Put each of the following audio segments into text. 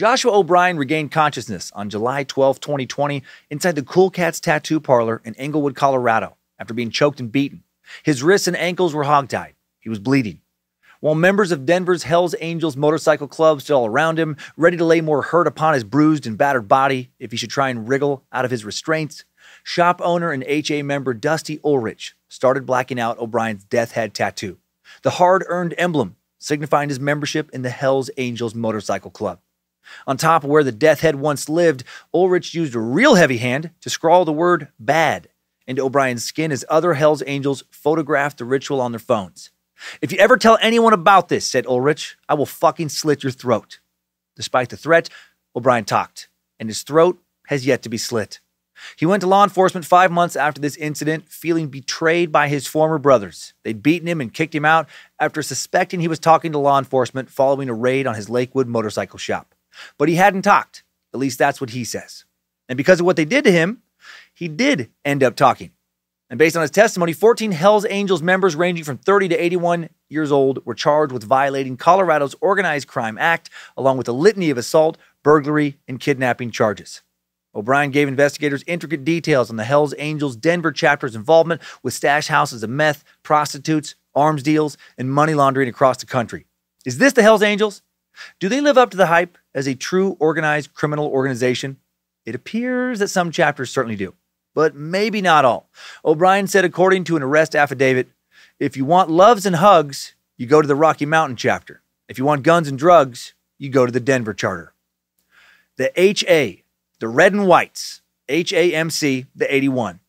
Joshua O'Brien regained consciousness on July 12, 2020, inside the Cool Cats Tattoo Parlor in Englewood, Colorado, after being choked and beaten. His wrists and ankles were hogtied. He was bleeding. While members of Denver's Hells Angels motorcycle club stood all around him, ready to lay more hurt upon his bruised and battered body if he should try and wriggle out of his restraints, shop owner and HA member Dusty Ulrich started blacking out O'Brien's death head tattoo, the hard-earned emblem signifying his membership in the Hells Angels motorcycle club. On top of where the death head once lived, Ulrich used a real heavy hand to scrawl the word bad into O'Brien's skin as other Hells Angels photographed the ritual on their phones. "If you ever tell anyone about this," said Ulrich, "I will fucking slit your throat." Despite the threat, O'Brien talked, and his throat has yet to be slit. He went to law enforcement 5 months after this incident, feeling betrayed by his former brothers. They'd beaten him and kicked him out after suspecting he was talking to law enforcement following a raid on his Lakewood motorcycle shop. But he hadn't talked. At least that's what he says. And because of what they did to him, he did end up talking. And based on his testimony, 14 Hells Angels members ranging from 30 to 81 years old were charged with violating Colorado's Organized Crime Act, along with a litany of assault, burglary, and kidnapping charges. O'Brien gave investigators intricate details on the Hells Angels Denver chapter's involvement with stash houses of meth, prostitutes, arms deals, and money laundering across the country. Is this the Hells Angels? Do they live up to the hype as a true organized criminal organization? It appears that some chapters certainly do, but maybe not all. O'Brien said, according to an arrest affidavit, "If you want loves and hugs, you go to the Rocky Mountain chapter. If you want guns and drugs, you go to the Denver charter." The HA, the Red and Whites, HAMC, the 81.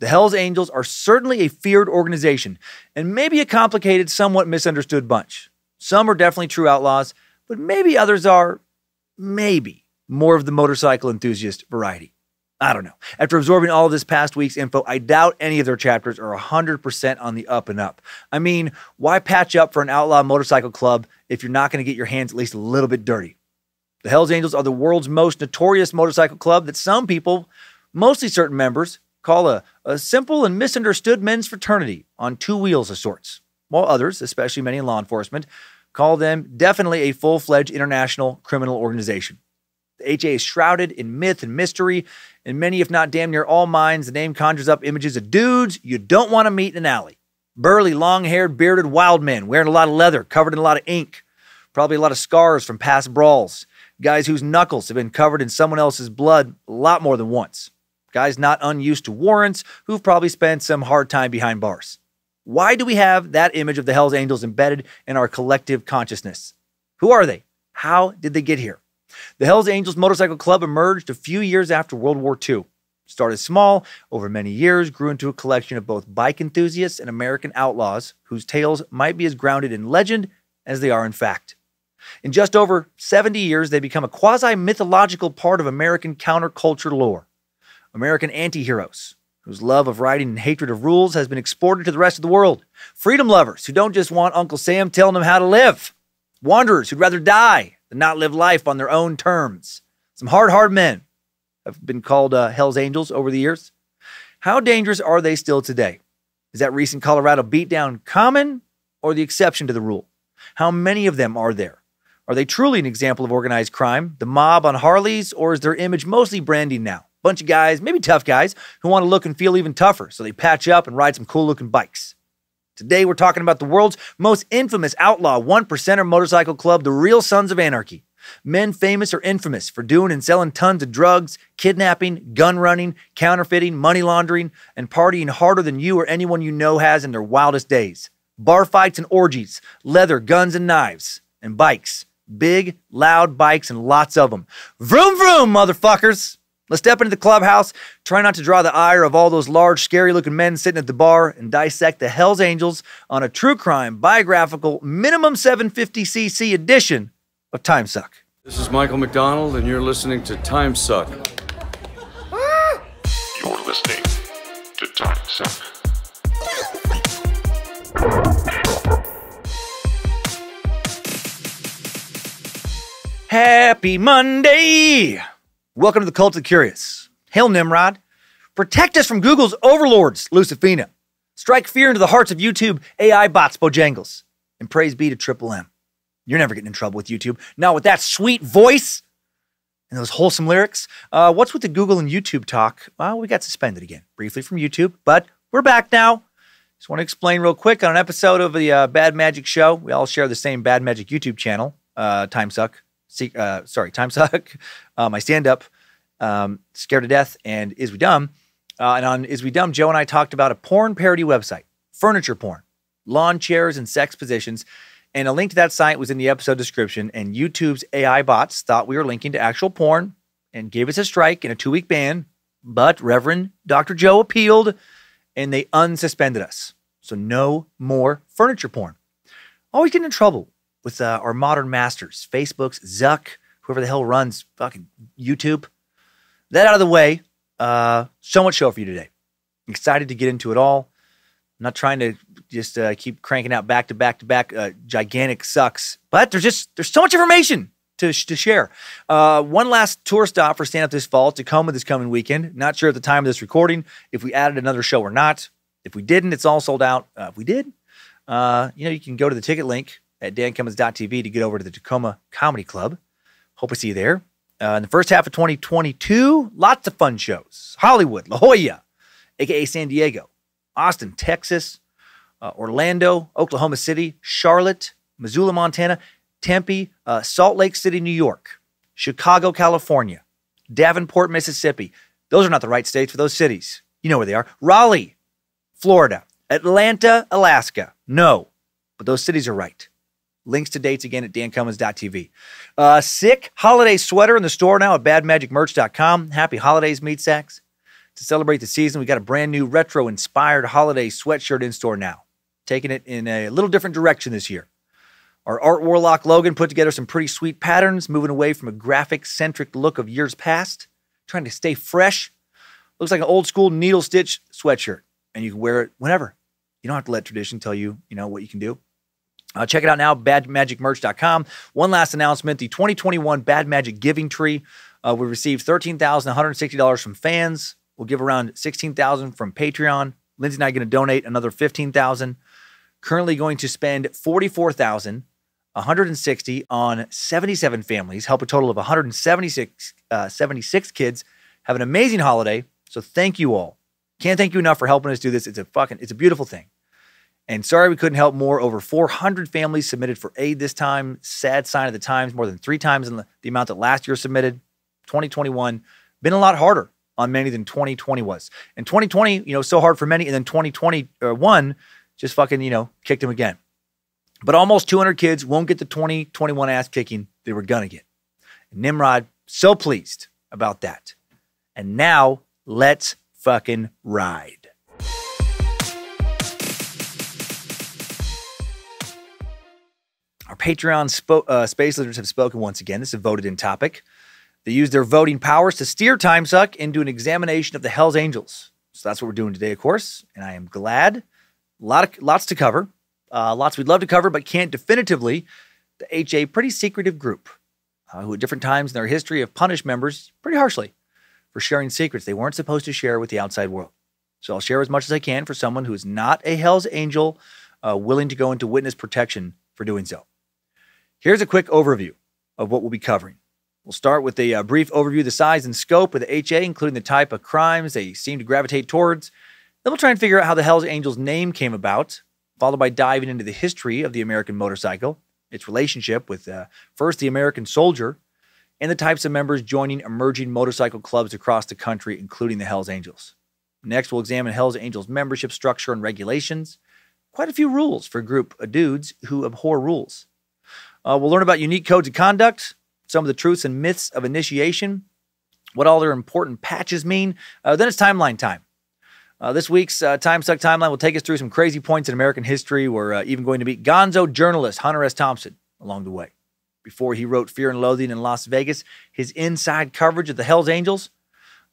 The Hells Angels are certainly a feared organization and maybe a complicated, somewhat misunderstood bunch. Some are definitely true outlaws, but maybe others are, maybe, more of the motorcycle enthusiast variety. I don't know. After absorbing all of this past week's info, I doubt any of their chapters are 100% on the up and up. I mean, why patch up for an outlaw motorcycle club if you're not going to get your hands at least a little bit dirty? The Hells Angels are the world's most notorious motorcycle club that some people, mostly certain members, call a simple and misunderstood men's fraternity on two wheels of sorts, while others, especially many in law enforcement, call them definitely a full-fledged international criminal organization. The HA is shrouded in myth and mystery. In many, if not damn near all minds, the name conjures up images of dudes you don't want to meet in an alley. Burly, long-haired, bearded wild men wearing a lot of leather, covered in a lot of ink. Probably a lot of scars from past brawls. Guys whose knuckles have been covered in someone else's blood a lot more than once. Guys not unused to warrants who've probably spent some hard time behind bars. Why do we have that image of the Hells Angels embedded in our collective consciousness? Who are they? How did they get here? The Hells Angels Motorcycle Club emerged a few years after World War II. Started small, over many years grew into a collection of both bike enthusiasts and American outlaws whose tales might be as grounded in legend as they are in fact. In just over 70 years, they become a quasi-mythological part of American counterculture lore. American anti-heroes, whose love of riding and hatred of rules has been exported to the rest of the world. Freedom lovers who don't just want Uncle Sam telling them how to live. Wanderers who'd rather die than not live life on their own terms. Some hard men have been called Hells Angels over the years. How dangerous are they still today? Is that recent Colorado beatdown common or the exception to the rule? How many of them are there? Are they truly an example of organized crime, the mob on Harleys, or is their image mostly branding now? Bunch of guys, maybe tough guys, who want to look and feel even tougher, so they patch up and ride some cool-looking bikes. Today, we're talking about the world's most infamous outlaw 1%er motorcycle club, the Real Sons of Anarchy. Men famous or infamous for doing and selling tons of drugs, kidnapping, gun running, counterfeiting, money laundering, and partying harder than you or anyone you know has in their wildest days. Bar fights and orgies, leather, guns, and knives, and bikes. Big, loud bikes and lots of them. Vroom, vroom, motherfuckers. Let's step into the clubhouse, try not to draw the ire of all those large, scary-looking men sitting at the bar, and dissect the Hells Angels on a true crime, biographical, minimum 750cc edition of Time Suck. This is Michael McDonald, and you're listening to Time Suck. You're listening to Time Suck. Happy Monday! Welcome to the Cult of the Curious. Hail Nimrod. Protect us from Google's overlords, Lucifina. Strike fear into the hearts of YouTube AI bots, Bojangles. And praise be to Triple M. You're never getting in trouble with YouTube. Not with that sweet voice. and those wholesome lyrics. What's with the Google and YouTube talk? Well, we got suspended again, briefly from YouTube, but we're back now. Just want to explain real quick on an episode of the Bad Magic Show. We all share the same Bad Magic YouTube channel, Timesuck, my stand-up, Scared to Death, and Is We Dumb. And on Is We Dumb, Joe and I talked about a porn parody website, furniture porn, lawn chairs and sex positions. And a link to that site was in the episode description, and YouTube's AI bots thought we were linking to actual porn and gave us a strike and a 2-week ban. But Reverend Dr. Joe appealed, and they unsuspended us. So no more furniture porn. Always getting in trouble with our modern masters, Facebook's Zuck, whoever the hell runs fucking YouTube. That out of the way, so much show for you today. I'm excited to get into it all. I'm not trying to just keep cranking out back-to-back-to-back gigantic sucks. But there's so much information to share. One last tour stop for stand-up this fall, Tacoma this coming weekend. Not sure at the time of this recording if we added another show or not. If we didn't, it's all sold out. If we did, you know, you can go to the ticket link at dancummins.tv to get over to the Tacoma Comedy Club. Hope I see you there. In the first half of 2022, lots of fun shows. Hollywood, La Jolla, a.k.a. San Diego, Austin, Texas, Orlando, Oklahoma City, Charlotte, Missoula, Montana, Tempe, Salt Lake City, New York, Chicago, California, Davenport, Mississippi. Those are not the right states for those cities. You know where they are. Raleigh, Florida, Atlanta, Alaska. No, but those cities are right. Links to dates again at dancummins.tv. Sick holiday sweater in the store now at badmagicmerch.com. Happy holidays, meat sacks. To celebrate the season, we got a brand new retro-inspired holiday sweatshirt in store now. Taking it in a little different direction this year. Our art warlock Logan put together some pretty sweet patterns, moving away from a graphic-centric look of years past. Trying to stay fresh. Looks like an old-school needle-stitch sweatshirt. And you can wear it whenever. You don't have to let tradition tell you, you know, what you can do. Check it out now, badmagicmerch.com. One last announcement, the 2021 Bad Magic Giving Tree. We received $13,160 from fans. We'll give around $16,000 from Patreon. Lindsay and I are going to donate another $15,000. Currently going to spend $44,160 on 77 families, help a total of 176 kids. Have an amazing holiday. So thank you all. Can't thank you enough for helping us do this. It's a beautiful thing. And sorry we couldn't help more. Over 400 families submitted for aid this time. Sad sign of the times. More than 3 times the amount that last year submitted. 2021, been a lot harder on many than 2020 was. And 2020, you know, so hard for many. And then 2021 just fucking, you know, kicked them again. But almost 200 kids won't get the 2021 ass kicking they were gonna get. And Nimrod, so pleased about that. And now, let's fucking ride. Our Patreon space lizards have spoken once again. This is a voted-in topic. They used their voting powers to steer Timesuck into an examination of the Hells Angels. So that's what we're doing today, of course, and I am glad. Lots to cover. Lots we'd love to cover, but can't definitively. The HA, pretty secretive group, who at different times in their history have punished members pretty harshly for sharing secrets they weren't supposed to share with the outside world. So I'll share as much as I can for someone who is not a Hells Angel, willing to go into witness protection for doing so. Here's a quick overview of what we'll be covering. We'll start with a brief overview of the size and scope of the HA, including the type of crimes they seem to gravitate towards. Then we'll try and figure out how the Hells Angels name came about, followed by diving into the history of the American motorcycle, its relationship with first the American soldier, and the types of members joining emerging motorcycle clubs across the country, including the Hells Angels. Next, we'll examine Hells Angels membership structure and regulations. Quite a few rules for a group of dudes who abhor rules. We'll learn about unique codes of conduct, some of the truths and myths of initiation, what all their important patches mean. Then it's timeline time. This week's Timesuck Timeline will take us through some crazy points in American history. We're even going to meet gonzo journalist Hunter S. Thompson along the way. Before he wrote Fear and Loathing in Las Vegas, his inside coverage of the Hells Angels,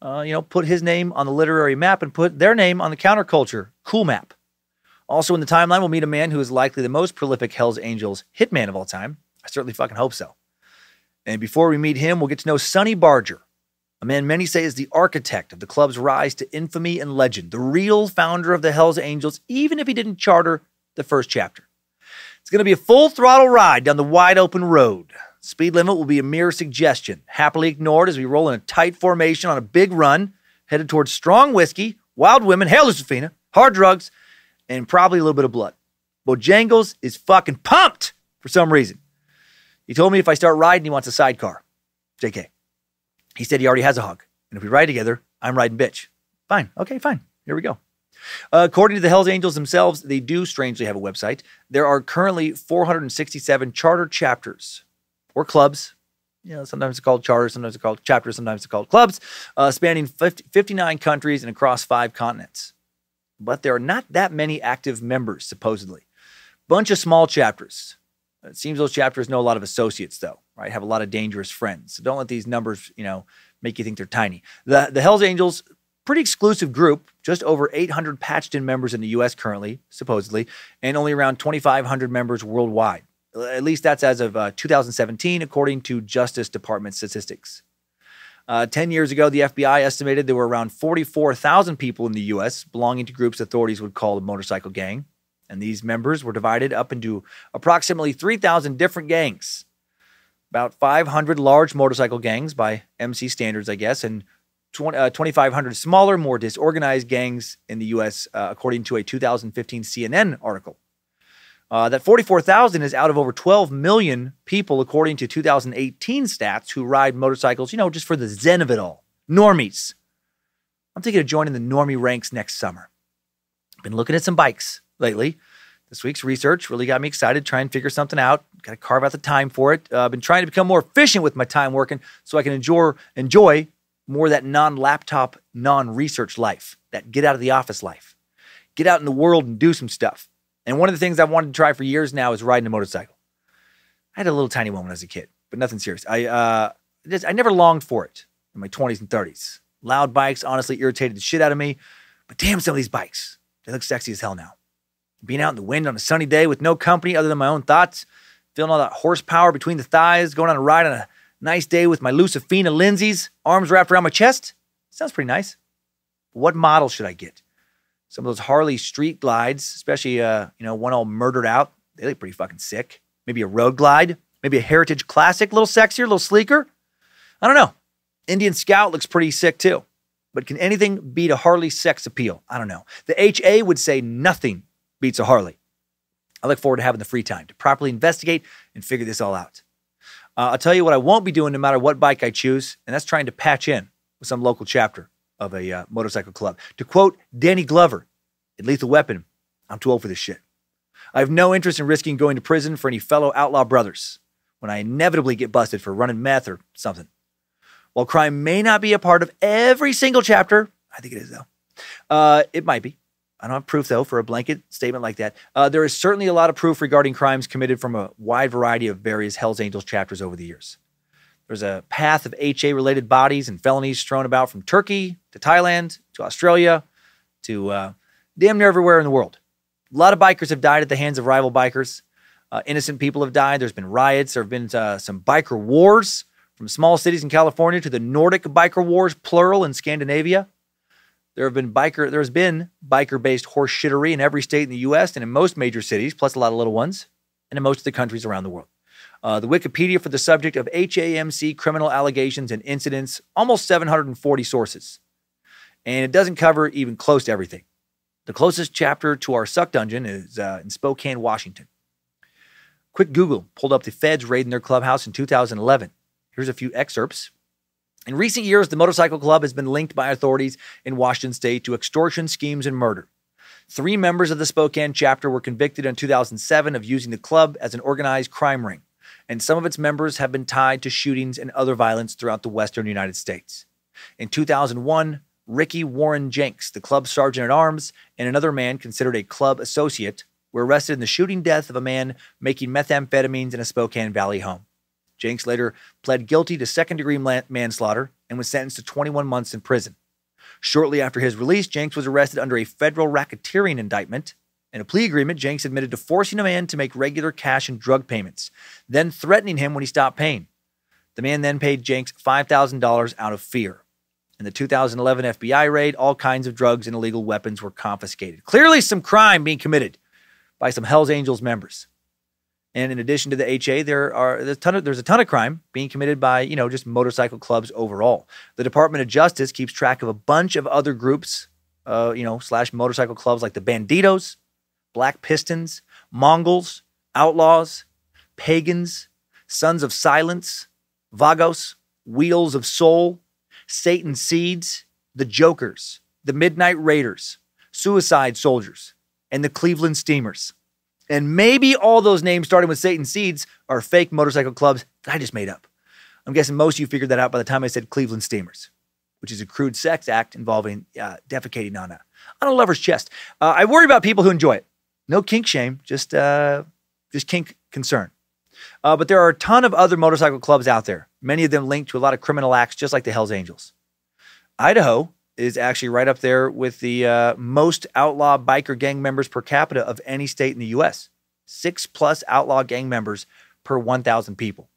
you know, put his name on the literary map and put their name on the counterculture cool map. Also in the timeline, we'll meet a man who is likely the most prolific Hells Angels hitman of all time. I certainly fucking hope so. And before we meet him, we'll get to know Sonny Barger, a man many say is the architect of the club's rise to infamy and legend, the real founder of the Hells Angels, even if he didn't charter the first chapter. It's going to be a full throttle ride down the wide open road. Speed limit will be a mere suggestion, happily ignored as we roll in a tight formation on a big run, headed towards strong whiskey, wild women, Hail Lucifina, hard drugs, and probably a little bit of blood. Bojangles is fucking pumped for some reason. He told me if I start riding, he wants a sidecar. JK. He said he already has a hog. And if we ride together, I'm riding bitch. Fine. Okay, fine. Here we go. According to the Hells Angels themselves, they do strangely have a website. There are currently 467 charter chapters or clubs. You know, sometimes it's called charters, sometimes it's called chapters, sometimes it's called clubs, spanning 59 countries and across 5 continents. But there are not that many active members, supposedly. Bunch of small chapters. It seems those chapters know a lot of associates, though, right? Have a lot of dangerous friends. So don't let these numbers, you know, make you think they're tiny. The Hells Angels, pretty exclusive group, just over 800 patched-in members in the U.S. currently, supposedly, and only around 2,500 members worldwide. At least that's as of 2017, according to Justice Department statistics. 10 years ago, the FBI estimated there were around 44,000 people in the U.S. belonging to groups authorities would call a motorcycle gang. And these members were divided up into approximately 3,000 different gangs, about 500 large motorcycle gangs by MC standards, I guess, and 2,500 smaller, more disorganized gangs in the U.S., according to a 2015 CNN article. That 44,000 is out of over 12 million people, according to 2018 stats, who ride motorcycles, you know, just for the zen of it all. Normies. I'm thinking of joining the normie ranks next summer. Been looking at some bikes lately. This week's research really got me excited, trying to figure something out. Got to carve out the time for it. I've been trying to become more efficient with my time working so I can enjoy more of that non-laptop, non-research life, that get out of the office life. Get out in the world and do some stuff. And one of the things I've wanted to try for years now is riding a motorcycle. I had a little tiny one when I was a kid, but nothing serious. I never longed for it in my 20s and 30s. Loud bikes honestly irritated the shit out of me, but damn, some of these bikes, they look sexy as hell now. Being out in the wind on a sunny day with no company other than my own thoughts, feeling all that horsepower between the thighs, going on a ride on a nice day with my Lucifina Lindsay's arms wrapped around my chest. Sounds pretty nice. What model should I get? Some of those Harley street glides, especially, you know, one all murdered out. They look pretty fucking sick. Maybe a road glide, maybe a heritage classic, a little sexier, a little sleeker. I don't know. Indian Scout looks pretty sick too. But can anything beat a Harley sex appeal? I don't know. The HA would say nothing beats a Harley. I look forward to having the free time to properly investigate and figure this all out. I'll tell you what I won't be doing no matter what bike I choose, and that's trying to patch in with some local chapter of a motorcycle club. To quote Danny Glover in Lethal Weapon, I'm too old for this shit. I have no interest in risking going to prison for any fellow outlaw brothers when I inevitably get busted for running meth or something. While crime may not be a part of every single chapter, I think it is though, it might be. I don't have proof, though, for a blanket statement like that. There is certainly a lot of proof regarding crimes committed from a wide variety of various Hells Angels chapters over the years. There's a path of HA-related bodies and felonies strewn about from Turkey to Thailand to Australia to damn near everywhere in the world. A lot of bikers have died at the hands of rival bikers. Innocent people have died. There's been riots. There have been some biker wars from small cities in California to the Nordic biker wars, plural, in Scandinavia. There's been biker-based horse shittery in every state in the U.S. and in most major cities, plus a lot of little ones, and in most of the countries around the world. The Wikipedia for the subject of HAMC criminal allegations and incidents, almost 740 sources. And it doesn't cover even close to everything. The closest chapter to our suck dungeon is in Spokane, Washington. Quick Google pulled up the feds raiding their clubhouse in 2011. Here's a few excerpts. In recent years, the motorcycle club has been linked by authorities in Washington state to extortion schemes and murder. 3 members of the Spokane chapter were convicted in 2007 of using the club as an organized crime ring, and some of its members have been tied to shootings and other violence throughout the western United States. In 2001, Ricky Warren Jenks, the club sergeant-at-arms, and another man considered a club associate were arrested in the shooting death of a man making methamphetamines in a Spokane Valley home. Jenks later pled guilty to second-degree manslaughter and was sentenced to 21 months in prison. Shortly after his release, Jenks was arrested under a federal racketeering indictment. In a plea agreement, Jenks admitted to forcing a man to make regular cash and drug payments, then threatening him when he stopped paying. The man then paid Jenks $5,000 out of fear. In the 2011 FBI raid, all kinds of drugs and illegal weapons were confiscated. Clearly some crime being committed by some Hells Angels members. And in addition to the HA, there's a ton of crime being committed by, you know, just motorcycle clubs overall. The Department of Justice keeps track of a bunch of other groups, you know, slash motorcycle clubs like the Bandidos, Black Pistons, Mongols, Outlaws, Pagans, Sons of Silence, Vagos, Wheels of Soul, Satan Seeds, the Jokers, the Midnight Raiders, Suicide Soldiers, and the Cleveland Steamers. And maybe all those names starting with Satan Seeds are fake motorcycle clubs that I just made up. I'm guessing most of you figured that out by the time I said Cleveland Steamers, which is a crude sex act involving defecating on a lover's chest. I worry about people who enjoy it. No kink shame, just kink concern. But there are a ton of other motorcycle clubs out there, many of them linked to a lot of criminal acts, just like the Hells Angels. Idaho is actually right up there with the most outlaw biker gang members per capita of any state in the U.S. 6+ outlaw gang members per 1,000 people.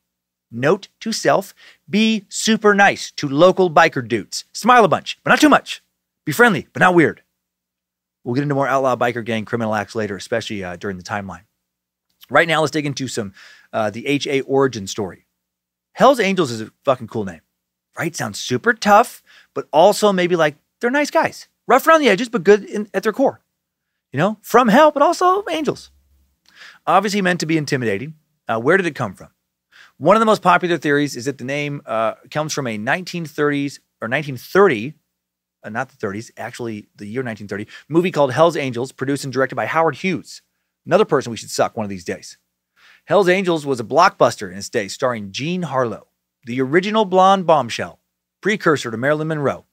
Note to self, be super nice to local biker dudes. Smile a bunch, but not too much. Be friendly, but not weird. We'll get into more outlaw biker gang criminal acts later, especially during the timeline. Right now, let's dig into some the H.A. origin story. Hells Angels is a fucking cool name, right? Sounds super tough, but also maybe like they're nice guys. Rough around the edges, but good at their core. You know, from hell, but also angels. Obviously meant to be intimidating. Where did it come from? One of the most popular theories is that the name comes from a 1930 movie called Hells Angels, produced and directed by Howard Hughes. Another person we should suck one of these days. Hells Angels was a blockbuster in its day, starring Jean Harlow, the original blonde bombshell, precursor to Marilyn Monroe,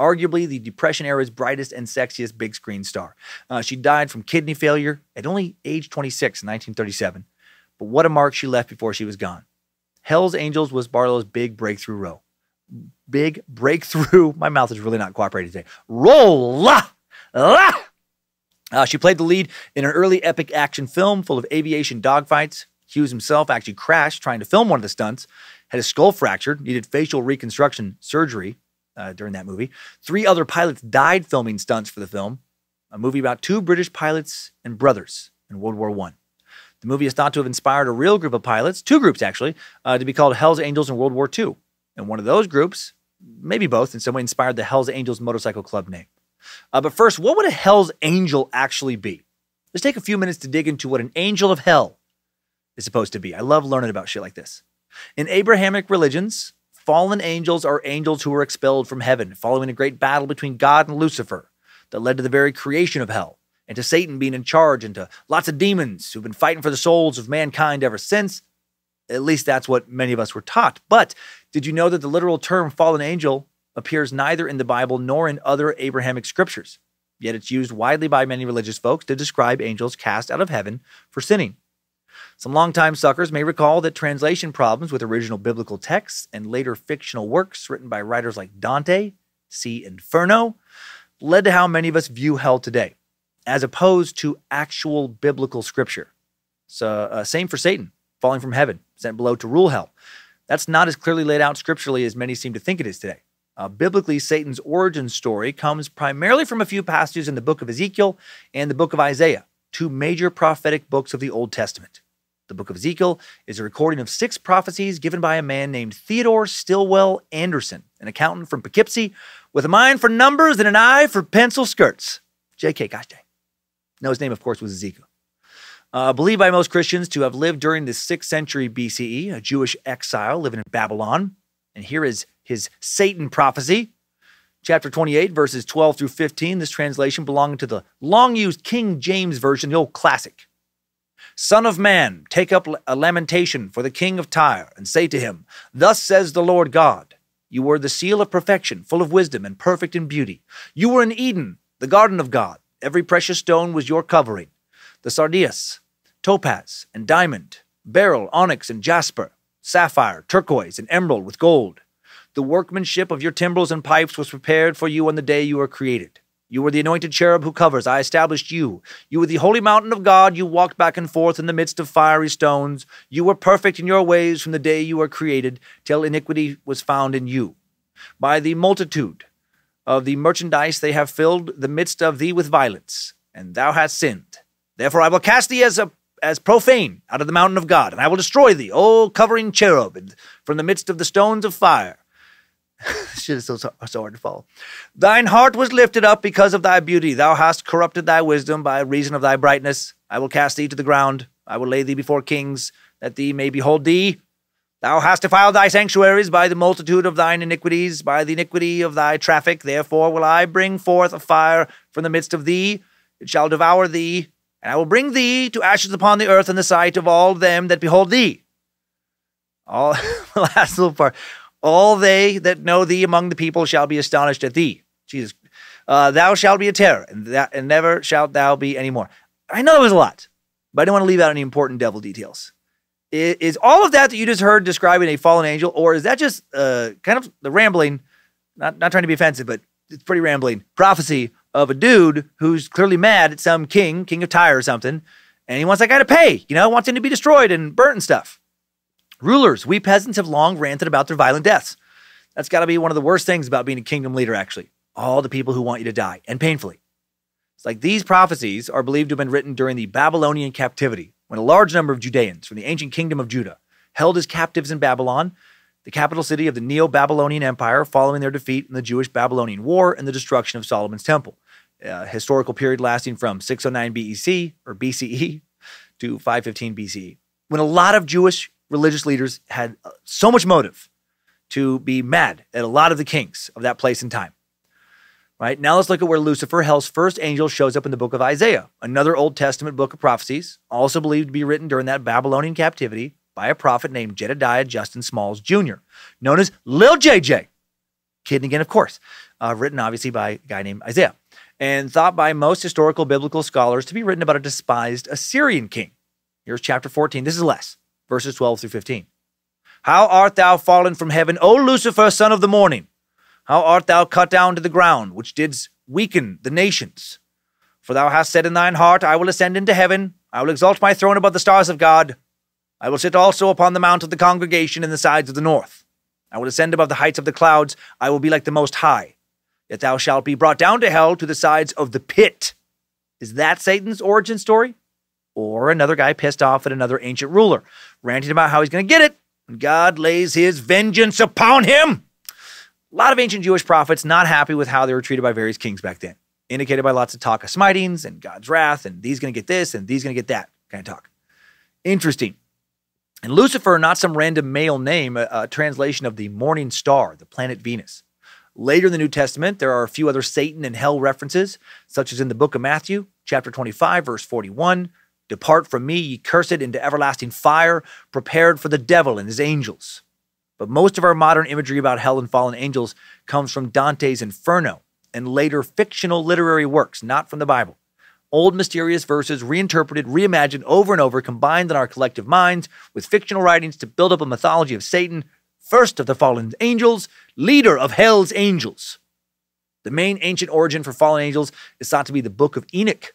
arguably the Depression era's brightest and sexiest big screen star. She died from kidney failure at only age 26 in 1937, but what a mark she left before she was gone. Hells Angels was Barlow's big breakthrough role. Big breakthrough. My mouth is really not cooperating today. She played the lead in an early epic action film full of aviation dogfights. Hughes himself actually crashed trying to film one of the stunts, had his skull fractured, needed facial reconstruction surgery during that movie. 3 other pilots died filming stunts for the film, a movie about 2 British pilots and brothers in World War I. The movie is thought to have inspired a real group of pilots, 2 groups actually, to be called Hells Angels in World War II. And one of those groups, maybe both, in some way inspired the Hells Angels motorcycle club name. But first, what would a Hells Angel actually be? Let's take a few minutes to dig into what an angel of hell is supposed to be. I love learning about shit like this. In Abrahamic religions, fallen angels are angels who were expelled from heaven following a great battle between God and Lucifer that led to the very creation of hell and to Satan being in charge and to lots of demons who've been fighting for the souls of mankind ever since. At least that's what many of us were taught. But did you know that the literal term fallen angel appears neither in the Bible nor in other Abrahamic scriptures? Yet it's used widely by many religious folks to describe angels cast out of heaven for sinning. Some longtime suckers may recall that translation problems with original biblical texts and later fictional works written by writers like Dante, see Inferno, led to how many of us view hell today, as opposed to actual biblical scripture. So, same for Satan, falling from heaven, sent below to rule hell. That's not as clearly laid out scripturally as many seem to think it is today. Biblically, Satan's origin story comes primarily from a few passages in the book of Ezekiel and the book of Isaiah, 2 major prophetic books of the Old Testament. The book of Ezekiel is a recording of 6 prophecies given by a man named Theodore Stillwell Anderson, an accountant from Poughkeepsie, with a mind for numbers and an eye for pencil skirts. JK, gosh dang. No, his name, of course, was Ezekiel. Believed by most Christians to have lived during the 6th century BCE, a Jewish exile living in Babylon. And here is his Satan prophecy. Chapter 28, verses 12 through 15. This translation belonging to the long-used King James Version, the old classic. Son of man, take up a lamentation for the king of Tyre, and say to him, Thus says the Lord God, you were the seal of perfection, full of wisdom and perfect in beauty. You were in Eden, the garden of God. Every precious stone was your covering. The sardius, topaz, and diamond, beryl, onyx, and jasper, sapphire, turquoise, and emerald with gold. The workmanship of your timbrels and pipes was prepared for you on the day you were created. You were the anointed cherub who covers. I established you. You were the holy mountain of God. You walked back and forth in the midst of fiery stones. You were perfect in your ways from the day you were created till iniquity was found in you. By the multitude of the merchandise they have filled the midst of thee with violence, and thou hast sinned. Therefore I will cast thee as a as profane out of the mountain of God, and I will destroy thee, O covering cherub, from the midst of the stones of fire. Shit is so hard to follow. Thine heart was lifted up because of thy beauty. Thou hast corrupted thy wisdom by reason of thy brightness. I will cast thee to the ground. I will lay thee before kings, that thee may behold thee. Thou hast defiled thy sanctuaries by the multitude of thine iniquities, by the iniquity of thy traffic. Therefore will I bring forth a fire from the midst of thee. It shall devour thee, and I will bring thee to ashes upon the earth in the sight of all them that behold thee. All, the last little part. All they that know thee among the people shall be astonished at thee. Jesus. Thou shalt be a terror, and never shalt thou be any more. I know it was a lot, but I don't want to leave out any important devil details. Is all of that that you just heard describing a fallen angel, or is that just kind of the rambling, not trying to be offensive, but it's pretty rambling, prophecy of a dude who's clearly mad at some king of Tyre or something, and he wants that guy to pay, you know, wants him to be destroyed and burnt and stuff. Rulers, we peasants have long ranted about their violent deaths. That's got to be one of the worst things about being a kingdom leader, actually. All the people who want you to die, and painfully. It's like these prophecies are believed to have been written during the Babylonian captivity, when a large number of Judeans from the ancient kingdom of Judah held as captives in Babylon, the capital city of the Neo-Babylonian Empire, following their defeat in the Jewish-Babylonian War and the destruction of Solomon's Temple, a historical period lasting from 609 BEC, or BCE, to 515 BCE, when a lot of Jewish religious leaders had so much motive to be mad at a lot of the kings of that place and time. Right? Now let's look at where Lucifer, hell's first angel, shows up in the book of Isaiah, another Old Testament book of prophecies, also believed to be written during that Babylonian captivity by a prophet named Jedediah Justin Smalls Jr., known as Lil JJ. Kidding again, of course. Written, obviously, by a guy named Isaiah, and thought by most historical biblical scholars to be written about a despised Assyrian king. Here's chapter 14. This is less. Verses 12 through 15. How art thou fallen from heaven, O Lucifer, son of the morning? How art thou cut down to the ground, which didst weaken the nations? For thou hast said in thine heart, I will ascend into heaven. I will exalt my throne above the stars of God. I will sit also upon the mount of the congregation in the sides of the north. I will ascend above the heights of the clouds. I will be like the Most High. Yet thou shalt be brought down to hell, to the sides of the pit. Is that Satan's origin story? Or another guy pissed off at another ancient ruler, ranting about how he's going to get it, and God lays his vengeance upon him. A lot of ancient Jewish prophets not happy with how they were treated by various kings back then, indicated by lots of talk of smitings and God's wrath, and these going to get this, and these going to get that kind of talk. Interesting. And Lucifer, not some random male name, a translation of the morning star, the planet Venus. Later in the New Testament, there are a few other Satan and hell references, such as in the book of Matthew, chapter 25, verse 41, Depart from me, ye cursed, into everlasting fire, prepared for the devil and his angels. But most of our modern imagery about hell and fallen angels comes from Dante's Inferno and later fictional literary works, not from the Bible. Old mysterious verses reinterpreted, reimagined over and over, combined in our collective minds with fictional writings to build up a mythology of Satan, first of the fallen angels, leader of Hell's Angels. The main ancient origin for fallen angels is thought to be the Book of Enoch,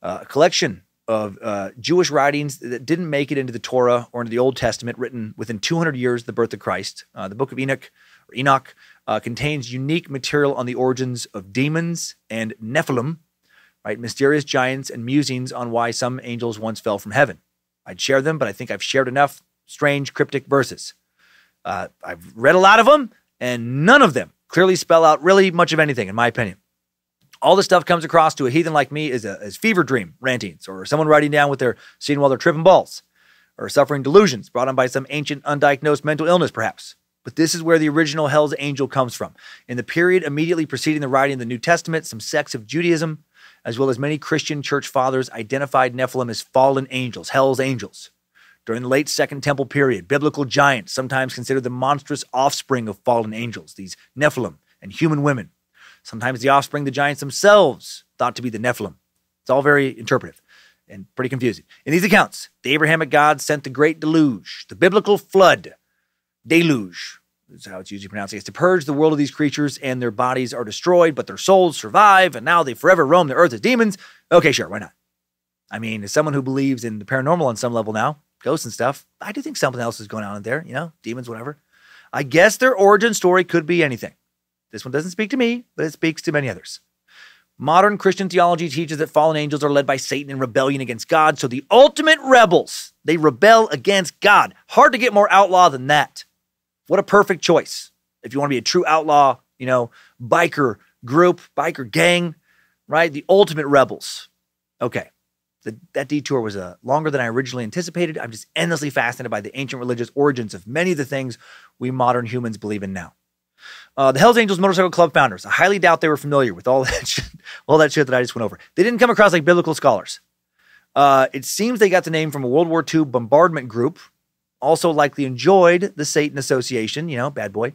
a collection of Jewish writings that didn't make it into the Torah or into the Old Testament, written within 200 years of the birth of Christ. The Book of Enoch contains unique material on the origins of demons and Nephilim, right? Mysterious giants, and musings on why some angels once fell from heaven. I'd share them, but I think I've shared enough strange cryptic verses. I've read a lot of them, and none of them clearly spell out really much of anything, in my opinion. All this stuff comes across to a heathen like me as fever dream rantings, or someone writing down what they're seeing while they're tripping balls, or suffering delusions brought on by some ancient undiagnosed mental illness, perhaps. But this is where the original Hell's Angel comes from. In the period immediately preceding the writing of the New Testament, some sects of Judaism, as well as many Christian church fathers, identified Nephilim as fallen angels, Hell's Angels. During the late Second Temple period, biblical giants, sometimes considered the monstrous offspring of fallen angels, these Nephilim, and human women. Sometimes the offspring, the giants themselves, thought to be the Nephilim. It's all very interpretive and pretty confusing. In these accounts, the Abrahamic God sent the great deluge, the biblical flood, deluge, is how it's usually pronounced. It's to purge the world of these creatures, and their bodies are destroyed, but their souls survive, and now they forever roam the earth as demons. Okay, sure, why not? I mean, as someone who believes in the paranormal on some level now, ghosts and stuff, I do think something else is going on in there, you know, demons, whatever. I guess their origin story could be anything. This one doesn't speak to me, but it speaks to many others. Modern Christian theology teaches that fallen angels are led by Satan in rebellion against God, so the ultimate rebels, they rebel against God. Hard to get more outlaw than that. What a perfect choice. If you want to be a true outlaw, you know, biker group, biker gang, right? The ultimate rebels. Okay, that detour was longer than I originally anticipated. I'm just endlessly fascinated by the ancient religious origins of many of the things we modern humans believe in now. The Hells Angels Motorcycle Club founders, I highly doubt they were familiar with all that shit, that I just went over. They didn't come across like biblical scholars. It seems they got the name from a World War II bombardment group, also likely enjoyed the Satan Association, you know, bad boy.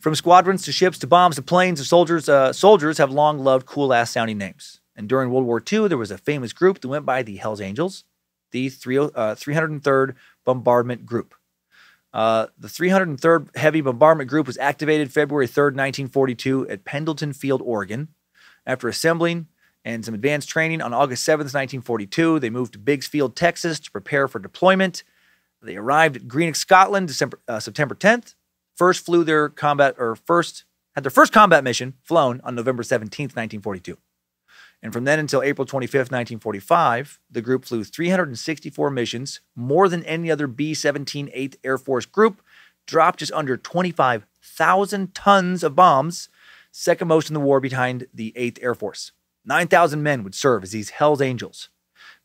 From squadrons to ships to bombs to planes to soldiers, soldiers have long loved cool-ass sounding names. And during World War II, there was a famous group that went by the Hells Angels, the 303rd Bombardment Group. The 303rd Heavy Bombardment Group was activated February 3rd, 1942 at Pendleton Field, Oregon. After assembling and some advanced training on August 7th, 1942, they moved to Biggs Field, Texas to prepare for deployment. They arrived at Greenock, Scotland, September 10th. Had their first combat mission flown on November 17th, 1942. And from then until April 25th, 1945, the group flew 364 missions, more than any other B-17 8th Air Force group, dropped just under 25,000 tons of bombs, second most in the war behind the 8th Air Force. 9,000 men would serve as these Hells Angels.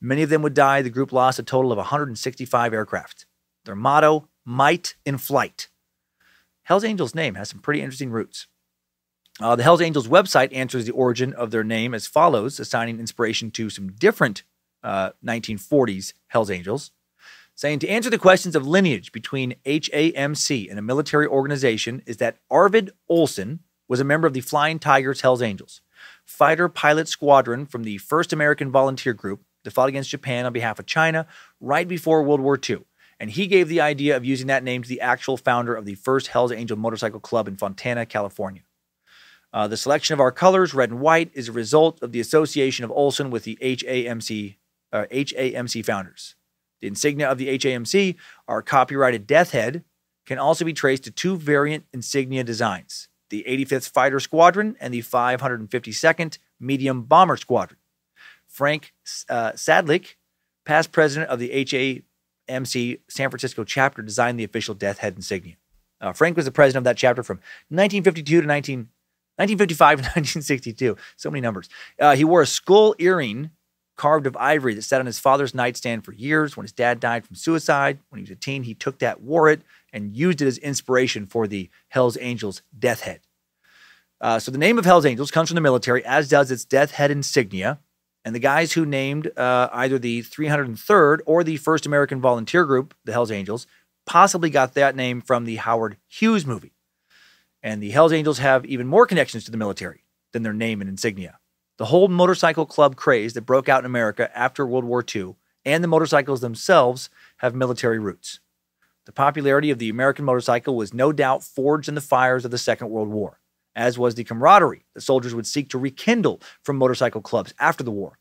Many of them would die. The group lost a total of 165 aircraft. Their motto, might in flight. Hells Angels' name has some pretty interesting roots. The Hells Angels website answers the origin of their name as follows, assigning inspiration to some different 1940s Hells Angels, saying to answer the questions of lineage between HAMC and a military organization is that Arvid Olson was a member of the Flying Tigers Hells Angels, fighter pilot squadron from the 1st American Volunteer Group that fought against Japan on behalf of China right before World War II. And he gave the idea of using that name to the actual founder of the first Hells Angel Motorcycle Club in Fontana, California. The selection of our colors, red and white, is a result of the association of Olson with the HAMC founders. The insignia of the HAMC, our copyrighted death head, can also be traced to two variant insignia designs, the 85th Fighter Squadron and the 552nd Medium Bomber Squadron. Frank Sadlik, past president of the HAMC San Francisco chapter, designed the official death head insignia. Frank was the president of that chapter from 1952 to 1955 to 1962. So many numbers. He wore a skull earring carved of ivory that sat on his father's nightstand for years. When his dad died from suicide, when he was a teen, he took that, wore it, and used it as inspiration for the Hells Angels death head. So the name of Hells Angels comes from the military, as does its death head insignia. And the guys who named either the 303rd or the 1st American Volunteer Group, the Hells Angels, possibly got that name from the Howard Hughes movie. And the Hells Angels have even more connections to the military than their name and insignia. The whole motorcycle club craze that broke out in America after World War II and the motorcycles themselves have military roots. The popularity of the American motorcycle was no doubt forged in the fires of the Second World War, as was the camaraderie that soldiers would seek to rekindle from motorcycle clubs after the war.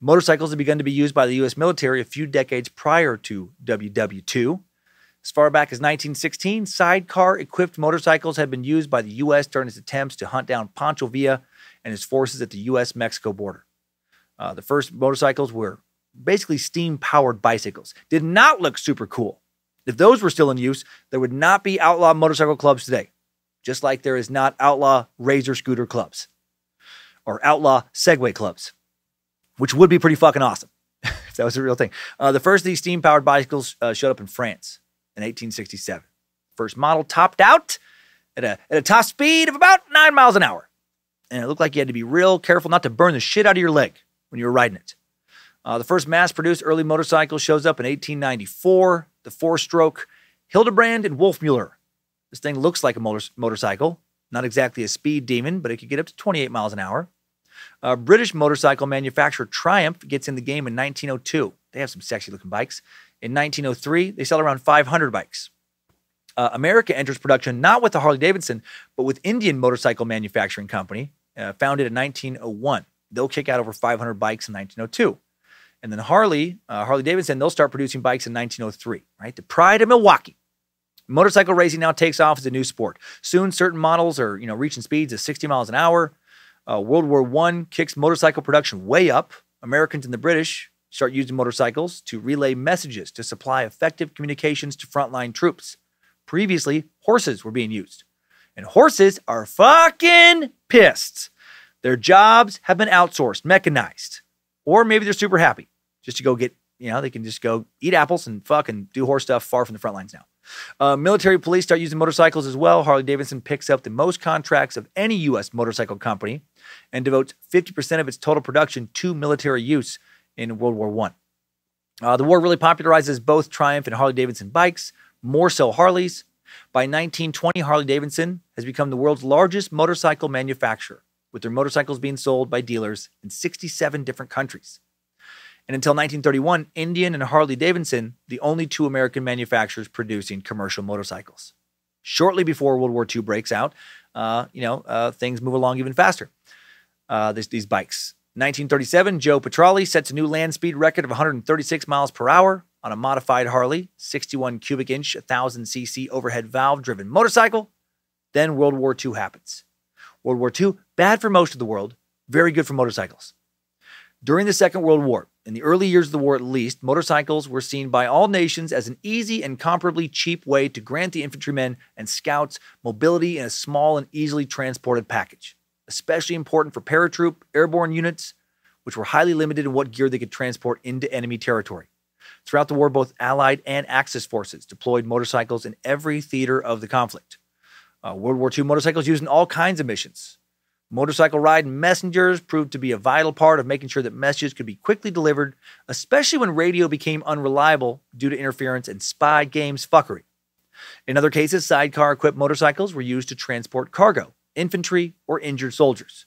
Motorcycles had begun to be used by the U.S. military a few decades prior to WW2. As far back as 1916, sidecar-equipped motorcycles had been used by the U.S. during its attempts to hunt down Pancho Villa and his forces at the U.S.-Mexico border. The first motorcycles were basically steam-powered bicycles. Did not look super cool. If those were still in use, there would not be outlaw motorcycle clubs today, just like there is not outlaw razor scooter clubs or outlaw Segway clubs, which would be pretty fucking awesome if that was a real thing. The first of these steam-powered bicycles showed up in France in 1867. First model topped out at a top speed of about 9 miles an hour. And it looked like you had to be real careful not to burn the shit out of your leg when you were riding it. The first mass-produced early motorcycle shows up in 1894, the four-stroke Hildebrand and Wolfmuller. This thing looks like a motorcycle, not exactly a speed demon, but it could get up to 28 miles an hour. British motorcycle manufacturer Triumph gets in the game in 1902. They have some sexy-looking bikes. In 1903, they sell around 500 bikes. America enters production not with the Harley-Davidson, but with Indian Motorcycle Manufacturing Company, founded in 1901. They'll kick out over 500 bikes in 1902. And then Harley-Davidson, they'll start producing bikes in 1903, right? The pride of Milwaukee. Motorcycle racing now takes off as a new sport. Soon, certain models are, reaching speeds of 60 miles an hour. World War I kicks motorcycle production way up. Americans and the British start using motorcycles to relay messages to supply effective communications to frontline troops. Previously, horses were being used. And horses are fucking pissed. Their jobs have been outsourced, mechanized. Or maybe they're super happy just to go get, you know, they can just go eat apples and fucking do horse stuff far from the front lines now. Military police start using motorcycles as well. Harley-Davidson picks up the most contracts of any U.S. motorcycle company and devotes 50% of its total production to military use in World War I. The war really popularizes both Triumph and Harley-Davidson bikes, more so Harleys. By 1920, Harley-Davidson has become the world's largest motorcycle manufacturer, with their motorcycles being sold by dealers in 67 different countries. And until 1931, Indian and Harley-Davidson, the only two American manufacturers producing commercial motorcycles. Shortly before World War II breaks out, things move along even faster, these bikes. 1937, Joe Petrolli sets a new land speed record of 136 miles per hour on a modified Harley, 61 cubic inch, 1,000 cc overhead valve driven motorcycle. Then World War II happens. World War II, bad for most of the world, very good for motorcycles. During the Second World War, in the early years of the war at least, motorcycles were seen by all nations as an easy and comparably cheap way to grant the infantrymen and scouts mobility in a small and easily transported package, especially important for paratroop airborne units, which were highly limited in what gear they could transport into enemy territory. Throughout the war, both Allied and Axis forces deployed motorcycles in every theater of the conflict. World War II motorcycles used in all kinds of missions. Motorcycle ride messengers proved to be a vital part of making sure that messages could be quickly delivered, especially when radio became unreliable due to interference and spy games fuckery. In other cases, sidecar-equipped motorcycles were used to transport cargo, infantry, or injured soldiers.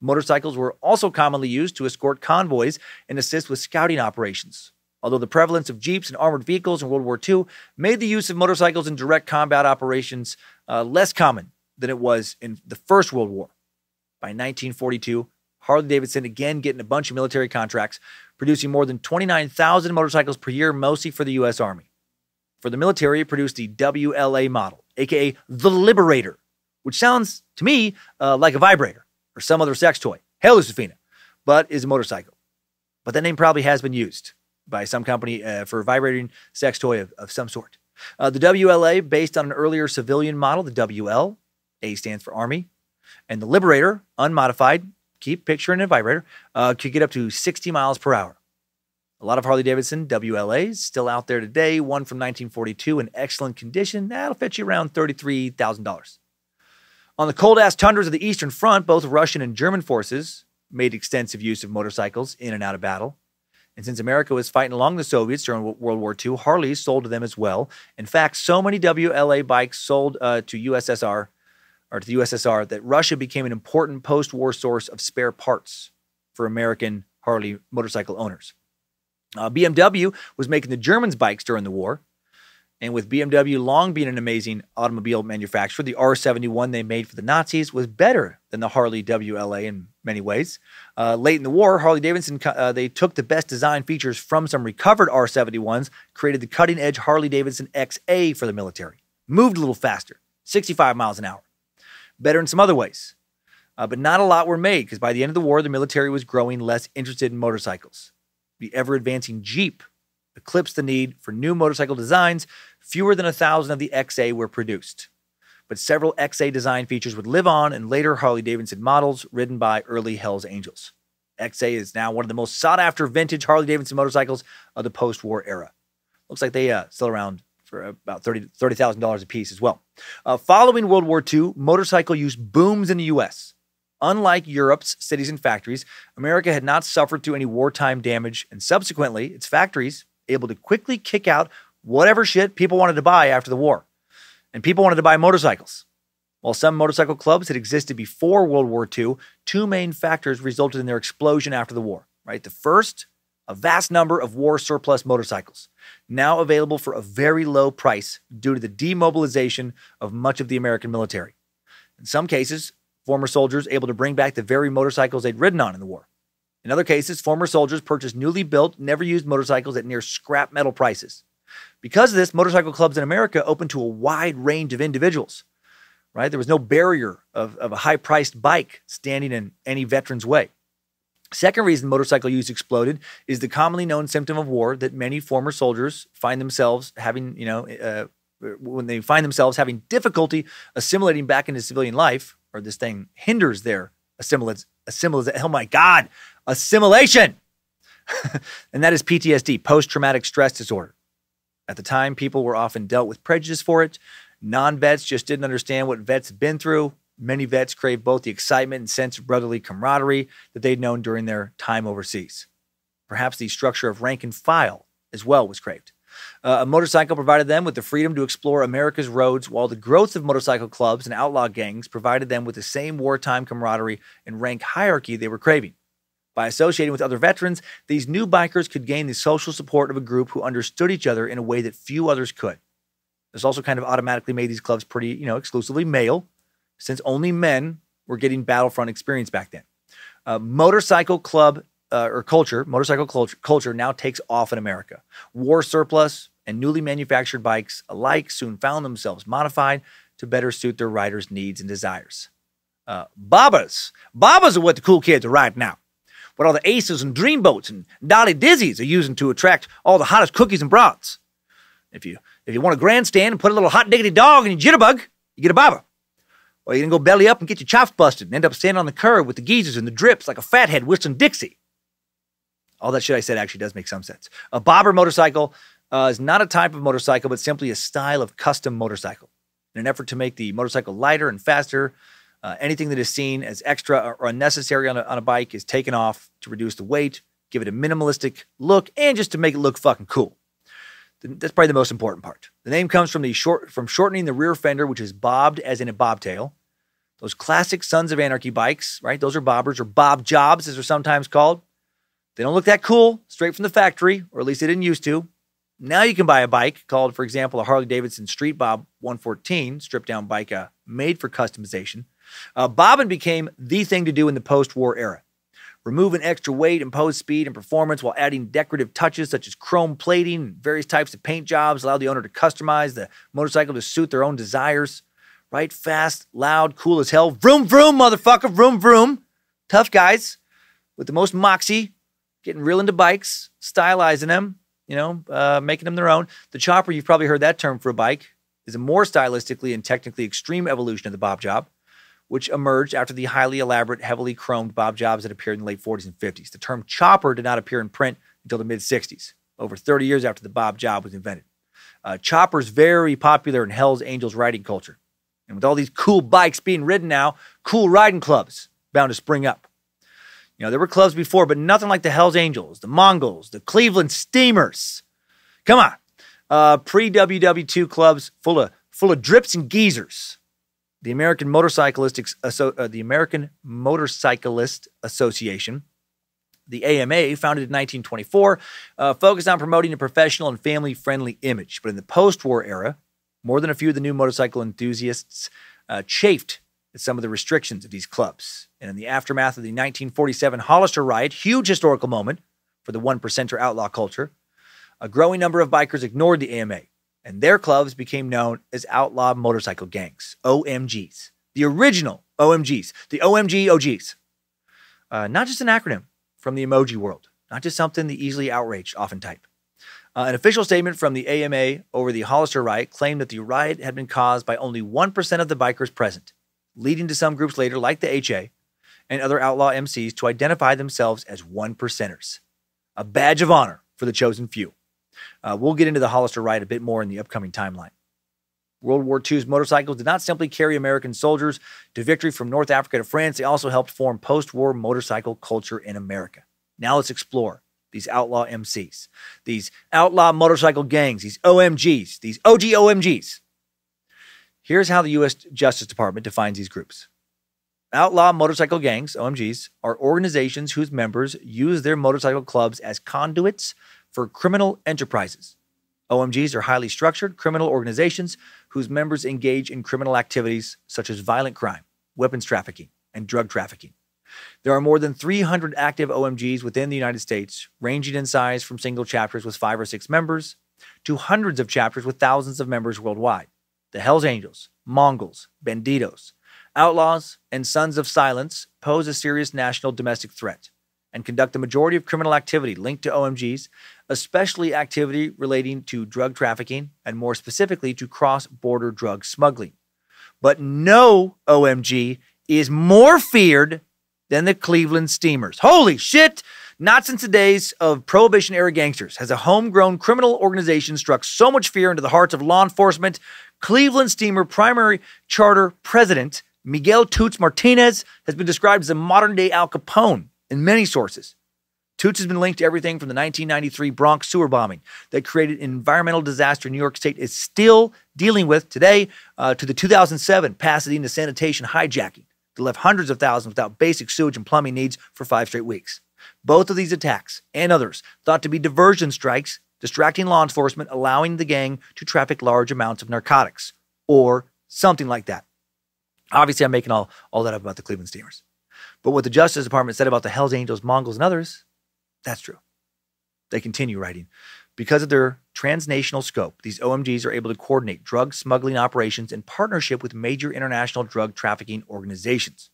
Motorcycles were also commonly used to escort convoys and assist with scouting operations. Although the prevalence of jeeps and armored vehicles in World War II made the use of motorcycles in direct combat operations less common than it was in the First World War. By 1942, Harley-Davidson again getting a bunch of military contracts, producing more than 29,000 motorcycles per year, mostly for the U.S. Army. For the military, it produced the WLA model, a.k.a. the Liberator, which sounds to me like a vibrator or some other sex toy. Hell, Lucifina, but is a motorcycle. But that name probably has been used by some company for a vibrating sex toy of some sort. The WLA, based on an earlier civilian model, the WL, A stands for Army, and the Liberator, unmodified, keep picturing a vibrator, could get up to 60 miles per hour. A lot of Harley-Davidson WLAs still out there today, one from 1942 in excellent condition. That'll fetch you around $33,000. On the cold-ass tundras of the Eastern Front, both Russian and German forces made extensive use of motorcycles in and out of battle. And since America was fighting along the Soviets during World War II, Harleys sold to them as well. In fact, so many WLA bikes sold to the USSR that Russia became an important post-war source of spare parts for American Harley motorcycle owners. BMW was making the Germans bikes during the war, and with BMW long being an amazing automobile manufacturer, the R71 they made for the Nazis was better than the Harley WLA in many ways. Late in the war, Harley-Davidson, they took the best design features from some recovered R71s, created the cutting-edge Harley-Davidson XA for the military. Moved a little faster, 65 miles an hour. Better in some other ways, but not a lot were made because by the end of the war, the military was growing less interested in motorcycles. The ever-advancing Jeep eclipsed the need for new motorcycle designs. Fewer than 1,000 of the XA were produced, but several XA design features would live on in later Harley-Davidson models ridden by early Hells Angels. XA is now one of the most sought-after vintage Harley-Davidson motorcycles of the post-war era. Looks like they still around for about $30,000 a piece as well. Following World War II, motorcycle use booms in the U.S. Unlike Europe's cities and factories, America had not suffered through any wartime damage, and subsequently, its factories able to quickly kick out whatever shit people wanted to buy after the war. And people wanted to buy motorcycles. While some motorcycle clubs had existed before World War II, two main factors resulted in their explosion after the war, right? The first, a vast number of war surplus motorcycles, now available for a very low price due to the demobilization of much of the American military. In some cases, former soldiers able to bring back the very motorcycles they'd ridden on in the war. In other cases, former soldiers purchased newly built, never-used motorcycles at near scrap metal prices. Because of this, motorcycle clubs in America opened to a wide range of individuals, right? There was no barrier of a high-priced bike standing in any veteran's way. Second reason motorcycle use exploded is the commonly known symptom of war that many former soldiers find themselves having, when they find themselves having difficulty assimilating back into civilian life, or this thing hinders their assimilation. And that is PTSD, post-traumatic stress disorder. At the time, people were often dealt with prejudice for it. Non-vets just didn't understand what vets had been through. Many vets craved both the excitement and sense of brotherly camaraderie that they'd known during their time overseas. Perhaps the structure of rank and file as well was craved. A motorcycle provided them with the freedom to explore America's roads, while the growth of motorcycle clubs and outlaw gangs provided them with the same wartime camaraderie and rank hierarchy they were craving. By associating with other veterans, these new bikers could gain the social support of a group who understood each other in a way that few others could. This also kind of automatically made these clubs pretty, exclusively male, since only men were getting battlefront experience back then. Motorcycle culture now takes off in America. War surplus and newly manufactured bikes alike soon found themselves modified to better suit their riders' needs and desires. Bobbers are what the cool kids are riding now. What all the aces and dreamboats and dolly dizzies are using to attract all the hottest cookies and broads. If you want a grandstand and put a little hot diggity dog in your jitterbug, you get a bobber. Or you can go belly up and get your chops busted and end up standing on the curb with the geezers and the drips like a fathead whistling Dixie. All that shit I said actually does make some sense. A bobber motorcycle is not a type of motorcycle, but simply a style of custom motorcycle. In an effort to make the motorcycle lighter and faster, anything that is seen as extra or unnecessary on a bike is taken off to reduce the weight, give it a minimalistic look, and just to make it look fucking cool. That's probably the most important part. The name comes from shortening the rear fender, which is bobbed as in a bobtail. Those classic Sons of Anarchy bikes, right? Those are bobbers, or bob jobs as they're sometimes called. They don't look that cool straight from the factory, or at least they didn't used to. Now you can buy a bike called, for example, a Harley-Davidson Street Bob 114, stripped-down bike made for customization. Bobbing became the thing to do in the post-war era. Remove an extra weight, impose speed and performance while adding decorative touches such as chrome plating and various types of paint jobs allow the owner to customize the motorcycle to suit their own desires. Right, fast, loud, cool as hell. Vroom, vroom, motherfucker, vroom, vroom. Tough guys with the most moxie, getting real into bikes, stylizing them, making them their own. The chopper, you've probably heard that term for a bike, is a more stylistically and technically extreme evolution of the bob job, which emerged after the highly elaborate, heavily chromed bob jobs that appeared in the late 40s and 50s. The term chopper did not appear in print until the mid-60s, over 30 years after the bob job was invented. Chopper's very popular in Hells Angels riding culture. And with all these cool bikes being ridden now, cool riding clubs bound to spring up. There were clubs before, but nothing like the Hells Angels, the Mongols, the Cleveland Steamers. Come on. Pre-WW2 clubs full of drips and geezers. The American Motorcyclist Association, the AMA, founded in 1924, focused on promoting a professional and family-friendly image. But in the post-war era, more than a few of the new motorcycle enthusiasts chafed at some of the restrictions of these clubs. And in the aftermath of the 1947 Hollister riot, huge historical moment for the 1%er outlaw culture, a growing number of bikers ignored the AMA. And their clubs became known as outlaw motorcycle gangs, OMGs. The original OMGs, the OMG OGs. Not just an acronym from the emoji world, not just something the easily outraged often type. An official statement from the AMA over the Hollister riot claimed that the riot had been caused by only 1% of the bikers present, leading to some groups later, like the HA and other outlaw MCs, to identify themselves as 1%ers. A badge of honor for the chosen few. We'll get into the Hollister riot a bit more in the upcoming timeline. World War II's motorcycles did not simply carry American soldiers to victory from North Africa to France. They also helped form post-war motorcycle culture in America. Now let's explore these outlaw MCs, these outlaw motorcycle gangs, these OMGs, these OG OMGs. Here's how the U.S. Justice Department defines these groups. Outlaw motorcycle gangs, OMGs, are organizations whose members use their motorcycle clubs as conduits for criminal enterprises. OMGs are highly structured criminal organizations whose members engage in criminal activities such as violent crime, weapons trafficking, and drug trafficking. There are more than 300 active OMGs within the United States, ranging in size from single chapters with 5 or 6 members to hundreds of chapters with thousands of members worldwide. The Hells Angels, Mongols, Bandidos, Outlaws, and Sons of Silence pose a serious national domestic threat and conduct the majority of criminal activity linked to OMGs, especially activity relating to drug trafficking and more specifically to cross-border drug smuggling. But no OMG is more feared than the Cleveland Steamers. Holy shit! Not since the days of Prohibition-era gangsters has a homegrown criminal organization struck so much fear into the hearts of law enforcement. Cleveland Steamer primary charter president Miguel Toots Martinez has been described as a modern-day Al Capone in many sources. Toots has been linked to everything from the 1993 Bronx sewer bombing that created an environmental disaster New York State is still dealing with today to the 2007 Pasadena sanitation hijacking that left hundreds of thousands without basic sewage and plumbing needs for 5 straight weeks. Both of these attacks and others thought to be diversion strikes, distracting law enforcement, allowing the gang to traffic large amounts of narcotics or something like that. Obviously, I'm making all that up about the Cleveland Steamers. But what the Justice Department said about the Hells Angels, Mongols, and others, that's true. They continue writing. Because of their transnational scope, these OMGs are able to coordinate drug smuggling operations in partnership with major international drug trafficking organizations.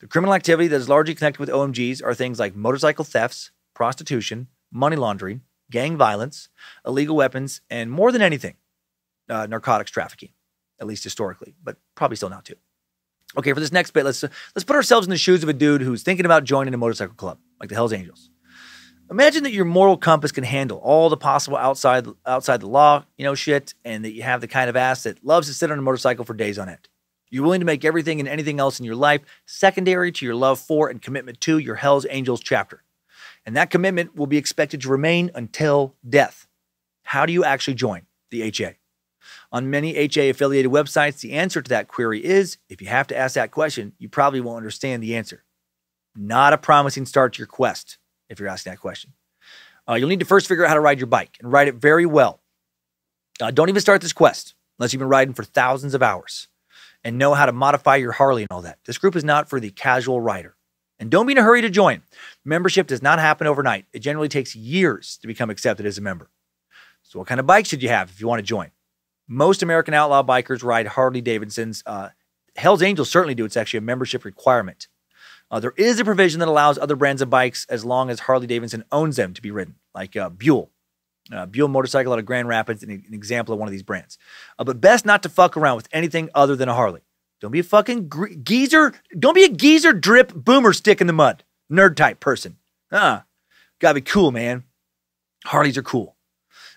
The criminal activity that is largely connected with OMGs are things like motorcycle thefts, prostitution, money laundering, gang violence, illegal weapons, and more than anything, narcotics trafficking, at least historically, but probably still now too. Okay, for this next bit, let's put ourselves in the shoes of a dude who's thinking about joining a motorcycle club, like the Hells Angels. Imagine that your moral compass can handle all the possible outside the law, you know, shit, and that you have the kind of ass that loves to sit on a motorcycle for days on end. You're willing to make everything and anything else in your life secondary to your love for and commitment to your Hells Angels chapter. And that commitment will be expected to remain until death. How do you actually join the HA? On many HA-affiliated websites, the answer to that query is, if you have to ask that question, you probably won't understand the answer. Not a promising start to your quest if you're asking that question. You'll need to first figure out how to ride your bike and ride it very well. Don't even start this quest unless you've been riding for thousands of hours and know how to modify your Harley and all that. This group is not for the casual rider. And don't be in a hurry to join. Membership does not happen overnight. It generally takes years to become accepted as a member. So what kind of bike should you have if you want to join? Most American outlaw bikers ride Harley-Davidsons. Hells Angels certainly do. It's actually a membership requirement. There is a provision that allows other brands of bikes as long as Harley-Davidson owns them to be ridden, like Buell. Buell motorcycle out of Grand Rapids, an example of one of these brands. But best not to fuck around with anything other than a Harley. Don't be a fucking geezer. Don't be a geezer drip boomer stick in the mud. Nerd type person. Gotta be cool, man. Harleys are cool.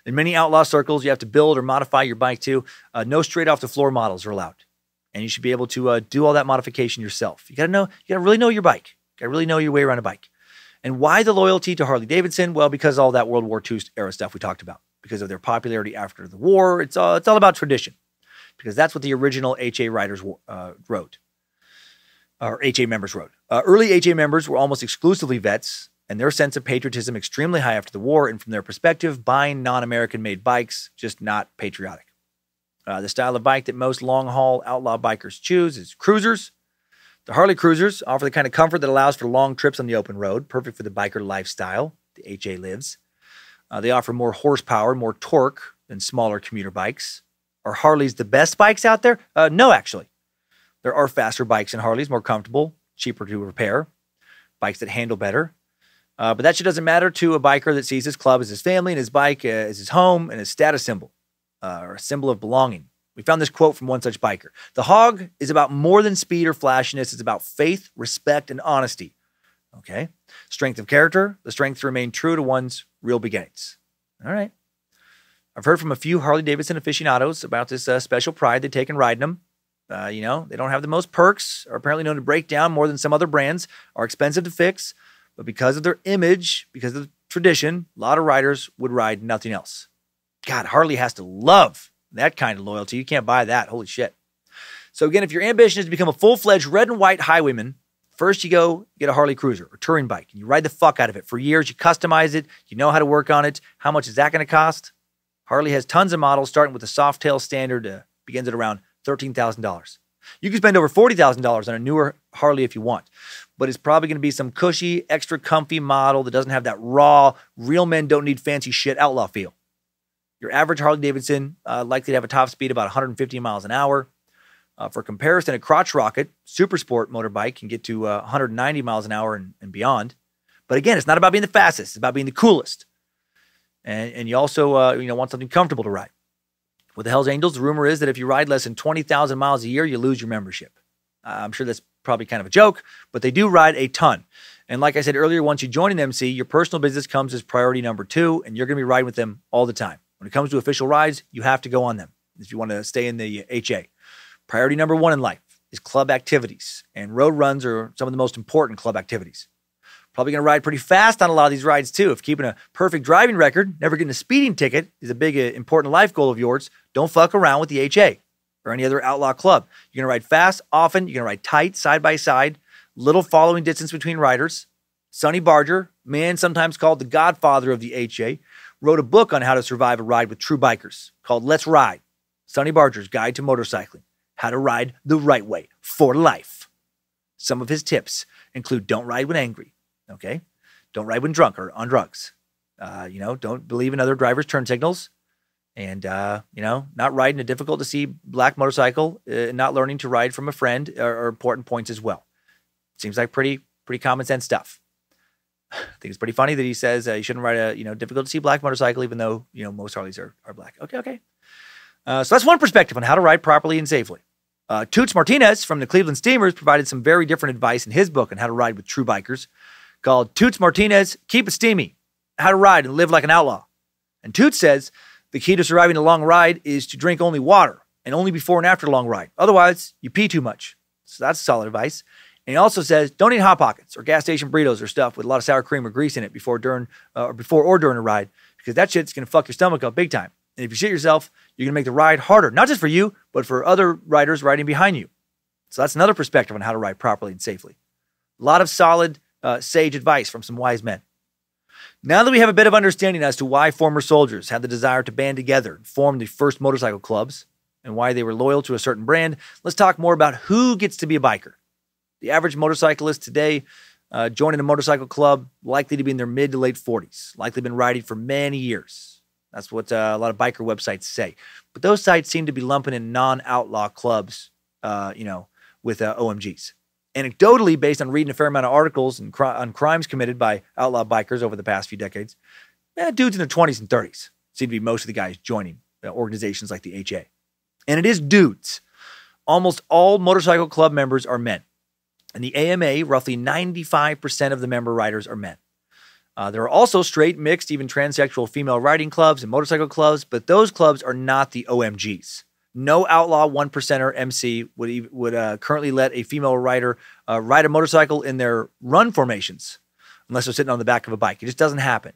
In many outlaw circles, you have to build or modify your bike too. No straight off the floor models are allowed. And you should be able to do all that modification yourself. You gotta really know your bike. You gotta really know your way around a bike. And why the loyalty to Harley-Davidson? Well, because of all that World War II era stuff we talked about. Because of their popularity after the war. It's all about tradition. Because that's what the original HA riders rode. Or HA members rode. Early HA members were almost exclusively vets, and their sense of patriotism extremely high after the war, and from their perspective, buying non-American-made bikes, just not patriotic. The style of bike that most long-haul outlaw bikers choose is cruisers. The Harley Cruisers offer the kind of comfort that allows for long trips on the open road, perfect for the biker lifestyle the HA lives. They offer more horsepower, more torque than smaller commuter bikes. Are Harleys the best bikes out there? No, actually. There are faster bikes than Harleys, more comfortable, cheaper to repair, bikes that handle better. But that shit doesn't matter to a biker that sees his club as his family and his bike as his home and his status symbol, or a symbol of belonging. We found this quote from one such biker. The hog is about more than speed or flashiness. It's about faith, respect, and honesty. Okay. Strength of character, the strength to remain true to one's real beginnings. All right. I've heard from a few Harley-Davidson aficionados about this special pride they take in riding them. You know, they don't have the most perks, are apparently known to break down more than some other brands, are expensive to fix, but because of their image, because of the tradition, a lot of riders would ride nothing else. God, Harley has to love that kind of loyalty. You can't buy that. Holy shit. So again, if your ambition is to become a full-fledged red and white highwayman, first you go get a Harley Cruiser or touring bike, and you ride the fuck out of it for years. You customize it. You know how to work on it. How much is that going to cost? Harley has tons of models, starting with the Softail standard, begins at around $13,000. You can spend over $40,000 on a newer Harley if you want, but it's probably going to be some cushy, extra comfy model that doesn't have that raw, real men don't need fancy shit outlaw feel. Your average Harley-Davidson likely to have a top speed about 150 miles an hour. For comparison, a crotch rocket super sport motorbike can get to 190 miles an hour and beyond. But again, it's not about being the fastest. It's about being the coolest. And you also want something comfortable to ride. With the Hells Angels, the rumor is that if you ride less than 20,000 miles a year, you lose your membership. I'm sure that's probably kind of a joke, but they do ride a ton. And like I said earlier, once you join an MC, your personal business comes as priority number 2, and you're going to be riding with them all the time. When it comes to official rides, you have to go on them if you want to stay in the HA. Priority number 1 in life is club activities, and road runs are some of the most important club activities. Probably going to ride pretty fast on a lot of these rides too. If keeping a perfect driving record, never getting a speeding ticket is a big, important life goal of yours, don't fuck around with the HA or any other outlaw club. You're going to ride fast, often. You're going to ride tight, side by side, little following distance between riders. Sonny Barger, man sometimes called the godfather of the HA, wrote a book on how to survive a ride with true bikers called Let's Ride, Sonny Barger's Guide to Motorcycling, How to Ride the Right Way for Life. Some of his tips include don't ride when angry. Okay, don't ride when drunk or on drugs. Don't believe in other drivers' turn signals, and not riding a difficult to see black motorcycle, not learning to ride from a friend are important points as well. Seems like pretty common sense stuff. I think it's pretty funny that he says you shouldn't ride a difficult to see black motorcycle, even though most Harleys are black. Okay. So that's one perspective on how to ride properly and safely. Toots Martinez from the Cleveland Steamers provided some very different advice in his book on how to ride with true bikers, called Toots Martinez, Keep It Steamy, How to Ride and Live Like an Outlaw. And Toots says the key to surviving a long ride is to drink only water and only before and after a long ride. Otherwise, you pee too much. So that's solid advice. And he also says don't eat Hot Pockets or gas station burritos or stuff with a lot of sour cream or grease in it before or during a ride, because that shit's going to fuck your stomach up big time. And if you shit yourself, you're going to make the ride harder, not just for you, but for other riders riding behind you. So that's another perspective on how to ride properly and safely. A lot of solid sage advice from some wise men. Now that we have a bit of understanding as to why former soldiers had the desire to band together and form the first motorcycle clubs and why they were loyal to a certain brand, let's talk more about who gets to be a biker. The average motorcyclist today joining a motorcycle club, likely to be in their mid to late 40s, likely been riding for many years. That's what a lot of biker websites say. But those sites seem to be lumping in non-outlaw clubs, with OMGs. Anecdotally, based on reading a fair amount of articles and on crimes committed by outlaw bikers over the past few decades, dudes in their 20s and 30s seem to be most of the guys joining organizations like the HA. And it is dudes. Almost all motorcycle club members are men. In the AMA, roughly 95% of the member riders are men. There are also straight, mixed, even transsexual female riding clubs and motorcycle clubs, but those clubs are not the OMGs. No outlaw 1%er MC would currently let a female rider ride a motorcycle in their run formations unless they're sitting on the back of a bike. It just doesn't happen.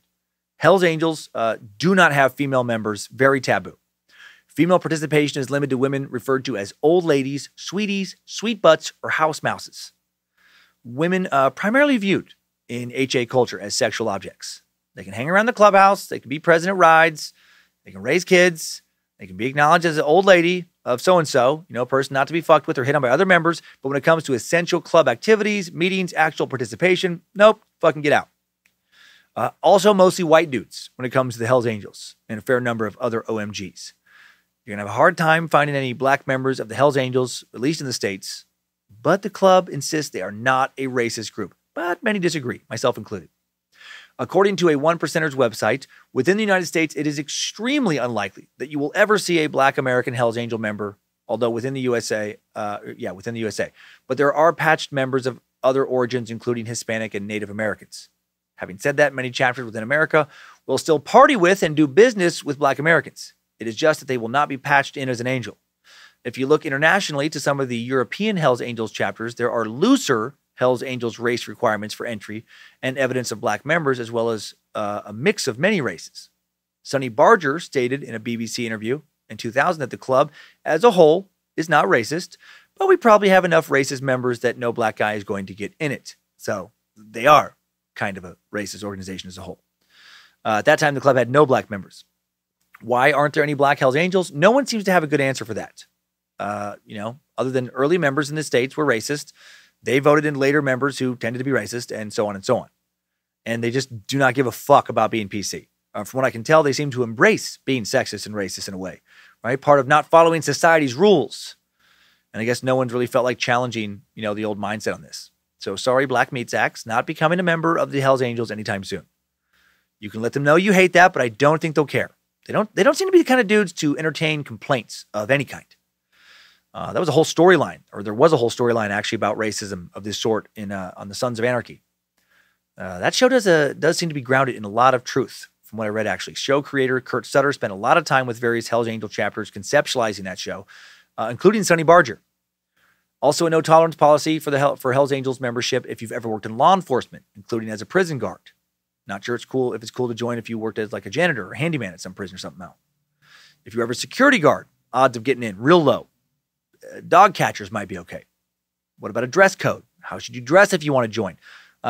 Hells Angels do not have female members, very taboo. Female participation is limited to women referred to as old ladies, sweeties, sweet butts, or house mouses. Women primarily viewed in HA culture as sexual objects. They can hang around the clubhouse. They can be present at rides. They can raise kids. They can be acknowledged as an old lady of so-and-so, a person not to be fucked with or hit on by other members. But when it comes to essential club activities, meetings, actual participation, nope, fucking get out. Also mostly white dudes when it comes to the Hells Angels and a fair number of other OMGs. You're going to have a hard time finding any black members of the Hells Angels, at least in the States. But the club insists they are not a racist group. But many disagree, myself included. According to a 1%er's website, within the United States, it is extremely unlikely that you will ever see a black American Hells Angel member, although within the USA. But there are patched members of other origins, including Hispanic and Native Americans. Having said that, many chapters within America will still party with and do business with black Americans. It is just that they will not be patched in as an angel. If you look internationally to some of the European Hells Angels chapters, there are looser Hells Angels race requirements for entry and evidence of black members, as well as a mix of many races. Sonny Barger stated in a BBC interview in 2000 that the club as a whole is not racist, but we probably have enough racist members that no black guy is going to get in it. So they are kind of a racist organization as a whole. At that time, the club had no black members. Why aren't there any black Hells Angels? No one seems to have a good answer for that. Other than early members in the States were racist, they voted in later members who tended to be racist, and so on and so on. And they just do not give a fuck about being PC. From what I can tell, they seem to embrace being sexist and racist in a way, right? Part of not following society's rules. And I guess no one's really felt like challenging, you know, the old mindset on this. So sorry, Black Meat Sacks, not becoming a member of the Hells Angels anytime soon. You can let them know you hate that, but I don't think they'll care. They don't seem to be the kind of dudes to entertain complaints of any kind. That was a whole storyline, or there was a whole storyline actually about racism of this sort in on the Sons of Anarchy. That show does seem to be grounded in a lot of truth from what I read, actually. Show creator Kurt Sutter spent a lot of time with various Hells Angel chapters conceptualizing that show, including Sonny Barger. Also, a no-tolerance policy for Hells Angels membership if you've ever worked in law enforcement, including as a prison guard. Not sure if it's cool to join if you worked as like a janitor or handyman at some prison or something else. If you're ever a security guard, odds of getting in real low. Dog catchers might be okay. What about a dress code? How should you dress if you want to join?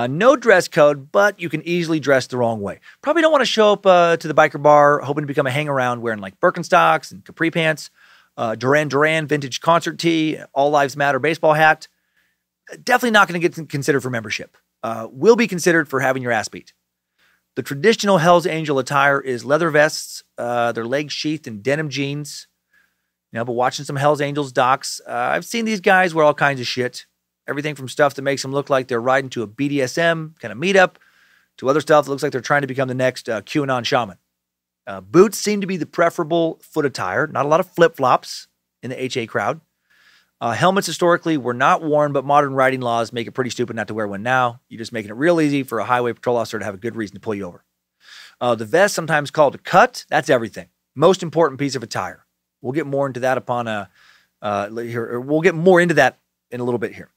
No dress code, but you can easily dress the wrong way. Probably don't want to show up to the biker bar hoping to become a hangaround wearing like Birkenstocks and capri pants, Duran Duran vintage concert tee, All Lives Matter baseball hat. Definitely not going to get considered for membership. Will be considered for having your ass beat. The traditional Hells Angel attire is leather vests, their legs sheathed in denim jeans. You know, but watching some Hells Angels docs, I've seen these guys wear all kinds of shit. Everything from stuff that makes them look like they're riding to a BDSM kind of meetup to other stuff that looks like they're trying to become the next QAnon shaman. Boots seem to be the preferable foot attire. Not a lot of flip-flops in the HA crowd. Helmets historically were not worn, but modern riding laws make it pretty stupid not to wear one now. You're just making it real easy for a highway patrol officer to have a good reason to pull you over. The vest, sometimes called a cut, that's everything. Most important piece of attire. We'll get more into that in a little bit here.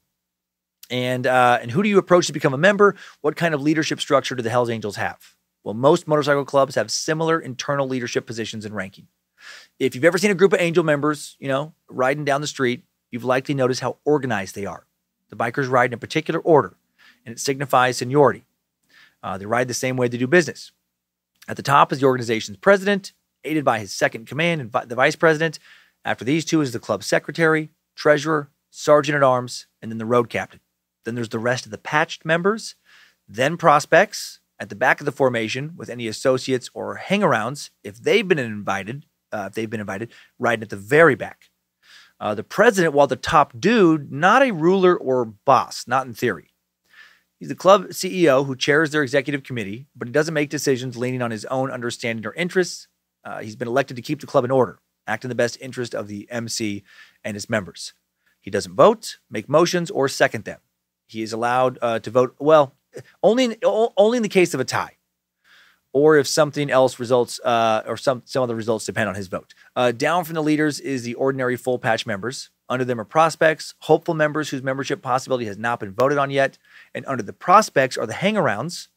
And who do you approach to become a member? What kind of leadership structure do the Hells Angels have? Well, most motorcycle clubs have similar internal leadership positions and ranking. If you've ever seen a group of Angel members, you know, riding down the street, you've likely noticed how organized they are. The bikers ride in a particular order, and it signifies seniority. They ride the same way they do business. At the top is the organization's president, aided by his second command and the vice president. After these two is the club secretary, treasurer, sergeant at arms, and then the road captain. Then there's the rest of the patched members, then prospects at the back of the formation with any associates or hangarounds, if they've been invited, riding at the very back. The president, while the top dude, not a ruler or boss, not in theory. He's the club CEO who chairs their executive committee, but he doesn't make decisions leaning on his own understanding or interests. He's been elected to keep the club in order, act in the best interest of the MC and his members. He doesn't vote, make motions, or second them. He is allowed to vote, well, only in the case of a tie, or if something else results, or some other results depend on his vote. Down from the leaders is the ordinary full patch members. Under them are prospects, hopeful members whose membership possibility has not been voted on yet, and under the prospects are the hangarounds,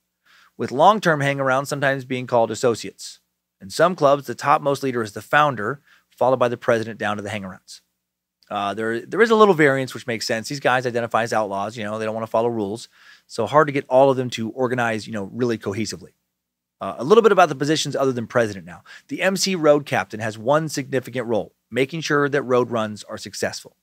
with long-term hangarounds sometimes being called associates. In some clubs, the topmost leader is the founder, followed by the president down to the hangarounds. There is a little variance, which makes sense. These guys identify as outlaws. You know, they don't want to follow rules. So hard to get all of them to organize, you know, really cohesively. A little bit about the positions other than president now. The MC road captain has one significant role, making sure that road runs are successful.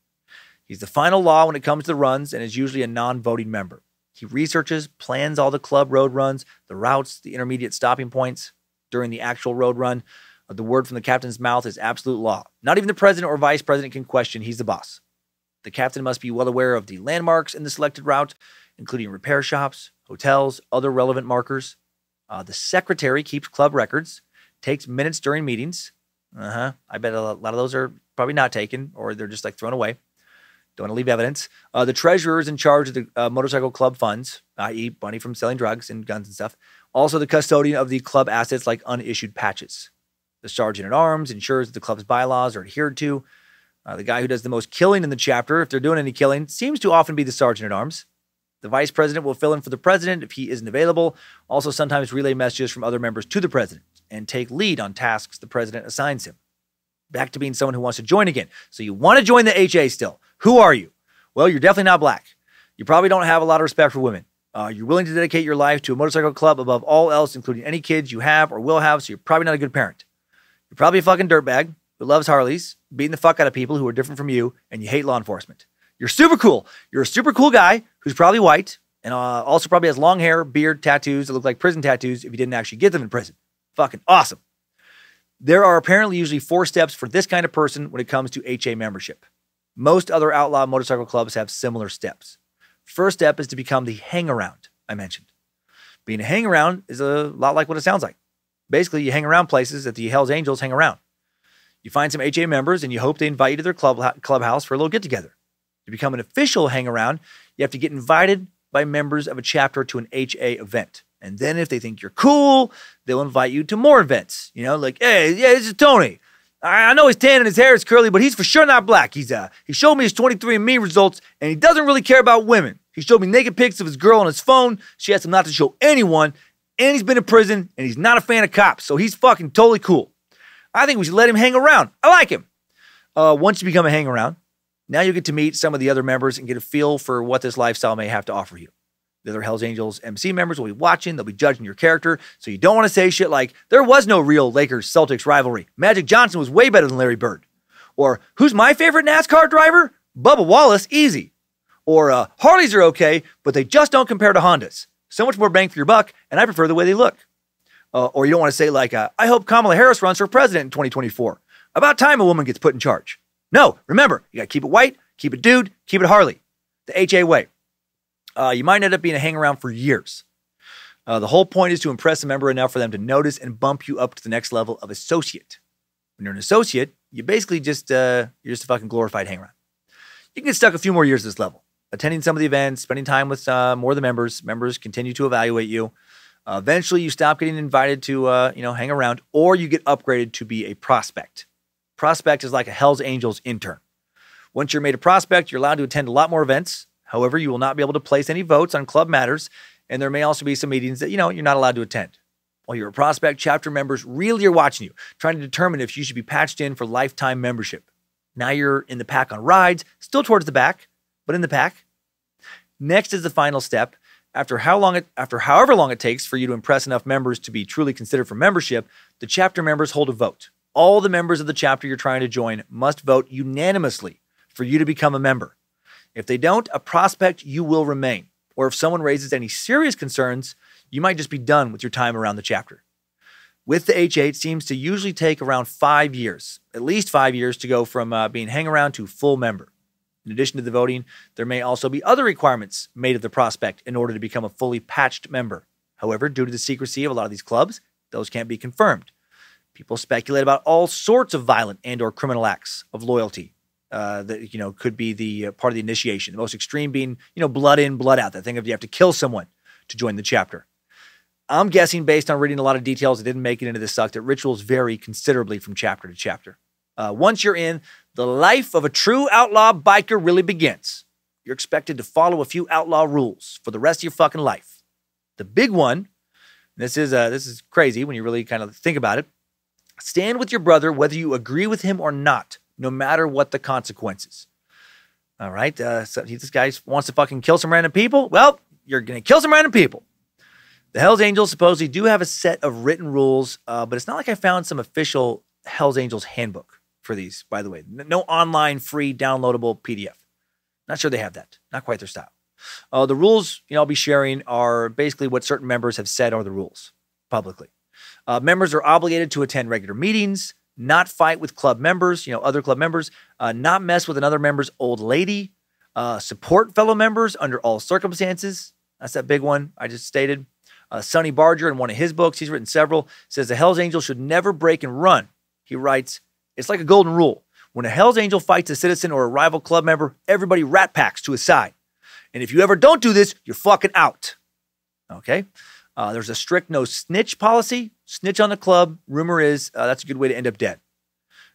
He's the final law when it comes to the runs and is usually a non-voting member. He researches, plans all the club road runs, the routes, the intermediate stopping points during the actual road run. The word from the captain's mouth is absolute law. Not even the president or vice president can question. He's the boss. The captain must be well aware of the landmarks in the selected route, including repair shops, hotels, other relevant markers. The secretary keeps club records, takes minutes during meetings. I bet a lot of those are probably not taken, or they're just like thrown away. Don't want to leave evidence. The treasurer is in charge of the motorcycle club funds, i.e. money from selling drugs and guns and stuff. Also the custodian of the club assets like unissued patches. The sergeant at arms ensures that the club's bylaws are adhered to. The guy who does the most killing in the chapter, if they're doing any killing, seems to often be the sergeant at arms. The vice president will fill in for the president if he isn't available. Also sometimes relay messages from other members to the president and take lead on tasks the president assigns him. Back to being someone who wants to join again. So you want to join the HA still. Who are you? Well, you're definitely not black. You probably don't have a lot of respect for women. You're willing to dedicate your life to a motorcycle club above all else, including any kids you have or will have, so you're probably not a good parent. You're probably a fucking dirtbag who loves Harleys, beating the fuck out of people who are different from you, and you hate law enforcement. You're super cool. You're a super cool guy who's probably white and also probably has long hair, beard, tattoos that look like prison tattoos if you didn't actually get them in prison. Fucking awesome. There are apparently usually 4 steps for this kind of person when it comes to HA membership. Most other outlaw motorcycle clubs have similar steps. First step is to become the hangaround I mentioned. Being a hangaround is a lot like what it sounds like. Basically, you hang around places that the Hells Angels hang around. You find some HA members and you hope they invite you to their clubhouse for a little get-together. To become an official hangaround, you have to get invited by members of a chapter to an HA event. And then if they think you're cool, they'll invite you to more events. You know, like, hey, yeah, this is Tony. I know he's tan and his hair is curly, but he's for sure not black. He showed me his 23andMe results, and he doesn't really care about women. He showed me naked pics of his girl on his phone. She asked him not to show anyone, and he's been in prison, and he's not a fan of cops, so he's fucking totally cool. I think we should let him hang around. I like him. Once you become a hang around, now you get to meet some of the other members and get a feel for what this lifestyle may have to offer you. The other Hells Angels MC members will be watching. They'll be judging your character. So you don't want to say shit like, there was no real Lakers-Celtics rivalry. Magic Johnson was way better than Larry Bird. Or, who's my favorite NASCAR driver? Bubba Wallace, easy. Or, Harleys are okay, but they just don't compare to Hondas. So much more bang for your buck, and I prefer the way they look. Or you don't want to say like, I hope Kamala Harris runs for president in 2024. About time a woman gets put in charge. No, remember, you got to keep it white, keep it dude, keep it Harley. The HA way. You might end up being a hangaround for years. The whole point is to impress a member enough for them to notice and bump you up to the next level of associate. When you're an associate, you basically just, you're just a fucking glorified hangaround. You can get stuck a few more years at this level. Attending some of the events, spending time with more of the members. Members continue to evaluate you. Eventually, you stop getting invited to, hang around, or you get upgraded to be a prospect. Prospect is like a Hells Angels intern. Once you're made a prospect, you're allowed to attend a lot more events. However, you will not be able to place any votes on club matters, and there may also be some meetings that, you're not allowed to attend. While you're a prospect, chapter members really are watching you, trying to determine if you should be patched in for lifetime membership. Now you're in the pack on rides, still towards the back, but in the pack. Next is the final step. After however long it takes for you to impress enough members to be truly considered for membership, the chapter members hold a vote. All the members of the chapter you're trying to join must vote unanimously for you to become a member. If they don't, a prospect, you will remain. Or if someone raises any serious concerns, you might just be done with your time around the chapter. With the HA, it seems to usually take around 5 years, at least 5 years, to go from being hangaround to full member. In addition to the voting, there may also be other requirements made of the prospect in order to become a fully patched member. However, due to the secrecy of a lot of these clubs, those can't be confirmed. People speculate about all sorts of violent and/or criminal acts of loyalty. That, could be the part of the initiation. The most extreme being, blood in, blood out. That thing of you have to kill someone to join the chapter. I'm guessing, based on reading a lot of details that didn't make it into this suck, that rituals vary considerably from chapter to chapter. Once you're in, the life of a true outlaw biker really begins. You're expected to follow a few outlaw rules for the rest of your fucking life. The big one, and this is crazy when you really kind of think about it, stand with your brother whether you agree with him or not, no matter what the consequences. All right, so this guy wants to fucking kill some random people. Well, you're going to kill some random people. The Hells Angels supposedly do have a set of written rules, but it's not like I found some official Hells Angels handbook for these, by the way. No online, free, downloadable PDF. Not sure they have that. Not quite their style. The rules I'll be sharing are basically what certain members have said are the rules publicly. Members are obligated to attend regular meetings, not fight with club members, other club members, not mess with another member's old lady, support fellow members under all circumstances. That's that big one I just stated. Sonny Barger, in one of his books, he's written several, says the Hells Angel should never break and run. He writes, it's like a golden rule. When a Hells Angel fights a citizen or a rival club member, everybody rat packs to his side. And if you ever don't do this, you're fucking out. Okay. There's a strict no snitch policy. Snitch on the club. Rumor is that's a good way to end up dead.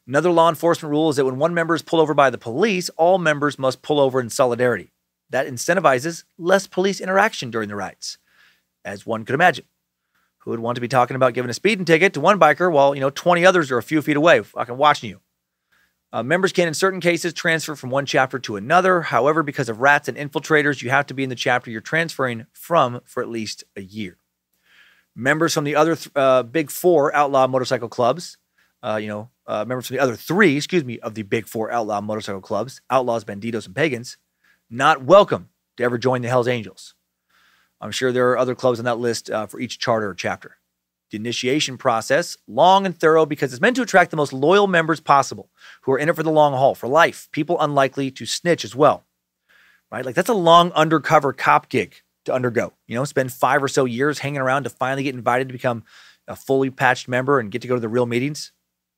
Another law enforcement rule is that when one member is pulled over by the police, all members must pull over in solidarity. That incentivizes less police interaction during the rides, as one could imagine. Who would want to be talking about giving a speeding ticket to one biker while, 20 others are a few feet away fucking watching you? Members can, in certain cases, transfer from one chapter to another. However, because of rats and infiltrators, you have to be in the chapter you're transferring from for at least a year. Members from the other big four outlaw motorcycle clubs, members from the other three, of the big four outlaw motorcycle clubs, Outlaws, Bandidos, and Pagans, not welcome to ever join the Hells Angels. I'm sure there are other clubs on that list for each charter or chapter. The initiation process, long and thorough because it's meant to attract the most loyal members possible who are in it for the long haul, for life, people unlikely to snitch as well, right? Like that's a long undercover cop gig to undergo, you know, spend 5 or so years hanging around to finally get invited to become a fully patched member and get to go to the real meetings.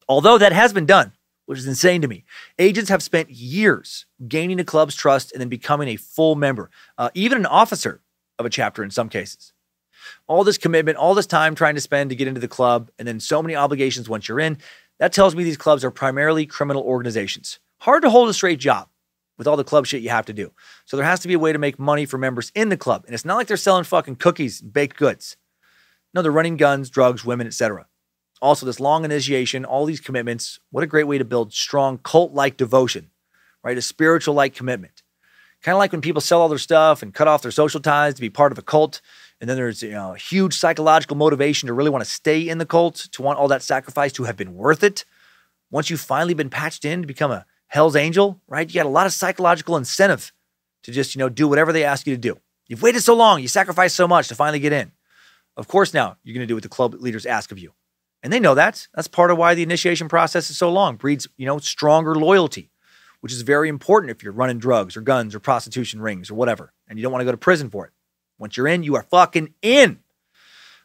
Although that has been done, which is insane to me. Agents have spent years gaining the club's trust and then becoming a full member, even an officer of a chapter in some cases. All this commitment, all this time trying to spend to get into the club, and then so many obligations once you're in. That tells me these clubs are primarily criminal organizations. Hard to hold a straight job with all the club shit you have to do. So there has to be a way to make money for members in the club. And it's not like they're selling fucking cookies and baked goods. No, they're running guns, drugs, women, etc. Also, this long initiation, all these commitments, what a great way to build strong cult-like devotion, right? A spiritual-like commitment. Kind of like when people sell all their stuff and cut off their social ties to be part of a cult. And then there's, you know, a huge psychological motivation to really want to stay in the cult, to want all that sacrifice to have been worth it. Once you've finally been patched in to become a Hells Angel, right? You got a lot of psychological incentive to just, you know, do whatever they ask you to do. You've waited so long. You sacrificed so much to finally get in. Of course, now you're going to do what the club leaders ask of you. And they know that. That's part of why the initiation process is so long. Breeds, you know, stronger loyalty, which is very important if you're running drugs or guns or prostitution rings or whatever, and you don't want to go to prison for it. Once you're in, you are fucking in.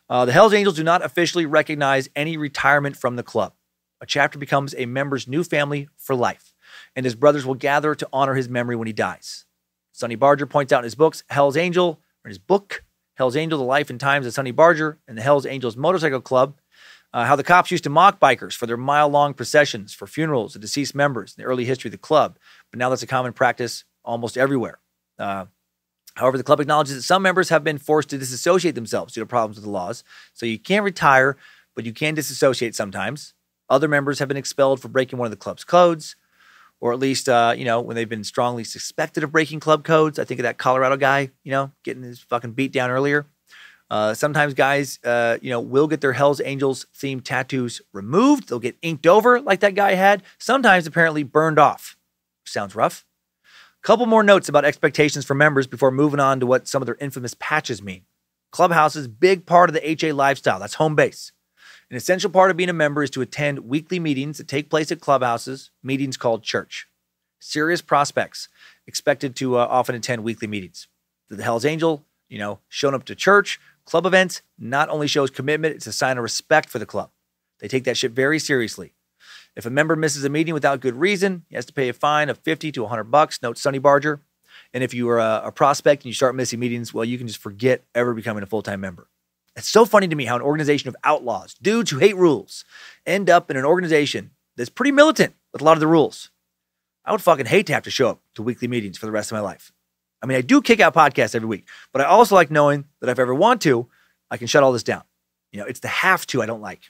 The Hells Angels do not officially recognize any retirement from the club. A chapter becomes a member's new family for life, and his brothers will gather to honor his memory when he dies. Sonny Barger points out in his books, Hells Angel, The Life and Times of Sonny Barger and the Hells Angels Motorcycle Club, how the cops used to mock bikers for their mile-long processions for funerals of deceased members in the early history of the club. But now that's a common practice almost everywhere. However, the club acknowledges that some members have been forced to disassociate themselves due to problems with the laws. So you can't retire, but you can disassociate sometimes. Other members have been expelled for breaking one of the club's codes, or at least, you know, when they've been strongly suspected of breaking club codes. I think of that Colorado guy, you know, getting his fucking beat down earlier. Sometimes guys, you know, will get their Hells Angels themed tattoos removed. They'll get inked over like that guy had. Sometimes apparently burned off. Sounds rough. Couple more notes about expectations for members before moving on to what some of their infamous patches mean. Clubhouse is a big part of the HA lifestyle. That's home base. An essential part of being a member is to attend weekly meetings that take place at clubhouses, meetings called church. Serious prospects expected to often attend weekly meetings. The Hells Angel, you know, showing up to church, club events, not only shows commitment, it's a sign of respect for the club. They take that shit very seriously. If a member misses a meeting without good reason, he has to pay a fine of $50 to $100, notes Sonny Barger. And if you are a prospect and you start missing meetings, well, you can just forget ever becoming a full-time member. It's so funny to me how an organization of outlaws, dudes who hate rules, end up in an organization that's pretty militant with a lot of the rules. I would fucking hate to have to show up to weekly meetings for the rest of my life. I mean, I do kick out podcasts every week, but I also like knowing that if I ever want to, I can shut all this down. You know, it's the have to I don't like.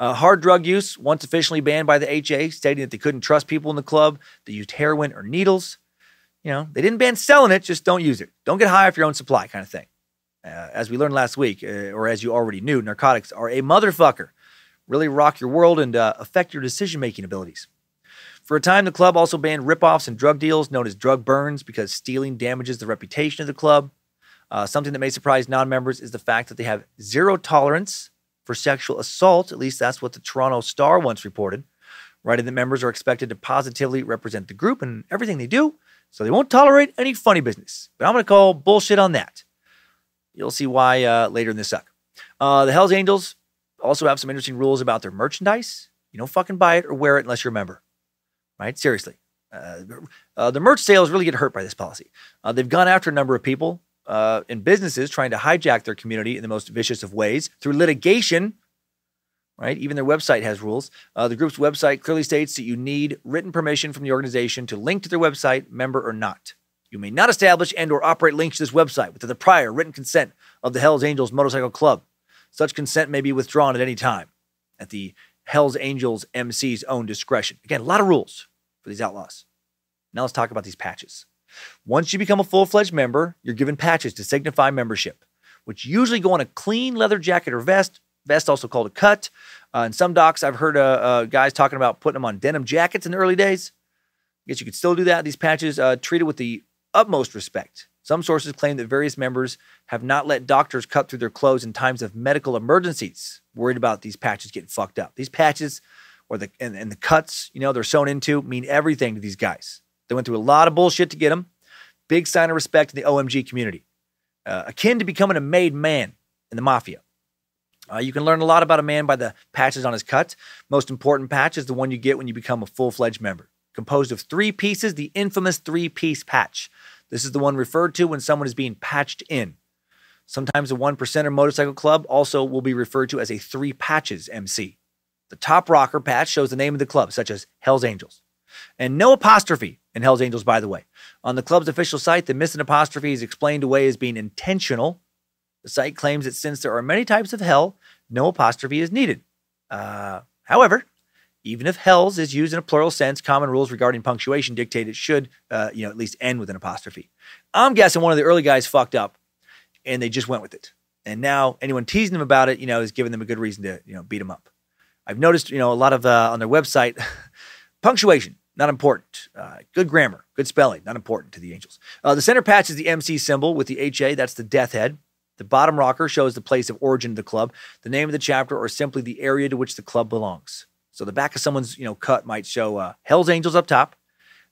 Hard drug use, once officially banned by the HA, stating that they couldn't trust people in the club that used heroin or needles. You know, they didn't ban selling it, just don't use it. Don't get high off your own supply kind of thing. As we learned last week, or as you already knew, narcotics are a motherfucker. Really rock your world and affect your decision-making abilities. For a time, the club also banned ripoffs and drug deals known as drug burns because stealing damages the reputation of the club. Something that may surprise non-members is the fact that they have zero tolerance for sexual assault. At least that's what the Toronto Star once reported, writing that members are expected to positively represent the group in everything they do, so they won't tolerate any funny business. But I'm going to call bullshit on that. You'll see why later in this suck. The Hells Angels also have some interesting rules about their merchandise. You don't fucking buy it or wear it unless you're a member, right? Seriously. The merch sales really get hurt by this policy. They've gone after a number of people and businesses trying to hijack their community in the most vicious of ways through litigation, right? Even their website has rules. The group's website clearly states that you need written permission from the organization to link to their website, member or not. You may not establish and or operate links to this website without the prior written consent of the Hells Angels Motorcycle Club. Such consent may be withdrawn at any time at the Hells Angels MC's own discretion. Again, a lot of rules for these outlaws. Now let's talk about these patches. Once you become a full-fledged member, you're given patches to signify membership, which usually go on a clean leather jacket or vest, also called a cut. In some docs, I've heard guys talking about putting them on denim jackets in the early days. I guess you could still do that. These patches treated with the utmost respect Some sources claim that various members have not let doctors cut through their clothes in times of medical emergencies, worried about these patches getting fucked up. These patches or the cuts, you know, they're sewn into mean everything to these guys. They went through a lot of bullshit to get them. Big sign of respect to the OMG community. Akin to becoming a made man in the mafia. You can learn a lot about a man by the patches on his cuts. Most important patch is the one you get when you become a full-fledged member. Composed of three pieces, the infamous three-piece patch. This is the one referred to when someone is being patched in. Sometimes the 1%er motorcycle club also will be referred to as a three patches MC. The top rocker patch shows the name of the club, such as Hells Angels. And no apostrophe in Hells Angels, by the way. On the club's official site, the missing apostrophe is explained away as being intentional. The site claims that since there are many types of hell, no apostrophe is needed. However, even if hells is used in a plural sense, common rules regarding punctuation dictate it should, at least end with an apostrophe. I'm guessing one of the early guys fucked up and they just went with it. And now anyone teasing them about it, is giving them a good reason to, beat them up. I've noticed, a lot of, on their website, punctuation, not important. Good grammar, good spelling, not important to the Angels. The center patch is the MC symbol with the HA, that's the death head. The bottom rocker shows the place of origin of the club, the name of the chapter, or simply the area to which the club belongs. So the back of someone's, cut might show Hells Angels up top,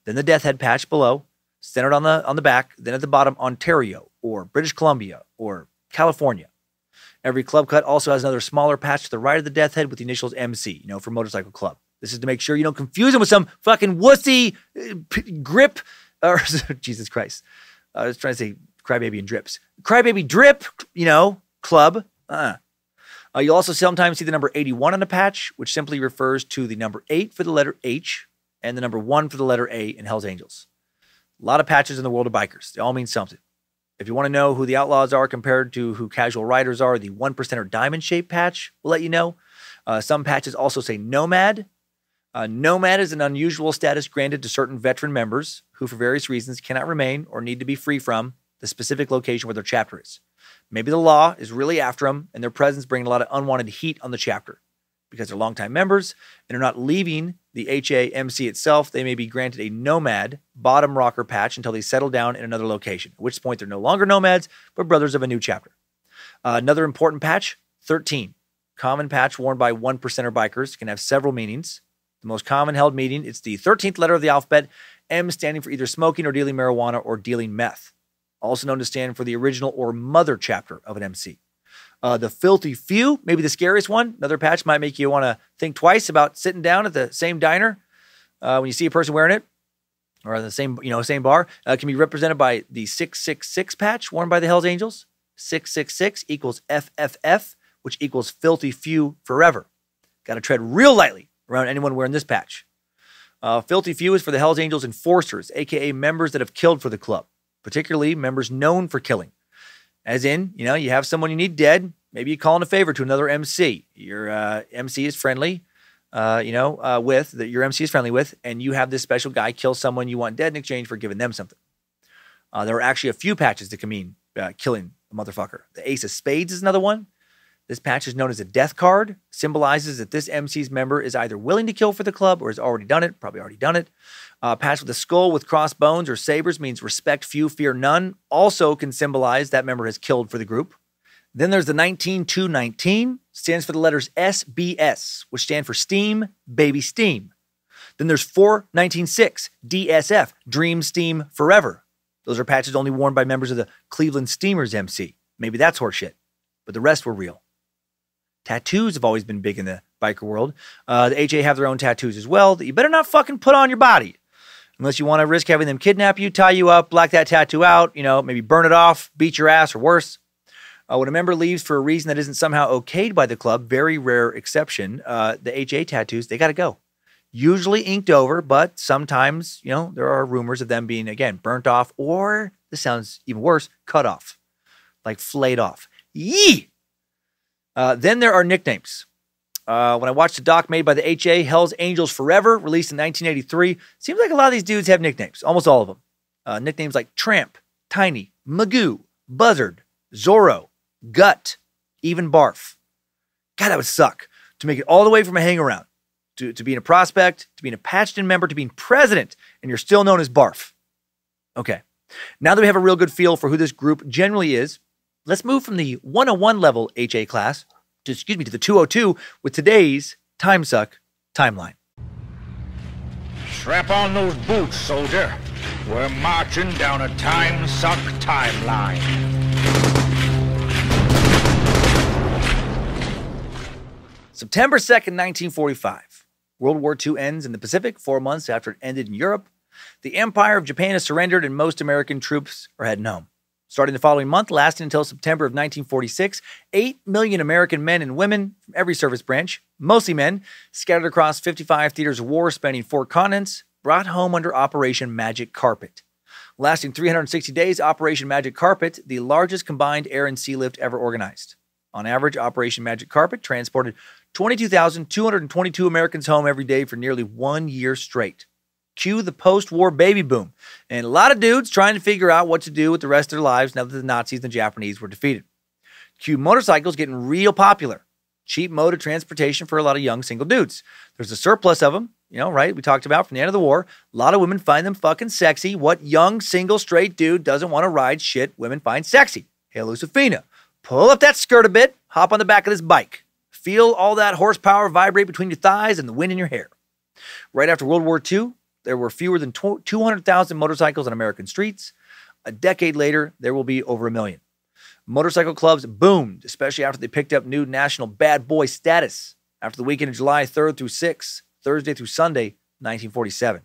then the death head patch below, centered on the back, then at the bottom, Ontario or British Columbia or California. Every club cut also has another smaller patch to the right of the death head with the initials MC, for motorcycle club. This is to make sure you don't confuse them with some fucking wussy grip or Jesus Christ. I was trying to say Crybaby and Drips. Crybaby Drip, club. You'll also sometimes see the number 81 on the patch, which simply refers to the number 8 for the letter H and the number 1 for the letter A in Hells Angels. A lot of patches in the world of bikers. They all mean something. If you want to know who the Outlaws are compared to who casual riders are, the 1%er diamond-shaped patch will let you know. Some patches also say Nomad. Nomad is an unusual status granted to certain veteran members who, for various reasons, cannot remain or need to be free from the specific location where their chapter is. Maybe the law is really after them and their presence bringing a lot of unwanted heat on the chapter. Because they're longtime members and are not leaving the HAMC itself, they may be granted a nomad bottom rocker patch until they settle down in another location, at which point they're no longer nomads, but brothers of a new chapter. Another important patch, 13. Common patch worn by 1%er bikers can have several meanings. The most common held meaning, it's the 13th letter of the alphabet, M standing for either smoking or dealing marijuana or dealing meth. Also known to stand for the original or mother chapter of an MC. The filthy few, maybe the scariest one. Another patch might make you want to think twice about sitting down at the same diner when you see a person wearing it, or the same, same bar. Can be represented by the 666 patch worn by the Hells Angels. 666 equals FFF, which equals filthy few forever. Got to tread real lightly around anyone wearing this patch. Filthy few is for the Hells Angels enforcers, aka members that have killed for the club. Particularly members known for killing. As in, you have someone you need dead. Maybe you call in a favor to another MC. Your MC is friendly, your MC is friendly with, and you have this special guy kill someone you want dead in exchange for giving them something. There are actually a few patches that can mean killing a motherfucker. The Ace of Spades is another one. This patch is known as a death card, symbolizes that this MC's member is either willing to kill for the club or has already done it, patch with a skull with crossbones or sabers means respect few, fear none, also can symbolize that member has killed for the group. Then there's the 19219, stands for the letters SBS, which stand for Steam, Baby Steam. Then there's 4196, DSF, Dream Steam Forever. Those are patches only worn by members of the Cleveland Steamers MC. Maybe that's horseshit, but the rest were real. Tattoos have always been big in the biker world. The HA have their own tattoos as well that you better not fucking put on your body unless you want to risk having them kidnap you, tie you up, black that tattoo out, maybe burn it off, beat your ass or worse. When a member leaves for a reason that isn't somehow okayed by the club, very rare exception, the HA tattoos, they got to go. Usually inked over, but sometimes, there are rumors of them being, again, burnt off or, this sounds even worse, cut off, like flayed off. Yee! Then there are nicknames. When I watched a doc made by the HA, Hells Angels Forever, released in 1983, seems like a lot of these dudes have nicknames, almost all of them. Nicknames like Tramp, Tiny, Magoo, Buzzard, Zorro, Gut, even Barf. God, that would suck to make it all the way from a hangaround to being a prospect, to being a patched-in member, to being president, and you're still known as Barf. Okay, Now that we have a real good feel for who this group generally is, let's move from the 101 level HA class to the 202 with today's Time Suck timeline. Strap on those boots, soldier. We're marching down a Time Suck timeline. September 2nd, 1945. World War II ends in the Pacific 4 months after it ended in Europe. The Empire of Japan has surrendered and most American troops are heading home. Starting the following month, lasting until September of 1946, 8 million American men and women from every service branch, mostly men, scattered across 55 theaters of war spanning 4 continents, brought home under Operation Magic Carpet. Lasting 360 days, Operation Magic Carpet, the largest combined air and sea lift ever organized. On average, Operation Magic Carpet transported 22,222 Americans home every day for nearly 1 year straight. Cue the post-war baby boom, and a lot of dudes trying to figure out what to do with the rest of their lives now that the Nazis and the Japanese were defeated. Cue motorcycles getting real popular. Cheap mode of transportation for a lot of young single dudes. There's a surplus of them, you know, right? We talked about from the end of the war. A lot of women find them fucking sexy. What young single straight dude doesn't want to ride shit women find sexy? Hey, Lucifina, pull up that skirt a bit, hop on the back of this bike. Feel all that horsepower vibrate between your thighs and the wind in your hair. Right after World War II, there were fewer than 200,000 motorcycles on American streets. A decade later, there will be over 1 million. Motorcycle clubs boomed, especially after they picked up new national bad boy status after the weekend of July 3rd through 6th, Thursday through Sunday, 1947.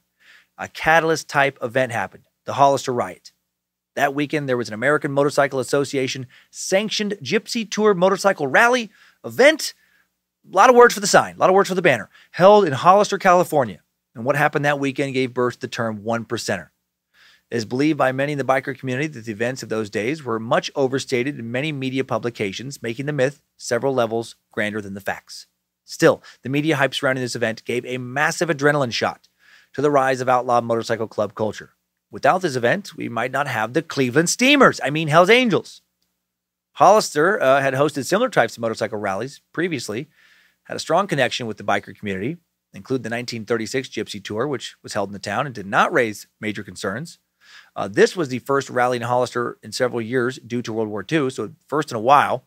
A catalyst-type event happened, the Hollister riot. That weekend, there was an American Motorcyclist Association sanctioned Gypsy Tour motorcycle rally event. A lot of words for the sign, a lot of words for the banner, held in Hollister, California. And what happened that weekend gave birth to the term one percenter. It is believed by many in the biker community that the events of those days were much overstated in many media publications, making the myth several levels grander than the facts. Still, the media hype surrounding this event gave a massive adrenaline shot to the rise of outlaw motorcycle club culture. Without this event, we might not have the Cleveland Steamers. I mean, Hells Angels. Hollister had hosted similar types of motorcycle rallies previously, had a strong connection with the biker community, include the 1936 Gypsy Tour, which was held in the town and did not raise major concerns. This was the first rally in Hollister in several years due to World War II, so first in a while,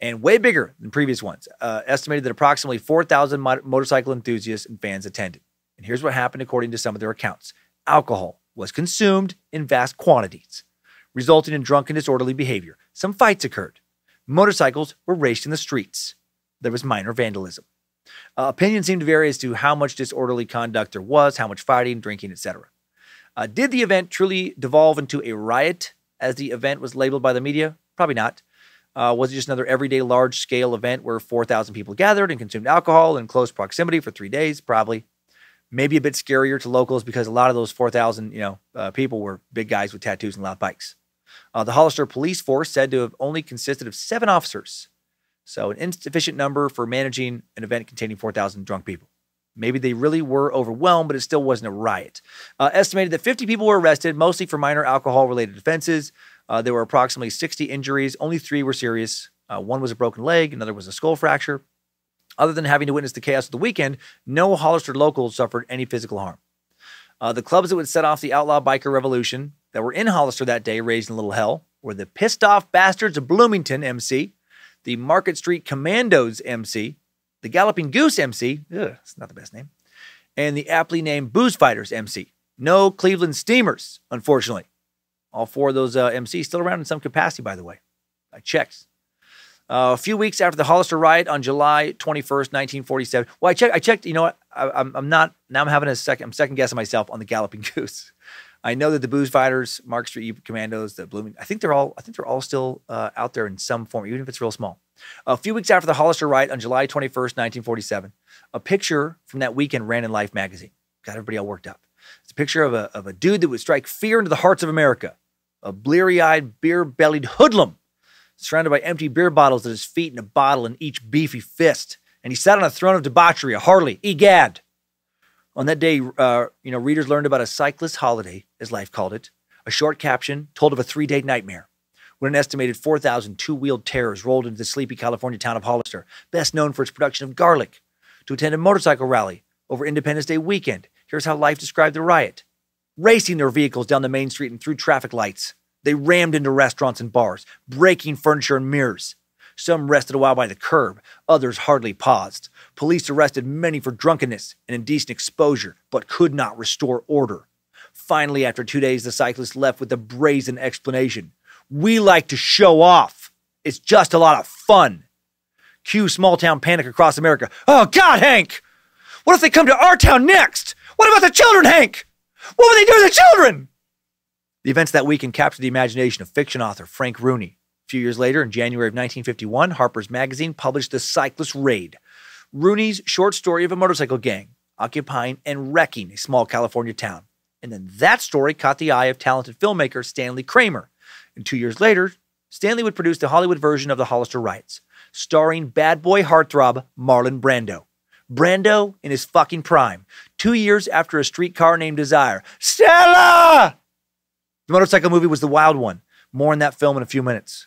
and way bigger than previous ones. Estimated that approximately 4,000 motorcycle enthusiasts and fans attended. And here's what happened according to some of their accounts. Alcohol was consumed in vast quantities, resulting in drunken, disorderly behavior. Some fights occurred. Motorcycles were raced in the streets. There was minor vandalism. Opinions seem to vary as to how much disorderly conduct there was, how much fighting, drinking, etc. Did the event truly devolve into a riot as the event was labeled by the media? Probably not. Was it just another everyday large-scale event where 4,000 people gathered and consumed alcohol in close proximity for 3 days? Probably. Maybe a bit scarier to locals because a lot of those 4,000 people were big guys with tattoos and loud bikes. The Hollister police force said to have only consisted of 7 officers. So an insufficient number for managing an event containing 4,000 drunk people. Maybe they really were overwhelmed, but it still wasn't a riot. Estimated that 50 people were arrested, mostly for minor alcohol-related offenses. There were approximately 60 injuries. Only 3 were serious. One was a broken leg. Another was a skull fracture. Other than having to witness the chaos of the weekend, no Hollister locals suffered any physical harm. The clubs that would set off the outlaw biker revolution that were in Hollister that day, raised in a little hell, were the Pissed Off Bastards of Bloomington MC, the Market Street Commandos MC, the Galloping Goose MC, it's not the best name, and the aptly named Booze Fighters MC. No Cleveland Steamers, unfortunately. All 4 of those MCs still around in some capacity, by the way. I checked. A few weeks after the Hollister riot on July 21st, 1947. Well, I checked, you know what? I'm second guessing myself on the Galloping Goose. I know that the Booze Fighters, Market Street Commandos, the Blooming, I think they're all still out there in some form, even if it's real small. A few weeks after the Hollister riot on July 21st, 1947, a picture from that weekend ran in Life magazine. Got everybody all worked up. It's a picture of a dude that would strike fear into the hearts of America. A bleary-eyed, beer-bellied hoodlum surrounded by empty beer bottles at his feet and a bottle in each beefy fist. And he sat on a throne of debauchery, a Harley, egad. On that day, readers learned about a cyclist holiday, as Life called it, a short caption told of a 3-day nightmare when an estimated 4,000 two-wheeled terrors rolled into the sleepy California town of Hollister, best known for its production of garlic, to attend a motorcycle rally over Independence Day weekend. Here's how Life described the riot. racing their vehicles down the main street and through traffic lights. They rammed into restaurants and bars, breaking furniture and mirrors. Some rested a while by the curb, others hardly paused. Police arrested many for drunkenness and indecent exposure, but could not restore order. Finally, after 2 days, the cyclist left with a brazen explanation. "We like to show off. It's just a lot of fun." Cue small-town panic across America. "Oh, God, Hank! What if they come to our town next? What about the children, Hank? What would they do to the children?" The events that weekend captured the imagination of fiction author Frank Rooney. A few years later, in January of 1951, Harper's Magazine published The Cyclist Raid, Rooney's short story of a motorcycle gang occupying and wrecking a small California town. And then that story caught the eye of talented filmmaker Stanley Kramer. And 2 years later, Stanley would produce the Hollywood version of the Hollister riots, starring bad boy heartthrob Marlon Brando. Brando in his fucking prime, 2 years after A Streetcar Named Desire. Stella! The motorcycle movie was the wild one. More on that film in a few minutes.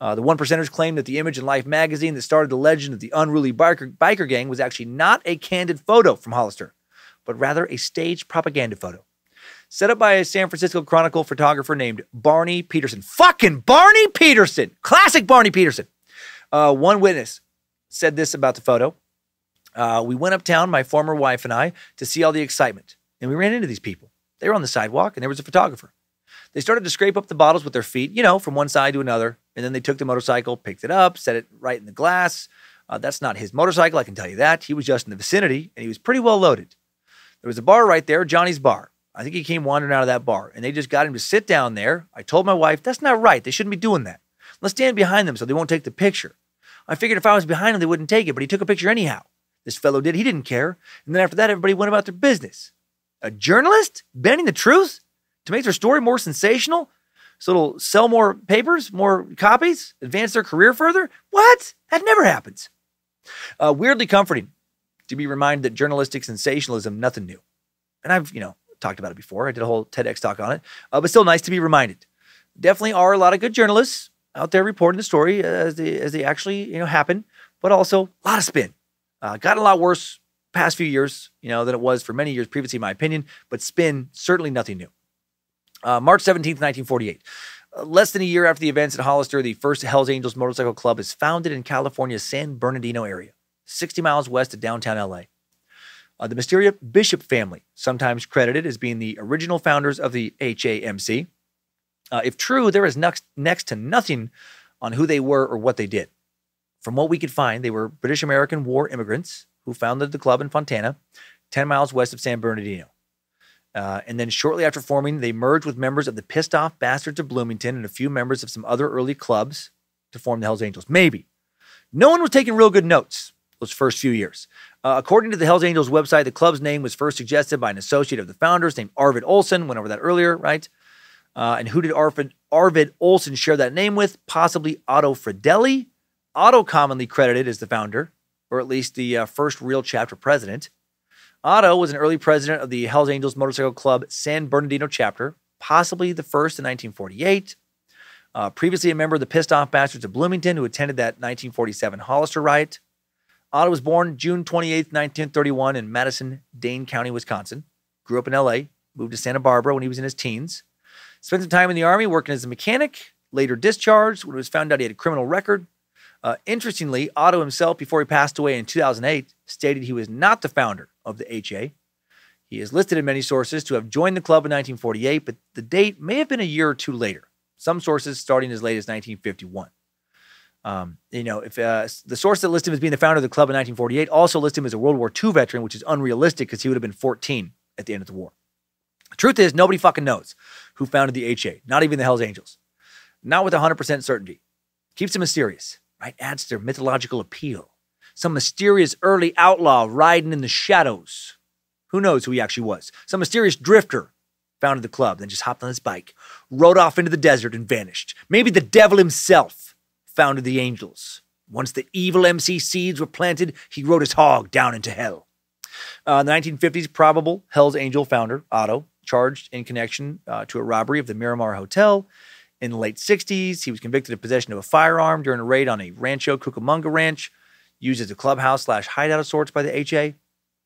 The One Percenters claimed that the image in Life magazine that started the legend of the unruly biker gang was actually not a candid photo from Hollister, but rather a staged propaganda photo set up by a San Francisco Chronicle photographer named Barney Peterson. Fucking Barney Peterson! Classic Barney Peterson. One witness said this about the photo. We went uptown, my former wife and I, to see all the excitement. And we ran into these people. They were on the sidewalk, and there was a photographer. They started to scrape up the bottles with their feet, you know, from one side to another. And then they took the motorcycle, picked it up, set it right in the glass. That's not his motorcycle, I can tell you that. He was just in the vicinity, and he was pretty well loaded. There was a bar right there, Johnny's Bar. I think he came wandering out of that bar, and they just got him to sit down there. I told my wife, that's not right. They shouldn't be doing that. Let's stand behind them so they won't take the picture. I figured if I was behind him, they wouldn't take it, but he took a picture anyhow. This fellow did. He didn't care. And then after that, everybody went about their business. A journalist bending the truth to make their story more sensational? So it'll sell more papers, more copies, advance their career further? What? That never happens. Weirdly comforting to be reminded that journalistic sensationalism, nothing new. And I've, you know, talked about it before. I did a whole TEDx talk on it, but still nice to be reminded. Definitely are a lot of good journalists out there reporting the story as they actually, you know, happen, but also a lot of spin. Gotten a lot worse past few years, you know, than it was for many years previously, in my opinion, but spin, certainly nothing new. March 17th, 1948. Less than a year after the events at Hollister, the first Hells Angels Motorcycle Club is founded in California's San Bernardino area, 60 miles west of downtown LA. The mysterious Bishop family, sometimes credited as being the original founders of the HAMC. If true, there is next to nothing on who they were or what they did. From what we could find, they were British-American war immigrants who founded the club in Fontana, 10 miles west of San Bernardino. And then shortly after forming, they merged with members of the Pissed Off Bastards of Bloomington and a few members of some other early clubs to form the Hells Angels. Maybe. No one was taking real good notes those first few years. According to the Hells Angels website, the club's name was first suggested by an associate of the founders named Arvid Olson. Went over that earlier, right? And who did Arvid Olson share that name with? Possibly Otto Fridelli. Otto commonly credited as the founder, or at least the first real chapter president. Otto was an early president of the Hells Angels Motorcycle Club San Bernardino chapter, possibly the first in 1948. Previously a member of the Pissed Off Bastards of Bloomington, who attended that 1947 Hollister riot. Otto was born June 28, 1931 in Madison, Dane County, Wisconsin. Grew up in L.A., moved to Santa Barbara when he was in his teens. Spent some time in the Army working as a mechanic, later discharged when it was found out he had a criminal record. Interestingly, Otto himself, before he passed away in 2008, stated he was not the founder of the HA. He is listed in many sources to have joined the club in 1948, but the date may have been a year or two later. Some sources starting as late as 1951. You know, if the source that lists him as being the founder of the club in 1948 also lists him as a World War II veteran, which is unrealistic because he would have been 14 at the end of the war. The truth is, nobody fucking knows who founded the HA, not even the Hells Angels. Not with 100% certainty. Keeps it mysterious. Right, adds to their mythological appeal. Some mysterious early outlaw riding in the shadows. Who knows who he actually was? Some mysterious drifter founded the club, then just hopped on his bike, rode off into the desert and vanished. Maybe the devil himself founded the Angels. Once the evil MC seeds were planted, he rode his hog down into hell. In the 1950s, probable Hells Angel founder, Otto, charged in connection to a robbery of the Miramar Hotel. In the late 60s, he was convicted of possession of a firearm during a raid on a Rancho Cucamonga ranch, used as a clubhouse / hideout of sorts by the HA.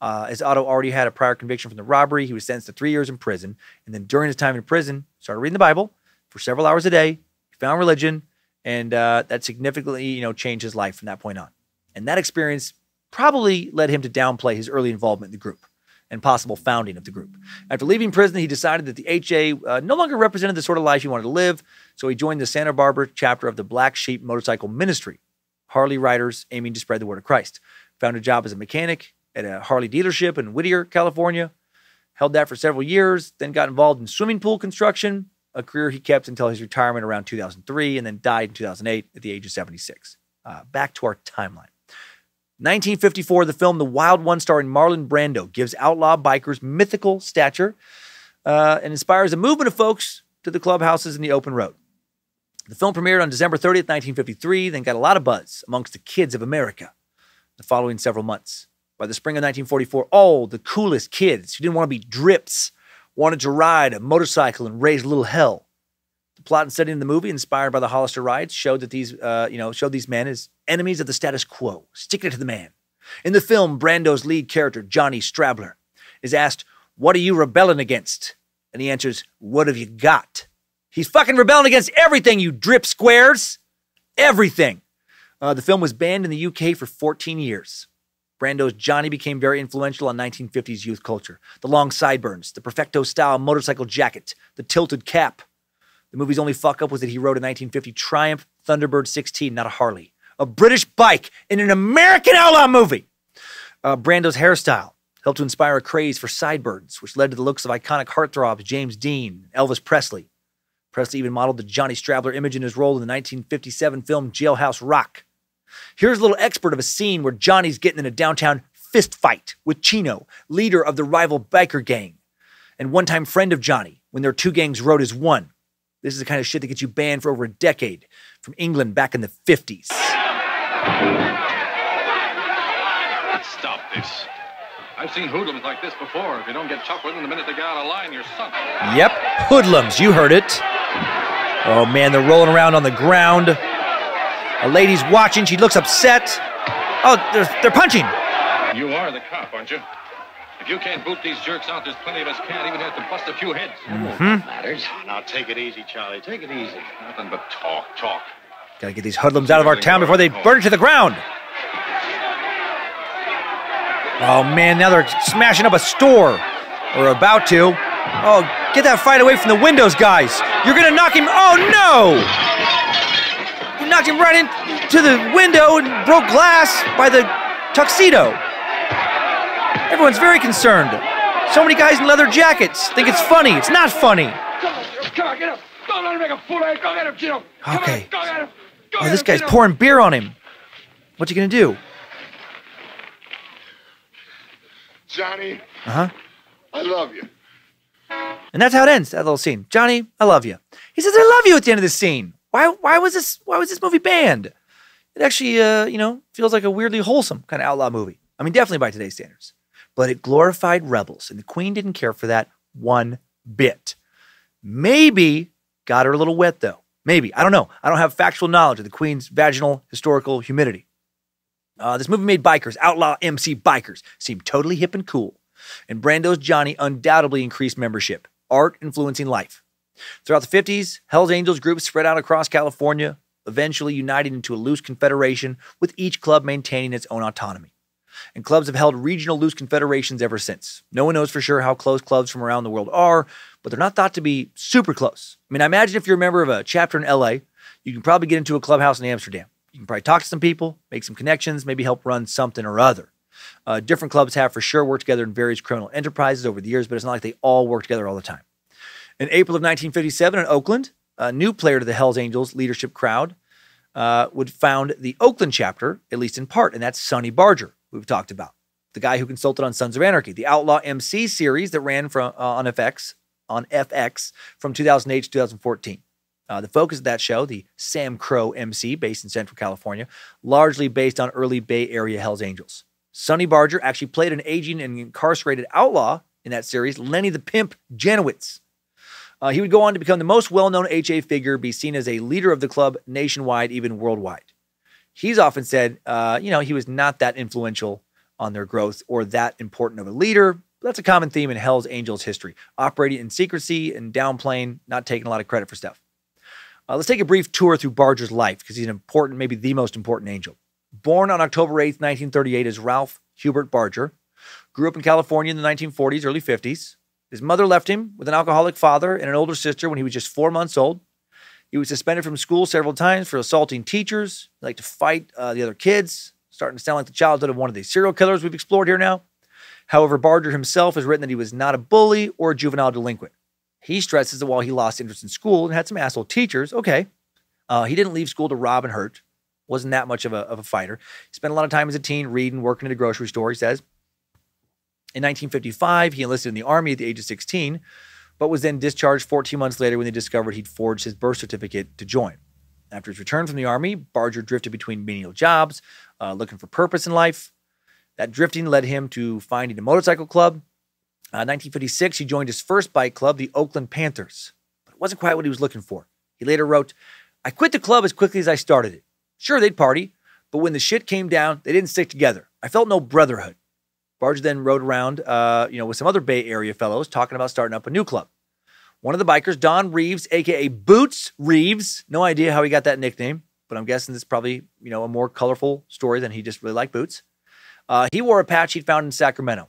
As Otto already had a prior conviction from the robbery, he was sentenced to 3 years in prison. And then during his time in prison, started reading the Bible for several hours a day. He found religion, and that significantly, changed his life from that point on. And that experience probably led him to downplay his early involvement in the group and possible founding of the group. After leaving prison, he decided that the HA no longer represented the sort of life he wanted to live, so he joined the Santa Barbara chapter of the Black Sheep Motorcycle Ministry, Harley riders aiming to spread the word of Christ. Found a job as a mechanic at a Harley dealership in Whittier, California. Held that for several years, then got involved in swimming pool construction, a career he kept until his retirement around 2003, and then died in 2008 at the age of 76. Back to our timeline. 1954, the film The Wild One, starring Marlon Brando, gives outlaw bikers mythical stature and inspires a movement of folks to the clubhouses and the open road. The film premiered on December 30th, 1953, then got a lot of buzz amongst the kids of America the following several months. By the spring of 1944, all the coolest kids who didn't want to be drips wanted to ride a motorcycle and raise a little hell. The plot and setting of the movie, inspired by the Hollister riots, showed that these men as enemies of the status quo, sticking it to the man. In the film, Brando's lead character, Johnny Strabler, is asked, "What are you rebelling against?" And he answers, "What have you got?" He's fucking rebelling against everything, you drip squares. Everything. The film was banned in the UK for 14 years. Brando's Johnny became very influential on 1950s youth culture. The long sideburns, the perfecto-style motorcycle jacket, the tilted cap. The movie's only fuck-up was that he rode a 1950 Triumph Thunderbird 16, not a Harley. A British bike in an American outlaw movie. Brando's hairstyle helped to inspire a craze for sideburns, which led to the looks of iconic heartthrobs James Dean and Elvis Presley. Presley even modeled the Johnny Strabler image in his role in the 1957 film Jailhouse Rock. Here's a little expert of a scene where Johnny's getting in a downtown fist fight with Chino, leader of the rival biker gang, and one-time friend of Johnny when their two gangs rode as one. This is the kind of shit that gets you banned for over a decade from England back in the 50s. Let's stop this. I've seen hoodlums like this before. If you don't get chucked within the minute they get out of line, you're sunk. Yep, hoodlums, you heard it. Oh man, they're rolling around on the ground. A lady's watching, she looks upset. Oh, they're punching. You are the cop, aren't you? If you can't boot these jerks out, there's plenty of us can't even have to bust a few heads. Mm-hmm. Matters. Now take it easy, Charlie. Take it easy. Nothing but talk, talk. Gotta get these hoodlums out of our town before they burn it to the ground. Oh, man, now they're smashing up a store. Or about to. Oh, get that fight away from the windows, guys. You're gonna knock him. Oh, no! You knocked him right into the window and broke glass by the tuxedo. Everyone's very concerned. So many guys in leather jackets think it's funny. It's not funny. Come on, get up. Don't let him make a fool of you. Go get him, Gino. Okay. Go get him. Oh, this guy's pouring beer on him. What you gonna do? Johnny, I love you. And that's how it ends, that little scene. Johnny, I love you. He says, I love you at the end of the scene. Why was this movie banned? It actually, feels like a weirdly wholesome kind of outlaw movie. I mean, definitely by today's standards. But it glorified rebels, and the Queen didn't care for that one bit. Maybe got her a little wet, though. Maybe. I don't know. I don't have factual knowledge of the Queen's vaginal historical humidity. This movie made bikers, outlaw MC bikers, seem totally hip and cool. And Brando's Johnny undoubtedly increased membership, art influencing life. Throughout the 50s, Hells Angels groups spread out across California, eventually uniting into a loose confederation, with each club maintaining its own autonomy. And clubs have held regional loose confederations ever since. No one knows for sure how close clubs from around the world are, but they're not thought to be super close. I mean, I imagine if you're a member of a chapter in LA, you can probably get into a clubhouse in Amsterdam. You can probably talk to some people, make some connections, maybe help run something or other. Different clubs have for sure worked together in various criminal enterprises over the years, but it's not like they all work together all the time. In April of 1957 in Oakland, a new player to the Hells Angels leadership crowd would found the Oakland chapter, at least in part, and that's Sonny Barger, we've talked about. The guy who consulted on Sons of Anarchy, the Outlaw MC series that ran from, on FX from 2008 to 2014. The focus of that show, the Sam Crow MC, based in Central California, largely based on early Bay Area Hells Angels. Sonny Barger actually played an aging and incarcerated outlaw in that series, Lenny the Pimp Janowitz. He would go on to become the most well-known HA figure, be seen as a leader of the club nationwide, even worldwide. He's often said, he was not that influential on their growth or that important of a leader. That's a common theme in Hells Angels history, operating in secrecy and downplaying, not taking a lot of credit for stuff. Let's take a brief tour through Barger's life because he's an important, maybe the most important angel. Born on October 8th, 1938 as Ralph Hubert Barger. Grew up in California in the 1940s, early 50s. His mother left him with an alcoholic father and an older sister when he was just 4 months old. He was suspended from school several times for assaulting teachers. He liked to fight the other kids. Starting to sound like the childhood of one of the serial killers we've explored here now. However, Barger himself has written that he was not a bully or a juvenile delinquent. He stresses that while he lost interest in school and had some asshole teachers, okay, he didn't leave school to rob and hurt. Wasn't that much of a fighter. He spent a lot of time as a teen reading, working at a grocery store, he says. In 1955, he enlisted in the Army at the age of 16, but was then discharged 14 months later when they discovered he'd forged his birth certificate to join. After his return from the Army, Barger drifted between menial jobs, looking for purpose in life. That drifting led him to finding a motorcycle club. 1956, he joined his first bike club, the Oakland Panthers. But it wasn't quite what he was looking for. He later wrote, "I quit the club as quickly as I started it. Sure, they'd party, but when the shit came down, they didn't stick together. I felt no brotherhood." Barger then rode around with some other Bay Area fellows talking about starting up a new club. One of the bikers, Don Reeves, a.k.a. Boots Reeves, no idea how he got that nickname, but I'm guessing this is probably, you know, a more colorful story than he just really liked boots. He wore a patch he'd found in Sacramento.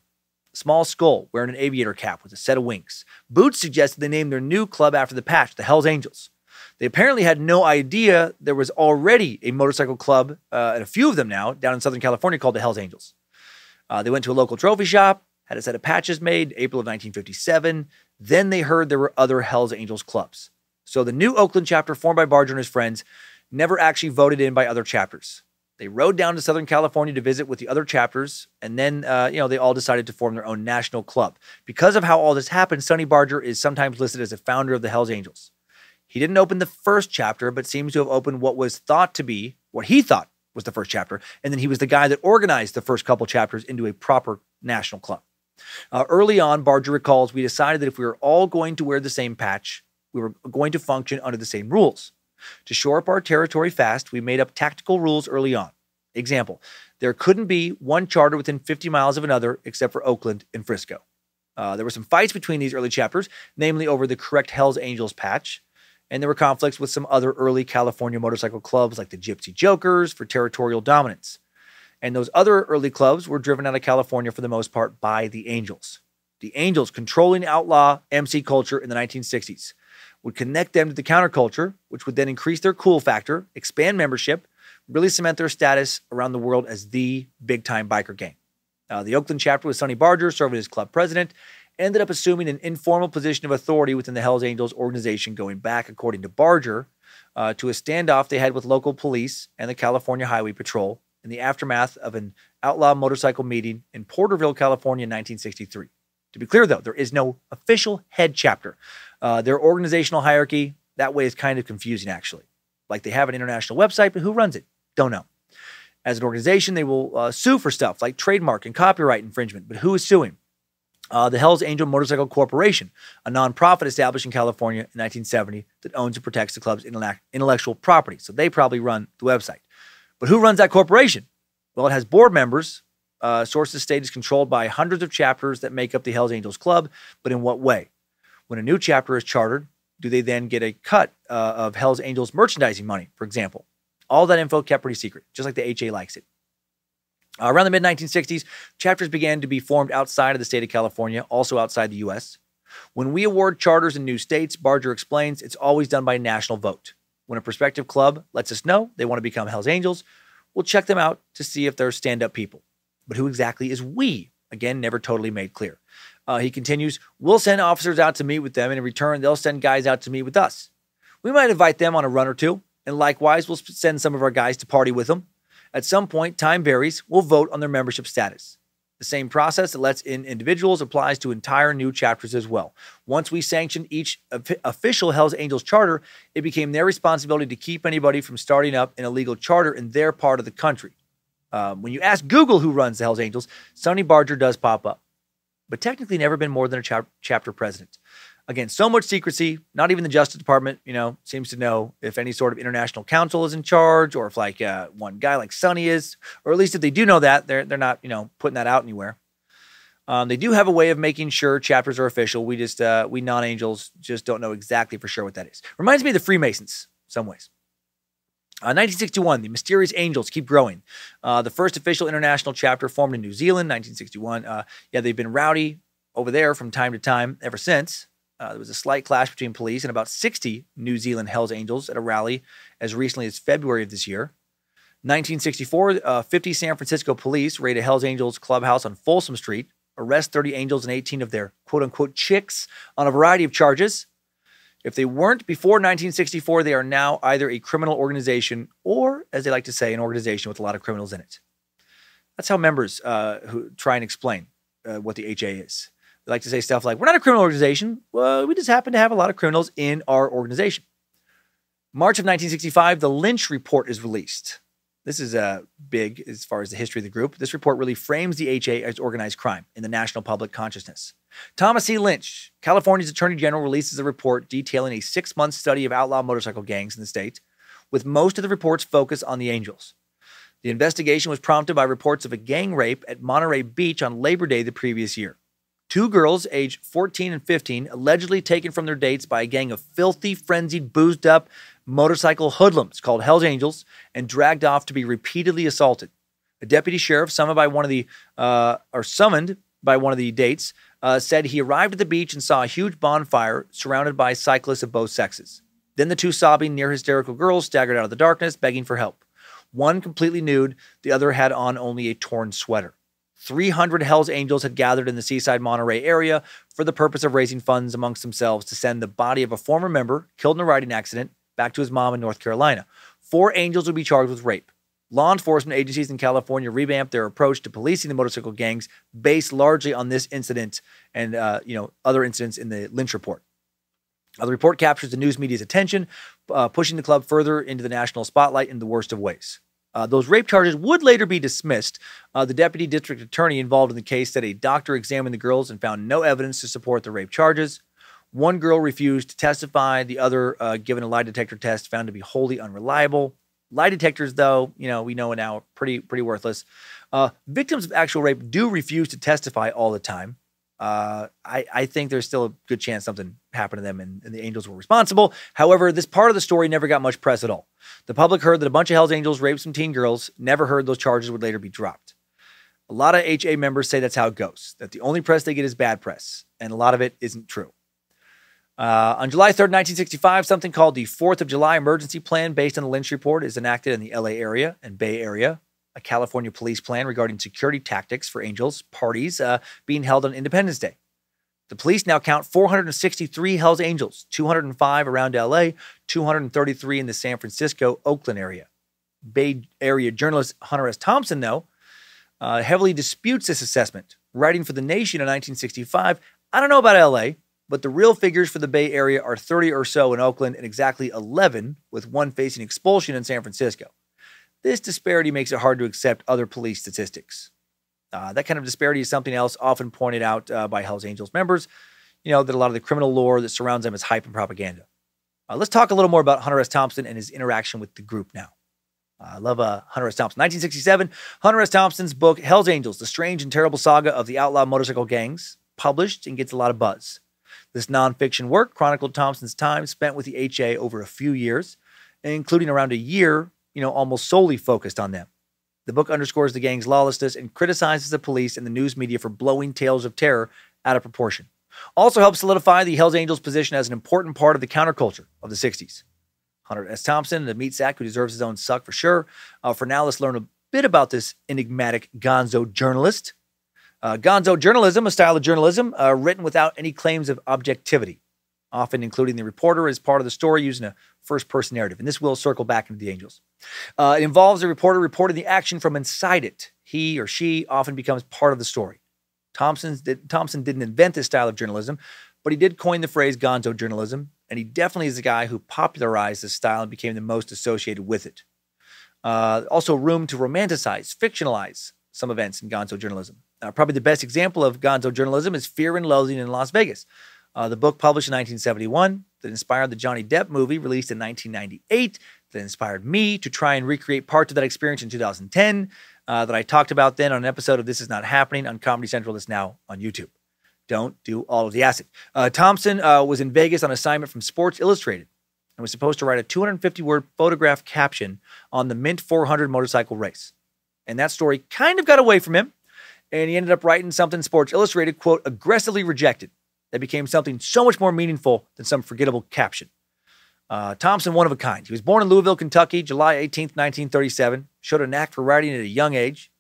Small skull wearing an aviator cap with a set of wings. Boots suggested they name their new club after the patch, the Hells Angels. They apparently had no idea there was already a motorcycle club, and a few of them now, down in Southern California called the Hells Angels. They went to a local trophy shop, had a set of patches made, April of 1957. Then they heard there were other Hells Angels clubs. So the new Oakland chapter formed by Barger and his friends never actually voted in by other chapters. They rode down to Southern California to visit with the other chapters, and then they all decided to form their own national club. Because of how all this happened, Sonny Barger is sometimes listed as the founder of the Hells Angels. He didn't open the first chapter, but seems to have opened what was thought to be, what he thought was the first chapter, and then he was the guy that organized the first couple chapters into a proper national club. Early on, Barger recalls, "We decided that if we were all going to wear the same patch, we were going to function under the same rules. To shore up our territory fast, we made up tactical rules early on. Example, there couldn't be one charter within 50 miles of another except for Oakland and Frisco." There were some fights between these early chapters, namely over the correct Hells Angels patch, and there were conflicts with some other early California motorcycle clubs like the Gypsy Jokers for territorial dominance. And those other early clubs were driven out of California for the most part by the Angels. The Angels, controlling outlaw MC culture in the 1960s, would connect them to the counterculture, which would then increase their cool factor, expand membership, really cement their status around the world as the big-time biker gang. The Oakland chapter, with Sonny Barger serving as club president, ended up assuming an informal position of authority within the Hells Angels organization going back, according to Barger, to a standoff they had with local police and the California Highway Patrol in the aftermath of an outlaw motorcycle meeting in Porterville, California in 1963. To be clear, though, there is no official head chapter. Their organizational hierarchy, that way, is kind of confusing, actually. Like, they have an international website, but who runs it? Don't know. As an organization, they will sue for stuff like trademark and copyright infringement, but who is suing? The Hells Angel Motorcycle Corporation, a nonprofit established in California in 1970 that owns and protects the club's intellectual property, so they probably run the website. But who runs that corporation? Well, it has board members. Sources state is controlled by hundreds of chapters that make up the Hells Angels Club, but in what way? When a new chapter is chartered, do they then get a cut of Hells Angels merchandising money, for example? All that info kept pretty secret, just like the HA likes it. Around the mid-1960s, chapters began to be formed outside of the state of California, also outside the U.S. "When we award charters in new states," Barger explains, "it's always done by national vote. When a prospective club lets us know they want to become Hells Angels, we'll check them out to see if they're stand-up people. But who exactly is we?" Again, never totally made clear. He continues, "We'll send officers out to meet with them, and in return, they'll send guys out to meet with us. We might invite them on a run or two, and likewise, we'll send some of our guys to party with them. At some point, time varies, we'll vote on their membership status. The same process that lets in individuals applies to entire new chapters as well. Once we sanctioned each official Hells Angels charter, it became their responsibility to keep anybody from starting up an illegal charter in their part of the country." When you ask Google who runs the Hells Angels, Sonny Barger does pop up, but technically never been more than a chapter president. Again, so much secrecy. Not even the Justice Department, you know, seems to know if any sort of international counsel is in charge, or if like one guy like Sonny is, or at least if they do know that, they're not, you know, putting that out anywhere. They do have a way of making sure chapters are official. We just, we non-angels just don't know exactly for sure what that is. Reminds me of the Freemasons in some ways. 1961, the mysterious angels keep growing. The first official international chapter formed in New Zealand, 1961. Yeah, they've been rowdy over there from time to time ever since. There was a slight clash between police and about 60 New Zealand Hells Angels at a rally as recently as February of this year. 1964, 50 San Francisco police raid a Hells Angels clubhouse on Folsom Street, arrest 30 angels and 18 of their quote-unquote chicks on a variety of charges. If they weren't before 1964, they are now either a criminal organization or, as they like to say, an organization with a lot of criminals in it. That's how members who try and explain what the HA is. They like to say stuff like, we're not a criminal organization. Well, we just happen to have a lot of criminals in our organization. March of 1965, the Lynch Report is released. This is big as far as the history of the group. This report really frames the HA as organized crime in the national public consciousness. Thomas E. Lynch, California's Attorney General, releases a report detailing a 6-month study of outlaw motorcycle gangs in the state, with most of the report's focus on the angels. The investigation was prompted by reports of a gang rape at Monterey Beach on Labor Day the previous year. 2 girls, aged 14 and 15, allegedly taken from their dates by a gang of filthy, frenzied, boozed-up motorcycle hoodlums called Hells Angels and dragged off to be repeatedly assaulted. A deputy sheriff summoned by one of the dates said he arrived at the beach and saw a huge bonfire surrounded by cyclists of both sexes. Then the 2 sobbing, near-hysterical girls staggered out of the darkness, begging for help. One completely nude, the other had on only a torn sweater. 300 Hells Angels had gathered in the seaside Monterey area for the purpose of raising funds amongst themselves to send the body of a former member killed in a riding accident back to his mom in North Carolina. 4 angels would be charged with rape. Law enforcement agencies in California revamped their approach to policing the motorcycle gangs based largely on this incident and other incidents in the Lynch Report. The report captures the news media's attention, pushing the club further into the national spotlight in the worst of ways. Those rape charges would later be dismissed. The deputy district attorney involved in the case said a doctor examined the girls and found no evidence to support the rape charges. 1 girl refused to testify. The other, given a lie detector test, found to be wholly unreliable. Lie detectors, though, we know now, are pretty worthless. Victims of actual rape do refuse to testify all the time. I think there's still a good chance something happened to them and the angels were responsible. However, this part of the story never got much press at all. The public heard that a bunch of Hells Angels raped some teen girls, never heard those charges would later be dropped. A lot of HA members say that's how it goes, that the only press they get is bad press, and a lot of it isn't true. On July 3rd, 1965, something called the 4th of July Emergency Plan based on the Lynch Report is enacted in the LA area and Bay Area. A California police plan regarding security tactics for angels parties being held on Independence Day. The police now count 463 Hells Angels, 205 around LA, 233 in the San Francisco, Oakland area. Bay Area journalist Hunter S. Thompson, though, heavily disputes this assessment. Writing for The Nation in 1965, I don't know about LA, but the real figures for the Bay Area are 30 or so in Oakland and exactly 11, with 1 facing expulsion in San Francisco. This disparity makes it hard to accept other police statistics. That kind of disparity is something else often pointed out by Hells Angels members, that a lot of the criminal lore that surrounds them is hype and propaganda. Let's talk a little more about Hunter S. Thompson and his interaction with the group now. I love Hunter S. Thompson. 1967, Hunter S. Thompson's book, Hells Angels, The Strange and Terrible Saga of the Outlaw Motorcycle Gangs, published and gets a lot of buzz. This nonfiction work chronicled Thompson's time spent with the HA over a few years, including around a year almost solely focused on them. The book underscores the gang's lawlessness and criticizes the police and the news media for blowing tales of terror out of proportion. Also helps solidify the Hells Angels' position as an important part of the counterculture of the 60s. Hunter S. Thompson, the meat sack who deserves his own suck for sure. For now, let's learn a bit about this enigmatic gonzo journalist. Gonzo journalism, a style of journalism written without any claims of objectivity, often including the reporter as part of the story using a first-person narrative. And this will circle back into the angels. It involves a reporter reporting the action from inside it. He or she often becomes part of the story. Thompson didn't invent this style of journalism, but he did coin the phrase gonzo journalism, and he definitely is the guy who popularized this style and became the most associated with it. Also room to romanticize, fictionalize some events in gonzo journalism. Probably the best example of gonzo journalism is Fear and Loathing in Las Vegas, The book published in 1971 that inspired the Johnny Depp movie released in 1998 that inspired me to try and recreate part of that experience in 2010 that I talked about then on an episode of This Is Not Happening on Comedy Central that's now on YouTube. Don't do all of the acid. Thompson was in Vegas on assignment from Sports Illustrated and was supposed to write a 250-word photograph caption on the Mint 400 motorcycle race. And that story kind of got away from him, and he ended up writing something Sports Illustrated, quote, aggressively rejected, that became something so much more meaningful than some forgettable caption. Thompson, one of a kind. He was born in Louisville, Kentucky, July 18th, 1937, showed a knack for writing at a young age.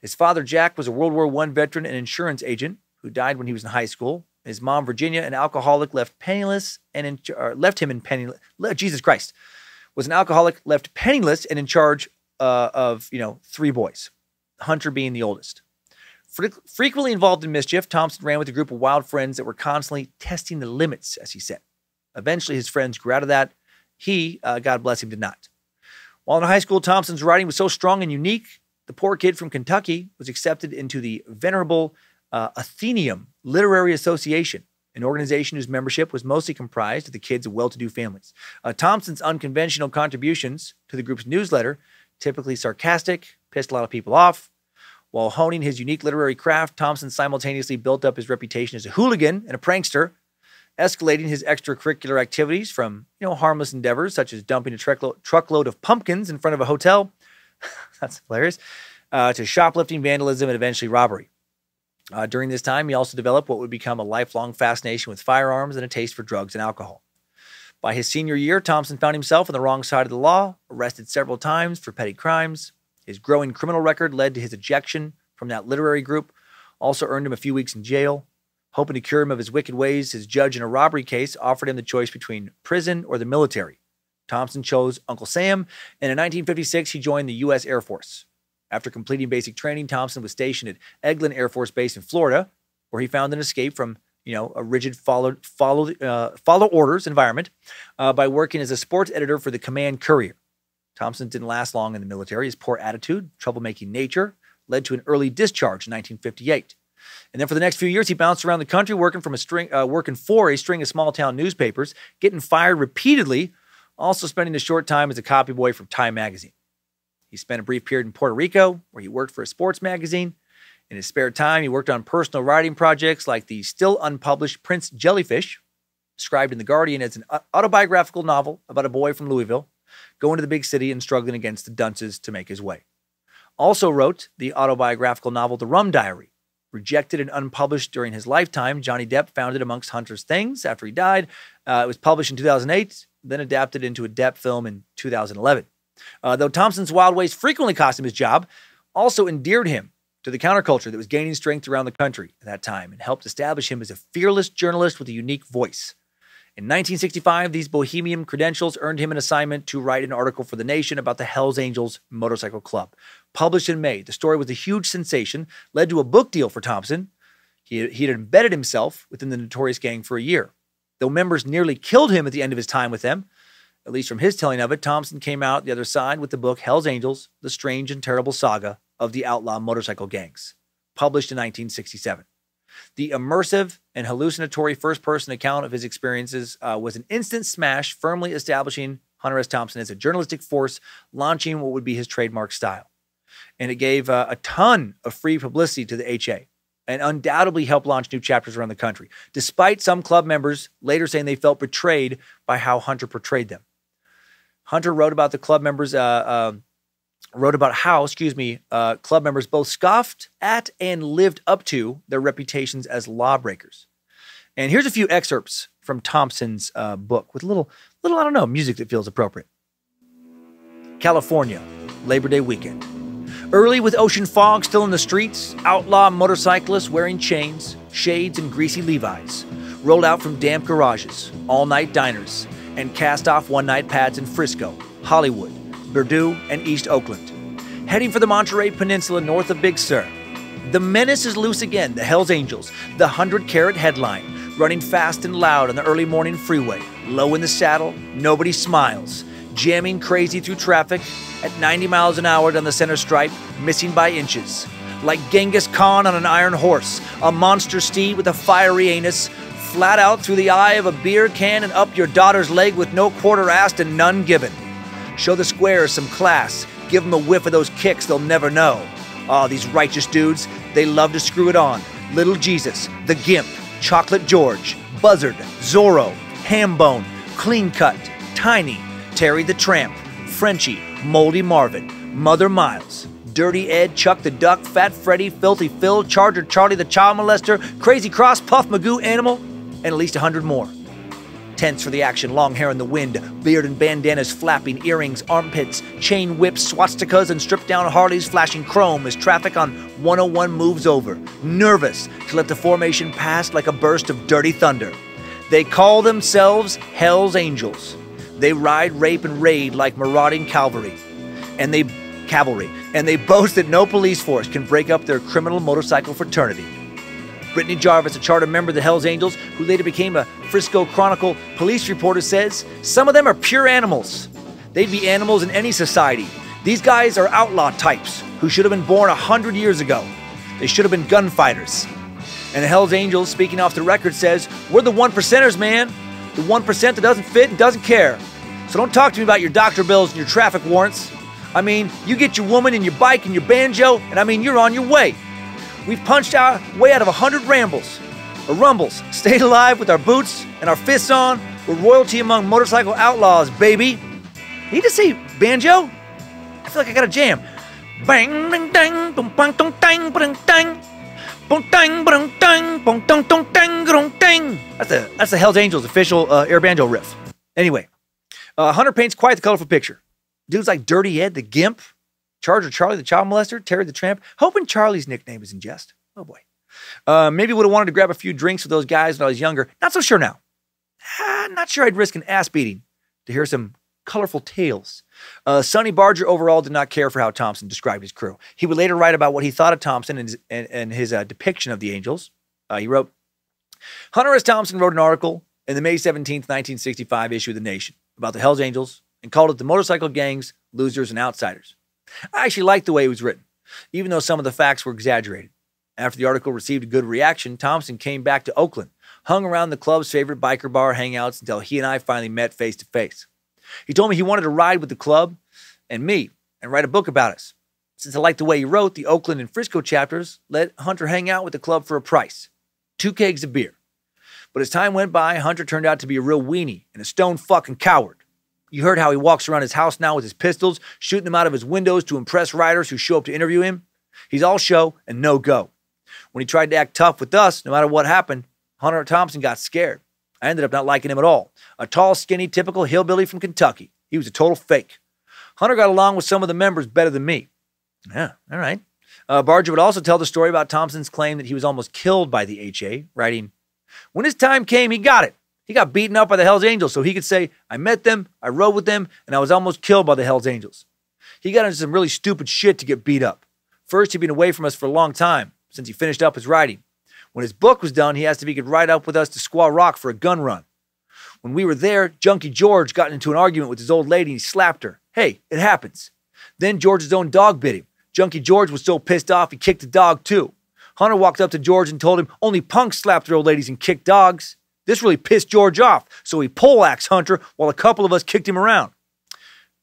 His father, Jack, was a World War I veteran and insurance agent who died when he was in high school. His mom, Virginia, an alcoholic, left penniless and in charge of, three boys, Hunter being the oldest. Frequently involved in mischief, Thompson ran with a group of wild friends that were constantly testing the limits, as he said. Eventually, his friends grew out of that. He, God bless him, did not. While in high school, Thompson's writing was so strong and unique, the poor kid from Kentucky was accepted into the venerable Athenaeum Literary Association, an organization whose membership was mostly comprised of the kids of well-to-do families. Thompson's unconventional contributions to the group's newsletter, typically sarcastic, pissed a lot of people off. While honing his unique literary craft, Thompson simultaneously built up his reputation as a hooligan and a prankster, escalating his extracurricular activities from, harmless endeavors such as dumping a truckload of pumpkins in front of a hotel, that's hilarious, to shoplifting, vandalism, and eventually robbery. During this time, he also developed what would become a lifelong fascination with firearms and a taste for drugs and alcohol. By his senior year, Thompson found himself on the wrong side of the law, arrested several times for petty crimes. His growing criminal record led to his ejection from that literary group, also earned him a few weeks in jail. Hoping to cure him of his wicked ways, his judge in a robbery case offered him the choice between prison or the military. Thompson chose Uncle Sam, and in 1956, he joined the U.S. Air Force. After completing basic training, Thompson was stationed at Eglin Air Force Base in Florida, where he found an escape from, a rigid follow orders environment by working as a sports editor for the Command Courier. Thompson didn't last long in the military. His poor attitude, troublemaking nature, led to an early discharge in 1958. And then for the next few years, he bounced around the country working for a string of small-town newspapers, getting fired repeatedly, also spending a short time as a copyboy from Time magazine. He spent a brief period in Puerto Rico, where he worked for a sports magazine. In his spare time, he worked on personal writing projects like the still-unpublished Prince Jellyfish, described in The Guardian as an autobiographical novel about a boy from Louisville, going to the big city and struggling against the dunces to make his way. Also wrote the autobiographical novel The Rum Diary. Rejected and unpublished during his lifetime, Johnny Depp found it amongst Hunter's things after he died. It was published in 2008, then adapted into a Depp film in 2011. Though Thompson's wild ways frequently cost him his job, also endeared him to the counterculture that was gaining strength around the country at that time and helped establish him as a fearless journalist with a unique voice. In 1965, these bohemian credentials earned him an assignment to write an article for The Nation about the Hells Angels Motorcycle Club. Published in May, the story was a huge sensation, led to a book deal for Thompson. He had embedded himself within the notorious gang for a year. Though members nearly killed him at the end of his time with them, at least from his telling of it, Thompson came out the other side with the book Hells Angels, The Strange and Terrible Saga of the Outlaw Motorcycle Gangs, published in 1967. The immersive and hallucinatory first-person account of his experiences was an instant smash, firmly establishing Hunter S. Thompson as a journalistic force, launching what would be his trademark style. And it gave a ton of free publicity to the HA and undoubtedly helped launch new chapters around the country, despite some club members later saying they felt betrayed by how Hunter portrayed them. Hunter wrote about the club members, wrote about how club members both scoffed at and lived up to their reputations as lawbreakers. And here's a few excerpts from Thompson's book with little, I don't know, music that feels appropriate. California, Labor Day weekend. Early with ocean fog still in the streets, outlaw motorcyclists wearing chains, shades, and greasy Levi's rolled out from damp garages, all-night diners, and cast-off one-night pads in Frisco, Hollywood, Purdue, and East Oakland. Heading for the Monterey Peninsula north of Big Sur. The menace is loose again, the Hells Angels, the 100-carat headline, running fast and loud on the early morning freeway, low in the saddle, nobody smiles, jamming crazy through traffic at 90 miles an hour down the center stripe, missing by inches. Like Genghis Khan on an iron horse, a monster steed with a fiery anus, flat out through the eye of a beer can and up your daughter's leg with no quarter asked and none given. Show the squares some class. Give them a whiff of those kicks they'll never know. Ah, these righteous dudes, they love to screw it on. Little Jesus, The Gimp, Chocolate George, Buzzard, Zorro, Hambone, Clean Cut, Tiny, Terry the Tramp, Frenchie, Moldy Marvin, Mother Miles, Dirty Ed, Chuck the Duck, Fat Freddy, Filthy Phil, Charger Charlie the Child Molester, Crazy Cross, Puff Magoo, Animal, and at least 100 more. Tense for the action, long hair in the wind, beard and bandanas flapping, earrings, armpits, chain whips, swastikas, and stripped-down Harleys flashing chrome as traffic on 101 moves over, nervous to let the formation pass like a burst of dirty thunder. They call themselves Hells Angels. They ride, rape, and raid like marauding cavalry, and they boast that no police force can break up their criminal motorcycle fraternity. Brittany Jarvis, a charter member of the Hells Angels, who later became a Frisco Chronicle police reporter, says, "Some of them are pure animals. They'd be animals in any society. These guys are outlaw types who should have been born 100 years ago. They should have been gunfighters." And the Hells Angels, speaking off the record, says, "We're the 1 percenters, man. The 1% that doesn't fit and doesn't care. So don't talk to me about your doctor bills and your traffic warrants. I mean, you get your woman and your bike and your banjo, and I mean, you're on your way. We've punched our way out of 100 rumbles, stayed alive with our boots and our fists on. We're royalty among motorcycle outlaws, baby." Need to see banjo? I feel like I got a jam. Bang, dang, dang, boom, bang, dong, dang, ba, dang, dang, boom, dang, ba, dang, dang, boom, dong, dong, dang, dong, dang. That's the Hells Angels official air banjo riff. Anyway, Hunter paints quite the colorful picture. Dudes like Dirty Ed, the Gimp, Charger Charlie the Child Molester, Terry the Tramp, hoping Charlie's nickname is in jest. Oh boy. Maybe would have wanted to grab a few drinks with those guys when I was younger. Not so sure now. Not sure I'd risk an ass beating to hear some colorful tales. Sonny Barger overall did not care for how Thompson described his crew. He would later write about what he thought of Thompson and his depiction of the Angels. He wrote, "Hunter S. Thompson wrote an article in the May 17th, 1965 issue of The Nation about the Hells Angels and called it the motorcycle gangs, losers, and outsiders. I actually liked the way it was written, even though some of the facts were exaggerated." After the article received a good reaction, Thompson came back to Oakland, hung around the club's favorite biker bar hangouts until he and I finally met face to face. He told me he wanted to ride with the club and me and write a book about us. Since I liked the way he wrote, the Oakland and Frisco chapters let Hunter hang out with the club for a price, 2 kegs of beer. But as time went by, Hunter turned out to be a real weenie and a stone fucking coward. You heard how he walks around his house now with his pistols, shooting them out of his windows to impress riders who show up to interview him. He's all show and no go. When he tried to act tough with us, no matter what happened, Hunter Thompson got scared. I ended up not liking him at all. A tall, skinny, typical hillbilly from Kentucky. He was a total fake. Hunter got along with some of the members better than me. Yeah, all right. Barger would also tell the story about Thompson's claim that he was almost killed by the HA, writing, "When his time came, he got it. He got beaten up by the Hells Angels so he could say, I met them, I rode with them, and I was almost killed by the Hells Angels. He got into some really stupid shit to get beat up. First, he'd been away from us for a long time, since he finished up his riding. When his book was done, he asked if he could ride up with us to Squaw Rock for a gun run. When we were there, Junkie George got into an argument with his old lady and he slapped her. Hey, it happens. Then George's own dog bit him. Junkie George was so pissed off, he kicked the dog too. Hunter walked up to George and told him, only punks slap their old ladies and kick dogs. This really pissed George off, so he poleaxed Hunter while a couple of us kicked him around.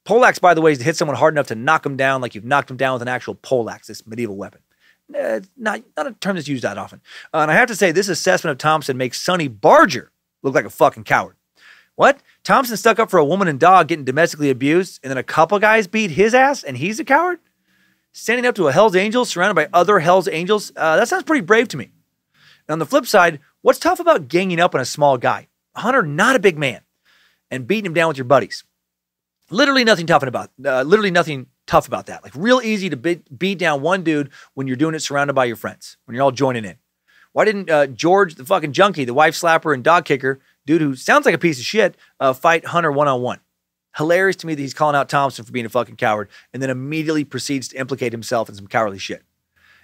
Poleaxe, by the way, is to hit someone hard enough to knock them down like you've knocked them down with an actual poleaxe, this medieval weapon. Not a term that's used that often. And I have to say, this assessment of Thompson makes Sonny Barger look like a fucking coward. What? Thompson stuck up for a woman and dog getting domestically abused, and then a couple guys beat his ass, and he's a coward? Standing up to a Hells Angel surrounded by other Hells Angels? That sounds pretty brave to me. And on the flip side, what's tough about ganging up on a small guy, Hunter not a big man, and beating him down with your buddies? Literally nothing tough about that. Like real easy to beat down one dude when you're doing it surrounded by your friends, when you're all joining in. Why didn't George, the fucking junkie, the wife slapper and dog kicker, dude who sounds like a piece of shit, fight Hunter one-on-one? Hilarious to me that he's calling out Thompson for being a fucking coward and then immediately proceeds to implicate himself in some cowardly shit.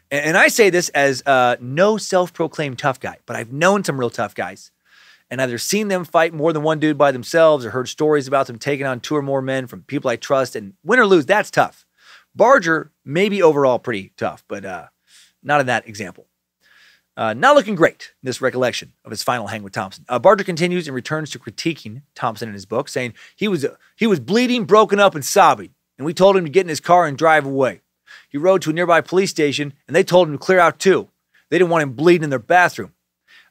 And I say this as no self-proclaimed tough guy, but I've known some real tough guys and either seen them fight more than one dude by themselves or heard stories about them taking on 2 or more men from people I trust, and win or lose, that's tough. Barger may be overall pretty tough, but not in that example. Not looking great, this recollection of his final hang with Thompson. Barger continues and returns to critiquing Thompson in his book, saying he was bleeding, broken up, and sobbing, and we told him to get in his car and drive away. He rode to a nearby police station, and they told him to clear out too. They didn't want him bleeding in their bathroom.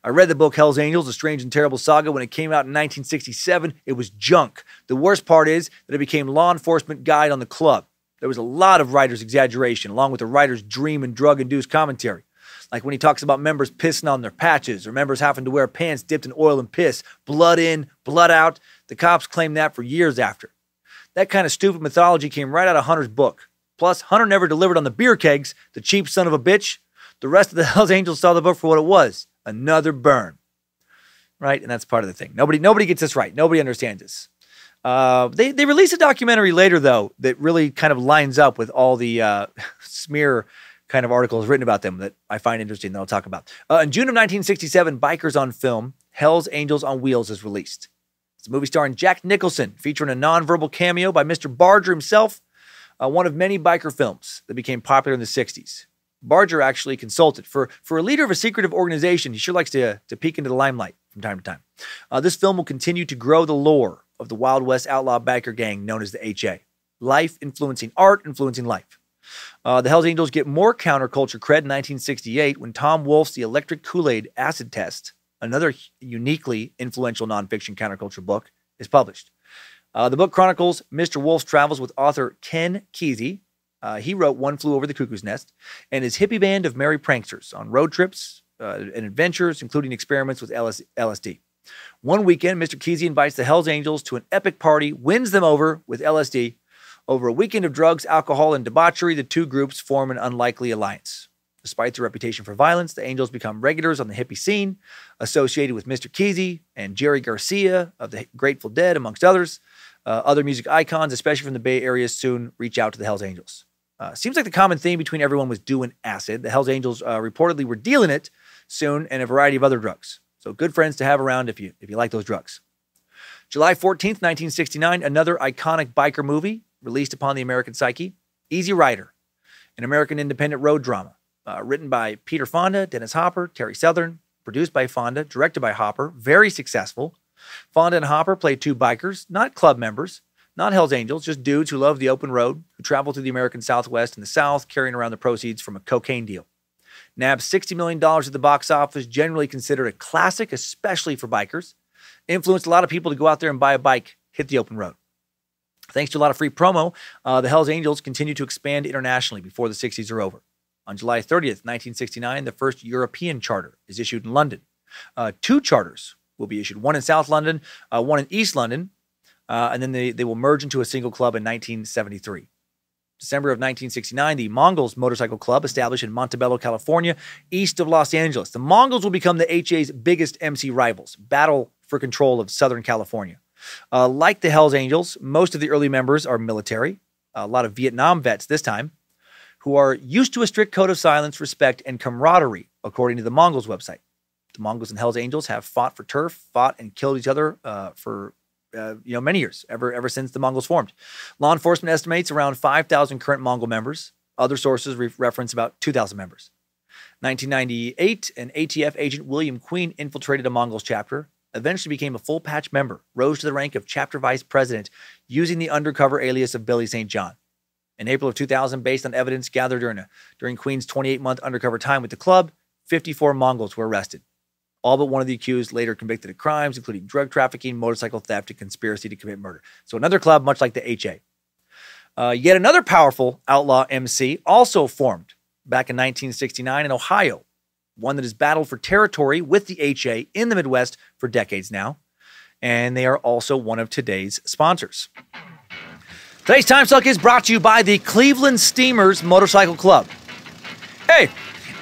I read the book Hells Angels, A Strange and Terrible Saga when it came out in 1967. It was junk. The worst part is that it became law enforcement guide on the club. There was a lot of writer's exaggeration, along with the writer's dream and drug-induced commentary. Like when he talks about members pissing on their patches or members having to wear pants dipped in oil and piss, blood in, blood out. The cops claimed that for years after. That kind of stupid mythology came right out of Hunter's book. Plus, Hunter never delivered on the beer kegs, the cheap son of a bitch. The rest of the Hells Angels saw the book for what it was, another burn. Right? And that's part of the thing. Nobody gets this right. Nobody understands this. They released a documentary later, though, that really kind of lines up with all the smear kind of articles written about them that I find interesting that I'll talk about. In June of 1967, Bikers on Film, Hells Angels on Wheels is released. It's a movie starring Jack Nicholson, featuring a nonverbal cameo by Mr. Barger himself, one of many biker films that became popular in the 60s. Barger actually consulted. For a leader of a secretive organization, he sure likes to peek into the limelight from time to time. This film will continue to grow the lore of the Wild West outlaw biker gang known as the HA. Life influencing art, influencing life. The Hells Angels get more counterculture cred in 1968 when Tom Wolfe's The Electric Kool-Aid Acid Test, another uniquely influential nonfiction counterculture book, is published. The book chronicles Mr. Wolfe's travels with author Ken Kesey. He wrote One Flew Over the Cuckoo's Nest, and his hippie band of merry pranksters on road trips and adventures, including experiments with LSD. One weekend, Mr. Kesey invites the Hells Angels to an epic party, wins them over with LSD. Over a weekend of drugs, alcohol, and debauchery, the two groups form an unlikely alliance. Despite their reputation for violence, the Angels become regulars on the hippie scene, associated with Mr. Kesey and Jerry Garcia of the Grateful Dead, amongst others. Other music icons, especially from the Bay Area, soon reach out to the Hells Angels. Seems like the common theme between everyone was doing acid. The Hells Angels reportedly were dealing it soon and a variety of other drugs. So good friends to have around if you like those drugs. July 14th, 1969, another iconic biker movie, released upon the American psyche, Easy Rider, an American independent road drama, written by Peter Fonda, Dennis Hopper, Terry Southern, produced by Fonda, directed by Hopper, very successful. Fonda and Hopper play two bikers, not club members, not Hells Angels, just dudes who love the open road, who travel through the American Southwest and the South, carrying around the proceeds from a cocaine deal. Nabbed $60 million at the box office, generally considered a classic, especially for bikers. Influenced a lot of people to go out there and buy a bike, hit the open road. Thanks to a lot of free promo, the Hells Angels continue to expand internationally before the 60s are over. On July 30th, 1969, the first European charter is issued in London. Two charters will be issued, one in South London, one in East London, and then they will merge into a single club in 1973. December of 1969, the Mongols Motorcycle Club, established in Montebello, California, east of Los Angeles. The Mongols will become the HA's biggest MC rivals, battle for control of Southern California. Like the Hells Angels, most of the early members are military, a lot of Vietnam vets this time, who are used to a strict code of silence, respect, and camaraderie, according to the Mongols website. The Mongols and Hells Angels have fought for turf, fought and killed each other for many years, ever since the Mongols formed. Law enforcement estimates around 5,000 current Mongol members. Other sources reference about 2,000 members. 1998, an ATF agent, William Queen, infiltrated a Mongols chapter, eventually became a full patch member, rose to the rank of chapter vice president using the undercover alias of Billy St. John. In April of 2000, based on evidence gathered during Queen's 28-month undercover time with the club, 54 Mongols were arrested. All but one of the accused later convicted of crimes, including drug trafficking, motorcycle theft, and conspiracy to commit murder. So another club much like the HA. Yet another powerful outlaw MC also formed back in 1969 in Ohio, one that has battled for territory with the HA in the Midwest for decades now. And they are also one of today's sponsors. Today's Time Suck is brought to you by the Cleveland Steamers Motorcycle Club. Hey,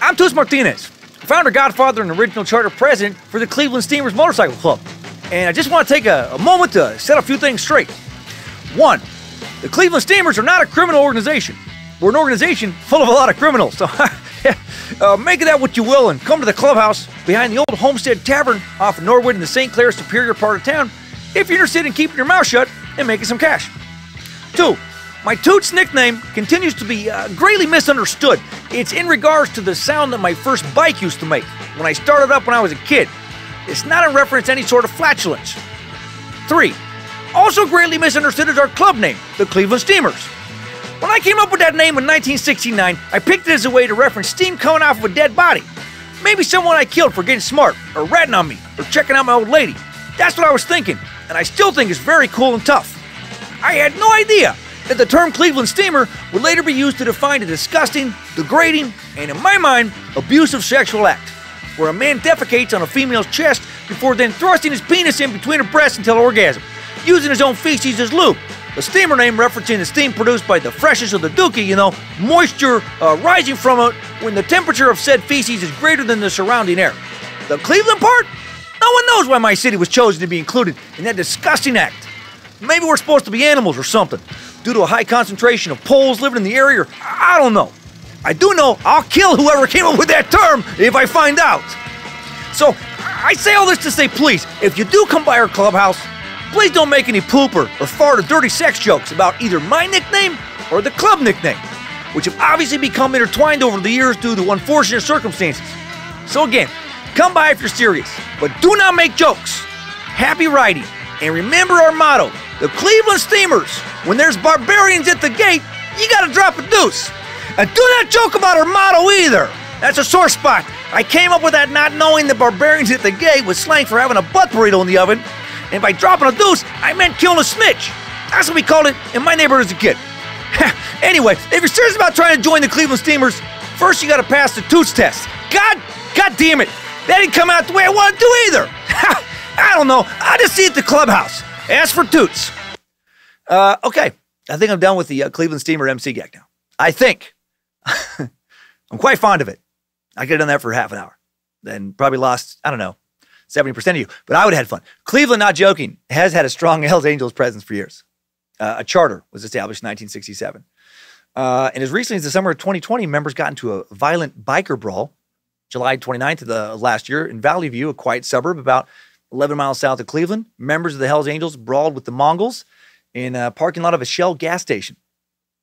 I'm Tus Martinez, founder, godfather, and original charter president for the Cleveland Steamers Motorcycle Club. And I just want to take a moment to set a few things straight. One, the Cleveland Steamers are not a criminal organization. We're an organization full of a lot of criminals. So make of that what you will and come to the clubhouse behind the old Homestead Tavern off of Norwood in the St. Clair Superior part of town if you're interested in keeping your mouth shut and making some cash. Two, my Toots nickname continues to be greatly misunderstood It's in regards to the sound that my first bike used to make when I started up when I was a kid. It's not a reference to any sort of flatulence. 3. Also greatly misunderstood is our club name, the Cleveland Steamers. When I came up with that name in 1969, I picked it as a way to reference steam coming off of a dead body. Maybe someone I killed for getting smart, or ratting on me, or checking out my old lady. That's what I was thinking, and I still think it's very cool and tough. I had no idea that the term Cleveland Steamer would later be used to define a disgusting, degrading, and in my mind, abusive sexual act, where a man defecates on a female's chest before then thrusting his penis in between her breasts until orgasm, using his own feces as lube. The steamer name referencing the steam produced by the freshness of the dookie, you know, moisture rising from it when the temperature of said feces is greater than the surrounding air. The Cleveland part? No one knows why my city was chosen to be included in that disgusting act. Maybe we're supposed to be animals or something, due to a high concentration of Poles living in the area, or I don't know. I do know I'll kill whoever came up with that term if I find out. So, I say all this to say, please, if you do come by our clubhouse, please don't make any pooper or fart or dirty sex jokes about either my nickname or the club nickname, which have obviously become intertwined over the years due to unfortunate circumstances. So again, come by if you're serious, but do not make jokes. Happy riding, and remember our motto, the Cleveland Steamers. When there's barbarians at the gate, you gotta drop a deuce. And do not joke about our motto either. That's a sore spot. I came up with that not knowing the barbarians at the gate was slang for having a butt burrito in the oven. And by dropping a deuce, I meant killing a snitch. That's what we called it in my neighborhood as a kid. Anyway, if you're serious about trying to join the Cleveland Steamers, first you gotta pass the toots test. God damn it. That didn't come out the way I wanted to either. I don't know. I'll just see you at the clubhouse. Ask for toots. Okay. I think I'm done with the Cleveland Steamer MC gag now. I think. I'm quite fond of it. I could have done that for half an hour. Then probably lost, I don't know, 70% of you, but I would have had fun. Cleveland, not joking, has had a strong Hells Angels presence for years. A charter was established in 1967. And as recently as the summer of 2020, members got into a violent biker brawl, July 29th of the last year, in Valley View, a quiet suburb about 11 miles south of Cleveland. Members of the Hells Angels brawled with the Mongols in a parking lot of a Shell gas station.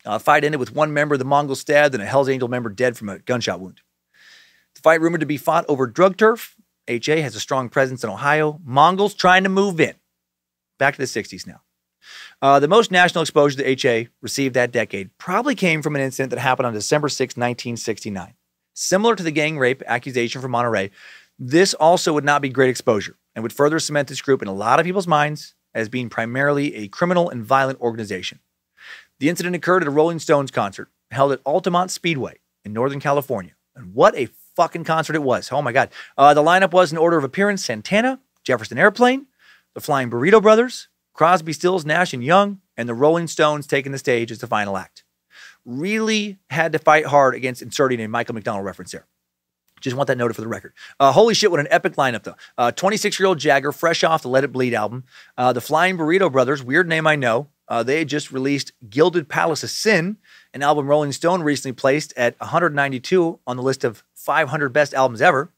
The fight ended with one member of the Mongols stabbed and a Hells Angel member dead from a gunshot wound. The fight rumored to be fought over drug turf. HA has a strong presence in Ohio. Mongols trying to move in. Back to the 60s now. The most national exposure that HA received that decade probably came from an incident that happened on December 6, 1969. Similar to the gang rape accusation from Monterey, this also would not be great exposure and would further cement this group in a lot of people's minds as being primarily a criminal and violent organization. The incident occurred at a Rolling Stones concert held at Altamont Speedway in Northern California. And what a fucking concert it was. Oh my God. The lineup was in order of appearance: Santana, Jefferson Airplane, the Flying Burrito Brothers, Crosby, Stills, Nash and Young, and the Rolling Stones taking the stage as the final act. Really had to fight hard against inserting a Michael McDonald reference there. Just want that noted for the record. Holy shit, what an epic lineup though. 26-year-old Jagger, fresh off the Let It Bleed album. The Flying Burrito Brothers, weird name I know. They had just released Gilded Palace of Sin, an album Rolling Stone recently placed at 192 on the list of 500 best albums ever.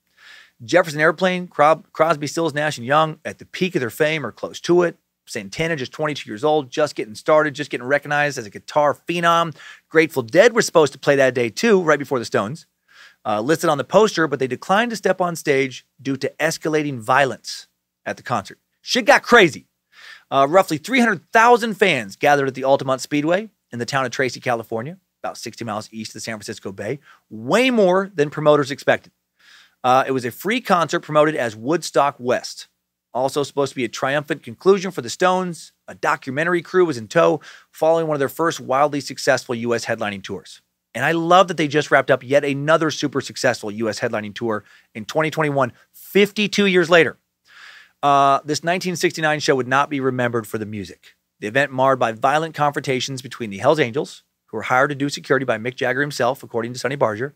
Jefferson Airplane, Crosby, Stills, Nash, and Young at the peak of their fame or close to it. Santana, just 22 years old, just getting started, just getting recognized as a guitar phenom. Grateful Dead were supposed to play that day too, right before the Stones. Listed on the poster, but they declined to step on stage due to escalating violence at the concert. Shit got crazy. Roughly 300,000 fans gathered at the Altamont Speedway in the town of Tracy, California, about 60 miles east of the San Francisco Bay, way more than promoters expected. It was a free concert promoted as Woodstock West. Also supposed to be a triumphant conclusion for the Stones. A documentary crew was in tow following one of their first wildly successful U.S. headlining tours. And I love that they just wrapped up yet another super successful U.S. headlining tour in 2021, 52 years later. This 1969 show would not be remembered for the music. The event marred by violent confrontations between the Hells Angels, who were hired to do security by Mick Jagger himself, according to Sonny Barger,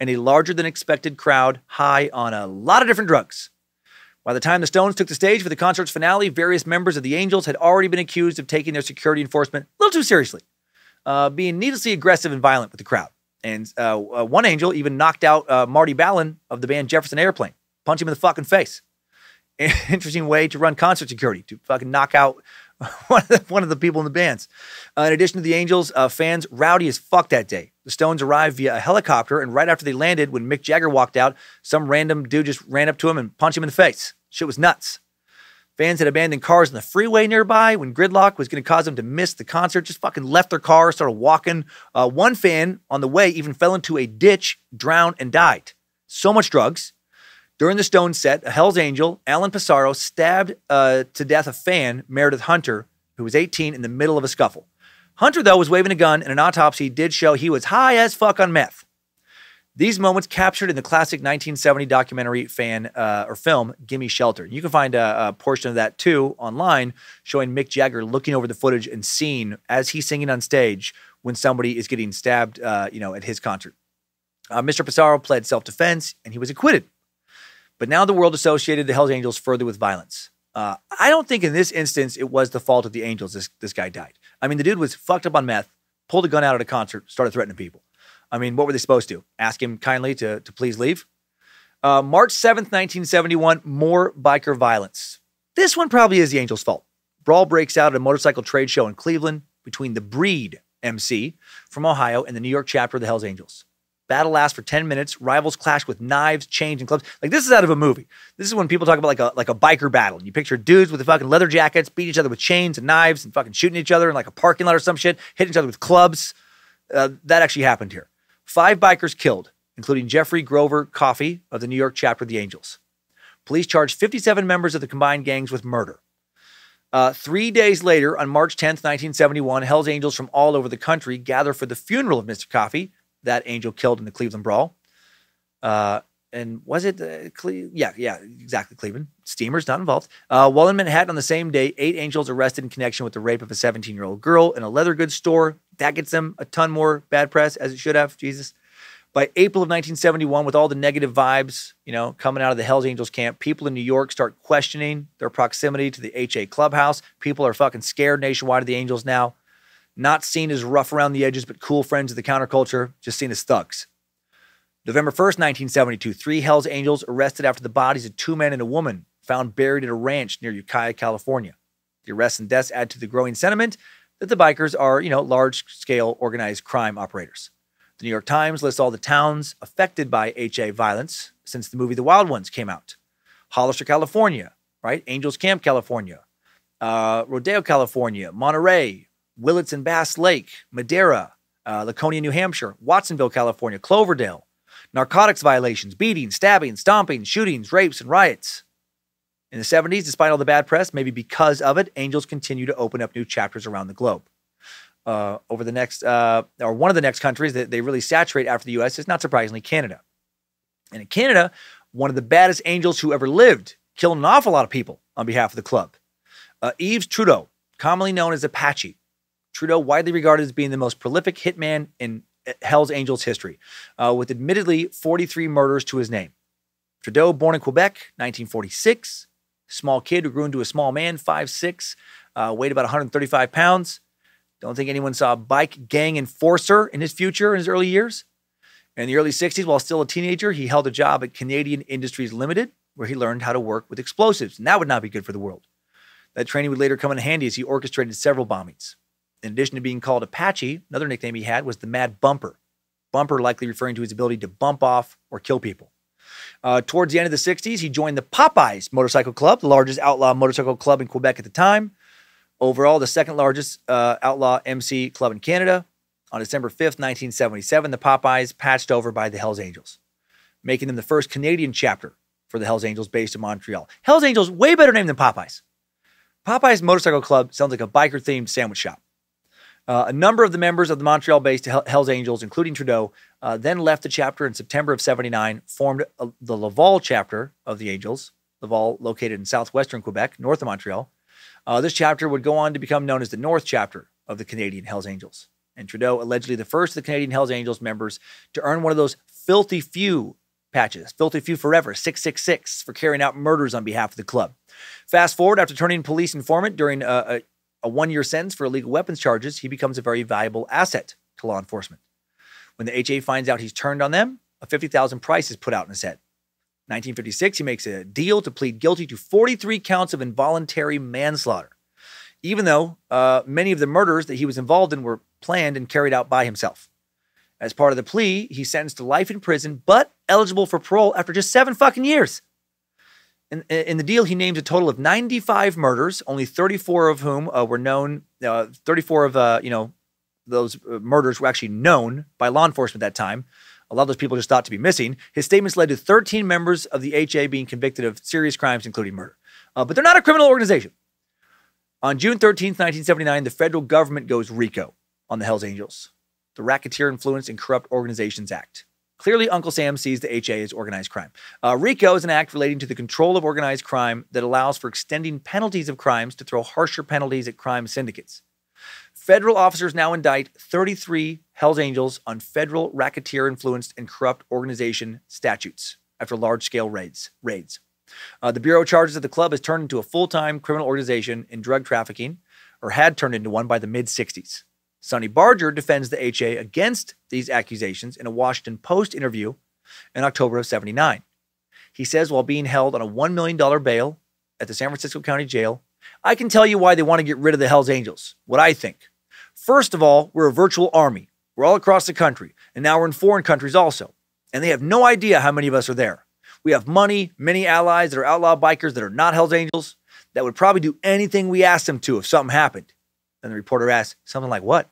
and a larger-than-expected crowd high on a lot of different drugs. By the time the Stones took the stage for the concert's finale, various members of the Angels had already been accused of taking their security enforcement a little too seriously, being needlessly aggressive and violent with the crowd. And one Angel even knocked out Marty Ballin of the band Jefferson Airplane, punched him in the fucking face. Interesting way to run concert security, to fucking knock out one of the people in the bands. In addition to the Angels, fans rowdy as fuck that day. The Stones arrived via a helicopter, and right after they landed, when Mick Jagger walked out, some random dude just ran up to him and punched him in the face. Shit was nuts. Fans had abandoned cars on the freeway nearby when gridlock was going to cause them to miss the concert. Just fucking left their car, started walking. One fan on the way even fell into a ditch, drowned, and died. So much drugs. During the Stones set, a Hells Angel, Alan Passaro, stabbed to death a fan, Meredith Hunter, who was 18, in the middle of a scuffle. Hunter, though, was waving a gun, and an autopsy did show he was high as fuck on meth. These moments captured in the classic 1970 documentary film, Gimme Shelter. You can find a portion of that, too, online, showing Mick Jagger looking over the footage and seeing, as he's singing on stage, when somebody is getting stabbed at his concert. Mr. Passaro pled self-defense, and he was acquitted. But now the world associated the Hells Angels further with violence. I don't think in this instance it was the fault of the Angels this guy died. I mean, the dude was fucked up on meth, pulled a gun out at a concert, started threatening people. I mean, what were they supposed to do? Ask him kindly to please leave? March 7th, 1971, more biker violence. This one probably is the Angels' fault. Brawl breaks out at a motorcycle trade show in Cleveland between the Breed MC from Ohio and the New York chapter of the Hells Angels. Battle lasts for 10 minutes. Rivals clash with knives, chains, and clubs. Like, this is out of a movie. This is when people talk about like a biker battle. And you picture dudes with the fucking leather jackets beating each other with chains and knives and fucking shooting each other in like a parking lot or some shit, hitting each other with clubs. That actually happened here. 5 bikers killed, including Jeffrey Grover Coffey of the New York chapter of the Angels. Police charged 57 members of the combined gangs with murder. 3 days later, on March 10th, 1971, Hells Angels from all over the country gather for the funeral of Mr. Coffey, that angel killed in the Cleveland brawl. Cleveland. Steamers not involved. While in Manhattan on the same day, 8 Angels arrested in connection with the rape of a 17-year-old girl in a leather goods store. That gets them a ton more bad press, as it should have, Jesus. By April of 1971, with all the negative vibes, coming out of the Hells Angels camp, people in New York start questioning their proximity to the HA clubhouse. People are fucking scared nationwide of the Angels now. Not seen as rough around the edges, but cool friends of the counterculture, just seen as thugs. November 1st, 1972, 3 Hells Angels arrested after the bodies of 2 men and a woman found buried at a ranch near Ukiah, California. The arrests and deaths add to the growing sentiment that the bikers are, large-scale organized crime operators. The New York Times lists all the towns affected by HA violence since the movie The Wild Ones came out. Hollister, California, right? Angels Camp, California. Rodeo, California. Monterey. Willits and Bass Lake, Madera, Laconia, New Hampshire, Watsonville, California, Cloverdale, narcotics violations, beatings, stabbings, stompings, shootings, rapes, and riots. In the 70s, despite all the bad press, maybe because of it, Angels continue to open up new chapters around the globe. One of the next countries that they really saturate after the U.S. is, not surprisingly, Canada. And in Canada, one of the baddest Angels who ever lived killed an awful lot of people on behalf of the club. Yves Trudeau, commonly known as Apache. Trudeau, widely regarded as being the most prolific hitman in Hells Angels history, with admittedly 43 murders to his name. Trudeau, born in Quebec, 1946, small kid who grew into a small man, 5'6", weighed about 135 pounds. Don't think anyone saw a bike gang enforcer in his future in his early years. In the early 60s, while still a teenager, he held a job at Canadian Industries Limited, where he learned how to work with explosives, and that would not be good for the world. That training would later come in handy as he orchestrated several bombings. In addition to being called Apache, another nickname he had was the Mad Bumper. Bumper likely referring to his ability to bump off or kill people. Towards the end of the 60s, he joined the Popeyes Motorcycle Club, the largest outlaw motorcycle club in Quebec at the time. Overall, the second largest outlaw MC club in Canada. On December 5th, 1977, the Popeyes patched over by the Hells Angels, making them the first Canadian chapter for the Hells Angels based in Montreal. Hells Angels, way better name than Popeyes. Popeyes Motorcycle Club sounds like a biker-themed sandwich shop. A number of the members of the Montreal-based Hells Angels, including Trudeau, then left the chapter in September of 79, formed the Laval chapter of the Angels, Laval located in southwestern Quebec, north of Montreal. This chapter would go on to become known as the North chapter of the Canadian Hells Angels. And Trudeau, allegedly the first of the Canadian Hells Angels members to earn one of those filthy few patches, filthy few forever, 666, for carrying out murders on behalf of the club. Fast forward, after turning police informant during a 1-year sentence for illegal weapons charges, he becomes a very valuable asset to law enforcement. When the HA finds out he's turned on them, a $50,000 price is put out in his head. In 1956, he makes a deal to plead guilty to 43 counts of involuntary manslaughter. even though many of the murders that he was involved in were planned and carried out by himself. As part of the plea, he's sentenced to life in prison, but eligible for parole after just 7 fucking years. In the deal, he names a total of 95 murders, only 34 of whom were known. 34 of those murders were actually known by law enforcement at that time. A lot of those people just thought to be missing. His statements led to 13 members of the HA being convicted of serious crimes, including murder. But they're not a criminal organization. On June 13th, 1979, the federal government goes RICO on the Hells Angels, the Racketeer Influence and Corrupt Organizations Act. Clearly, Uncle Sam sees the HA as organized crime. RICO is an act relating to the control of organized crime that allows for extending penalties of crimes to throw harsher penalties at crime syndicates. Federal officers now indict 33 Hells Angels on federal racketeer-influenced and corrupt organization statutes after large-scale raids. The Bureau charges that the club has turned into a full-time criminal organization in drug trafficking, or had turned into one by the mid-'60s. Sonny Barger defends the HA against these accusations in a Washington Post interview in October of '79. He says, while being held on a $1 million bail at the San Francisco County Jail, I can tell you why they want to get rid of the Hells Angels, what I think. First of all, we're a virtual army. We're all across the country, and now we're in foreign countries also. And they have no idea how many of us are there. We have money, many allies that are outlaw bikers that are not Hells Angels that would probably do anything we asked them to if something happened. And the reporter asks, something like what?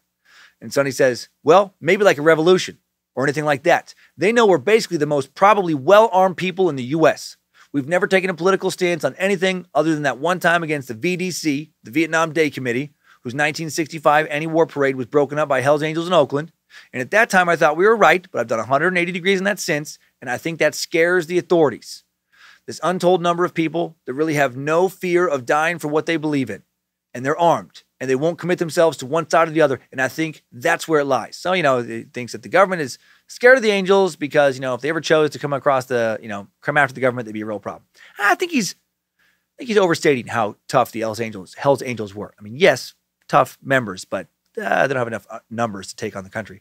And Sonny says, well, maybe like a revolution or anything like that. They know we're basically the most probably well-armed people in the U.S. We've never taken a political stance on anything other than that one time against the VDC, the Vietnam Day Committee, whose 1965 anti-war parade was broken up by Hells Angels in Oakland. And at that time, I thought we were right, but I've done 180 degrees in that since, and I think that scares the authorities. This untold number of people that really have no fear of dying for what they believe in, and they're armed. And they won't commit themselves to one side or the other. And I think that's where it lies. So, he thinks that the government is scared of the angels because, if they ever chose to come after the government, they'd be a real problem. I think he's overstating how tough the Hells Angels were. I mean, yes, tough members, but they don't have enough numbers to take on the country.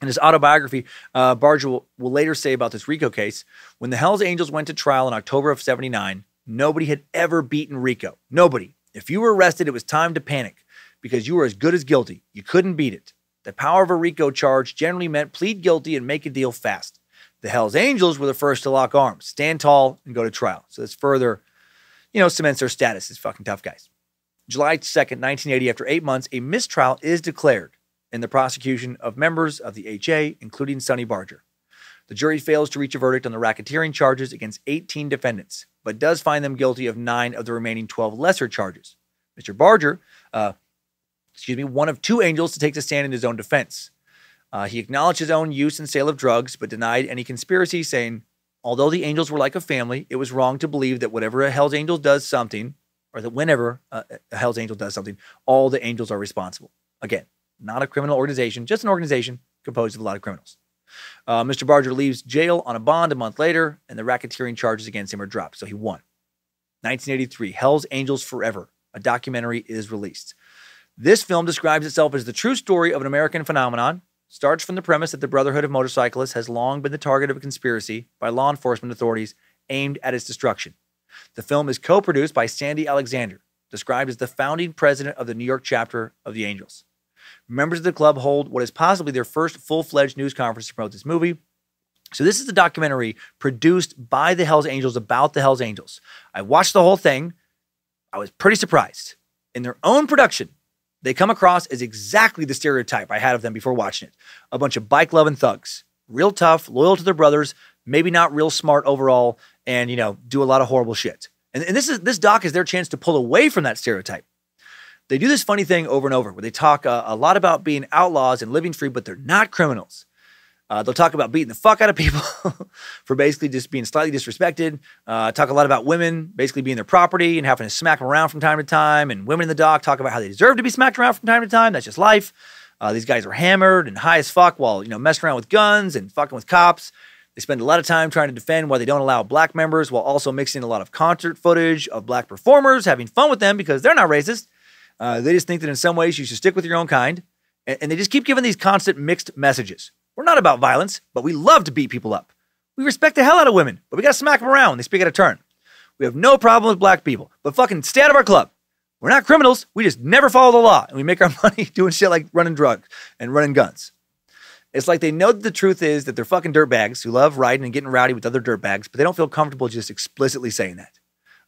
In his autobiography, Barger will later say about this RICO case, when the Hells Angels went to trial in October of '79, nobody had ever beaten RICO. Nobody. If you were arrested, it was time to panic because you were as good as guilty. You couldn't beat it. The power of a RICO charge generally meant plead guilty and make a deal fast. The Hells Angels were the first to lock arms, stand tall, and go to trial. So this further, cements their status as fucking tough guys. July 2nd, 1980, after 8 months, a mistrial is declared in the prosecution of members of the HA, including Sonny Barger. The jury fails to reach a verdict on the racketeering charges against 18 defendants, but does find them guilty of 9 of the remaining 12 lesser charges. Mr. Barger, one of 2 angels to take the stand in his own defense. He acknowledged his own use and sale of drugs, but denied any conspiracy, saying, although the angels were like a family, it was wrong to believe that whenever a Hells Angel does something, all the angels are responsible. Again, not a criminal organization, just an organization composed of a lot of criminals. Mr. Barger leaves jail on a bond a month later, and the racketeering charges against him are dropped, so he won. 1983, Hells Angels Forever, a documentary is released. This film describes itself as the true story of an American phenomenon, starts from the premise that the Brotherhood of Motorcyclists has long been the target of a conspiracy by law enforcement authorities aimed at its destruction. The film is co-produced by Sandy Alexander, described as the founding president of the New York chapter of the Angels. Members of the club hold what is possibly their first full-fledged news conference to promote this movie. So this is a documentary produced by the Hells Angels about the Hells Angels. I watched the whole thing. I was pretty surprised. In their own production, they come across as exactly the stereotype I had of them before watching it. A bunch of bike-loving thugs. Real tough, loyal to their brothers, maybe not real smart overall, and, do a lot of horrible shit. And this doc is their chance to pull away from that stereotype. They do this funny thing over and over where they talk a lot about being outlaws and living free, but they're not criminals. They'll talk about beating the fuck out of people for basically just being slightly disrespected. Talk a lot about women basically being their property and having to smack them around from time to time. And women in the dock talk about how they deserve to be smacked around from time to time. That's just life. These guys are hammered and high as fuck while, messing around with guns and fucking with cops. They spend a lot of time trying to defend why they don't allow black members while also mixing a lot of concert footage of black performers, having fun with them because they're not racist. They just think that in some ways you should stick with your own kind. And they just keep giving these constant mixed messages. We're not about violence, but we love to beat people up. We respect the hell out of women, but we got to smack them around when they speak out of turn. We have no problem with black people, but fucking stay out of our club. We're not criminals. We just never follow the law. And we make our money doing shit like running drugs and running guns. It's like they know that the truth is that they're fucking dirtbags who love riding and getting rowdy with other dirtbags, but they don't feel comfortable just explicitly saying that.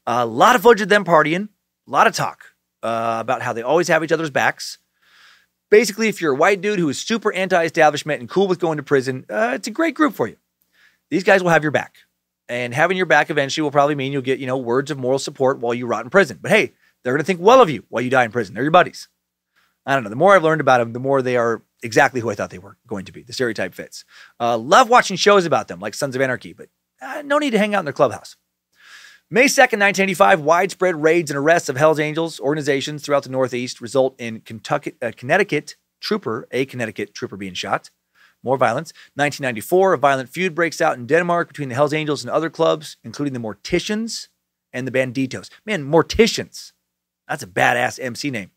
A lot of footage of them partying. A lot of talk about how they always have each other's backs. Basically, if you're a white dude who is super anti-establishment and cool with going to prison, it's a great group for you. These guys will have your back. And having your back eventually will probably mean you'll get, you know, words of moral support while you rot in prison. But hey, they're going to think well of you while you die in prison. They're your buddies. I don't know. The more I've learned about them, the more they are exactly who I thought they were going to be. The stereotype fits. Love watching shows about them, like Sons of Anarchy, but no need to hang out in their clubhouse. May 2nd, 1985, widespread raids and arrests of Hells Angels organizations throughout the Northeast result in a Connecticut trooper being shot. More violence. 1994, a violent feud breaks out in Denmark between the Hells Angels and other clubs, including the Morticians and the Bandidos. Man, Morticians. That's a badass MC name.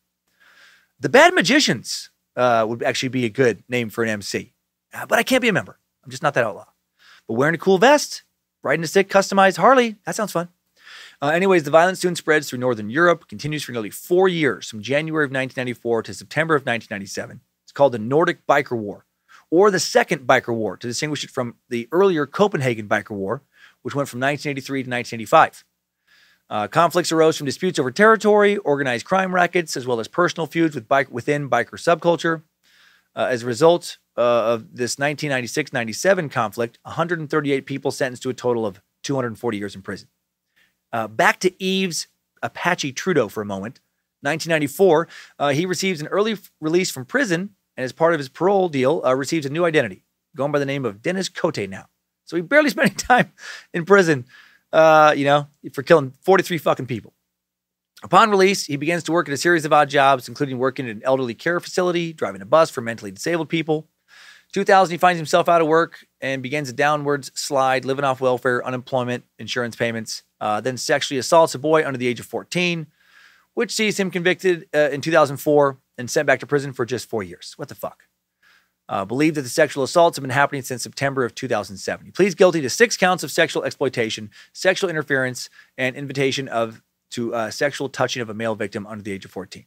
The Bad Magicians would actually be a good name for an MC. But I can't be a member. I'm just not that outlaw. But wearing a cool vest, riding a sick, customized Harley, that sounds fun. Anyways, the violence soon spreads through Northern Europe, continues for nearly 4 years, from January of 1994 to September of 1997. It's called the Nordic Biker War, or the Second Biker War, to distinguish it from the earlier Copenhagen Biker War, which went from 1983 to 1985. Conflicts arose from disputes over territory, organized crime rackets, as well as personal feuds within biker subculture. As a result of this 1996-97 conflict, 138 people sentenced to a total of 240 years in prison. Back to Eve's Apache Trudeau for a moment. 1994, he receives an early release from prison, and as part of his parole deal, receives a new identity, going by the name of Dennis Cote now. So he barely spent any time in prison, you know, for killing 43 fucking people. Upon release, he begins to work at a series of odd jobs, including working at an elderly care facility, driving a bus for mentally disabled people. 2000, he finds himself out of work and begins a downwards slide, living off welfare, unemployment, insurance payments, then sexually assaults a boy under the age of 14, which sees him convicted in 2004 and sent back to prison for just 4 years. What the fuck? Believed that the sexual assaults have been happening since September of 2007. He pleads guilty to 6 counts of sexual exploitation, sexual interference, and invitation to sexual touching of a male victim under the age of 14.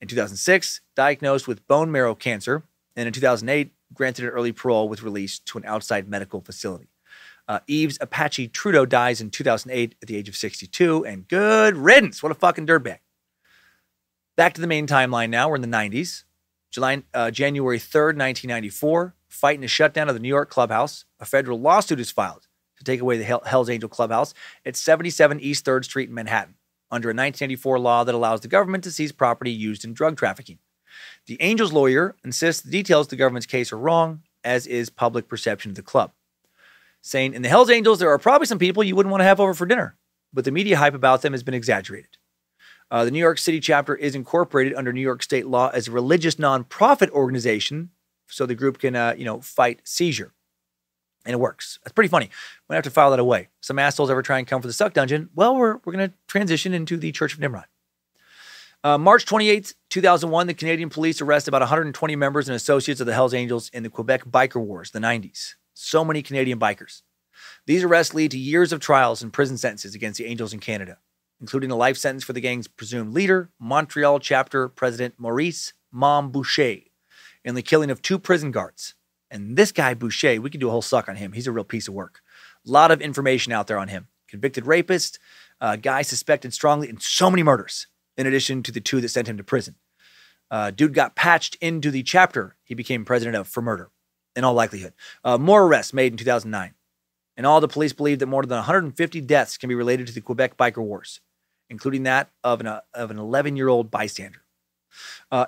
In 2006, diagnosed with bone marrow cancer, and in 2008, granted an early parole with release to an outside medical facility. Eve's Apache Trudeau dies in 2008 at the age of 62, and good riddance. What a fucking dirtbag. Back to the main timeline now. We're in the 90s. January 3rd, 1994, fighting a shutdown of the New York clubhouse. A federal lawsuit is filed to take away the Hells Angel clubhouse at 77 East 3rd Street in Manhattan under a 1984 law that allows the government to seize property used in drug trafficking. The Angels' lawyer insists the details of the government's case are wrong, as is public perception of the club, saying, in the Hells Angels, there are probably some people you wouldn't want to have over for dinner, but the media hype about them has been exaggerated. The New York City chapter is incorporated under New York state law as a religious nonprofit organization, so the group can, fight seizure. And it works. That's pretty funny. We're going to have to file that away. Some assholes ever try and come for the Suck Dungeon. Well, we're going to transition into the Church of Nimrod. March 28th, 2001, the Canadian police arrest about 120 members and associates of the Hells Angels in the Quebec Biker Wars, the 90s. So many Canadian bikers. These arrests lead to years of trials and prison sentences against the Angels in Canada, including a life sentence for the gang's presumed leader, Montreal chapter president Maurice Mom Boucher, and the killing of 2 prison guards. And this guy, Boucher, we could do a whole suck on him. He's a real piece of work. A lot of information out there on him. Convicted rapist, a guy suspected strongly in so many murders, in addition to the 2 that sent him to prison. Dude got patched into the chapter he became president of for murder, in all likelihood. More arrests made in 2009. In all, the police believe that more than 150 deaths can be related to the Quebec Biker Wars, including that of an 11-year-old bystander.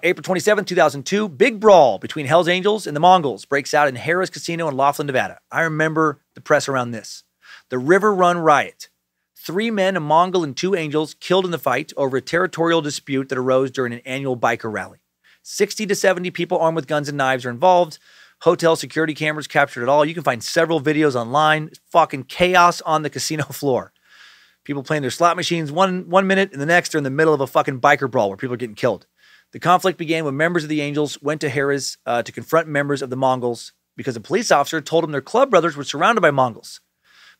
April 27, 2002, big brawl between Hells Angels and the Mongols breaks out in Harrah's Casino in Laughlin, Nevada. I remember the press around this. The River Run Riot. 3 men, a Mongol, and 2 Angels killed in the fight over a territorial dispute that arose during an annual biker rally. 60 to 70 people armed with guns and knives are involved. Hotel security cameras captured it all. You can find several videos online. Fucking chaos on the casino floor. People playing their slot machines one minute, and the next they're in the middle of a fucking biker brawl where people are getting killed. The conflict began when members of the Angels went to Harrah's to confront members of the Mongols because a police officer told them their club brothers were surrounded by Mongols.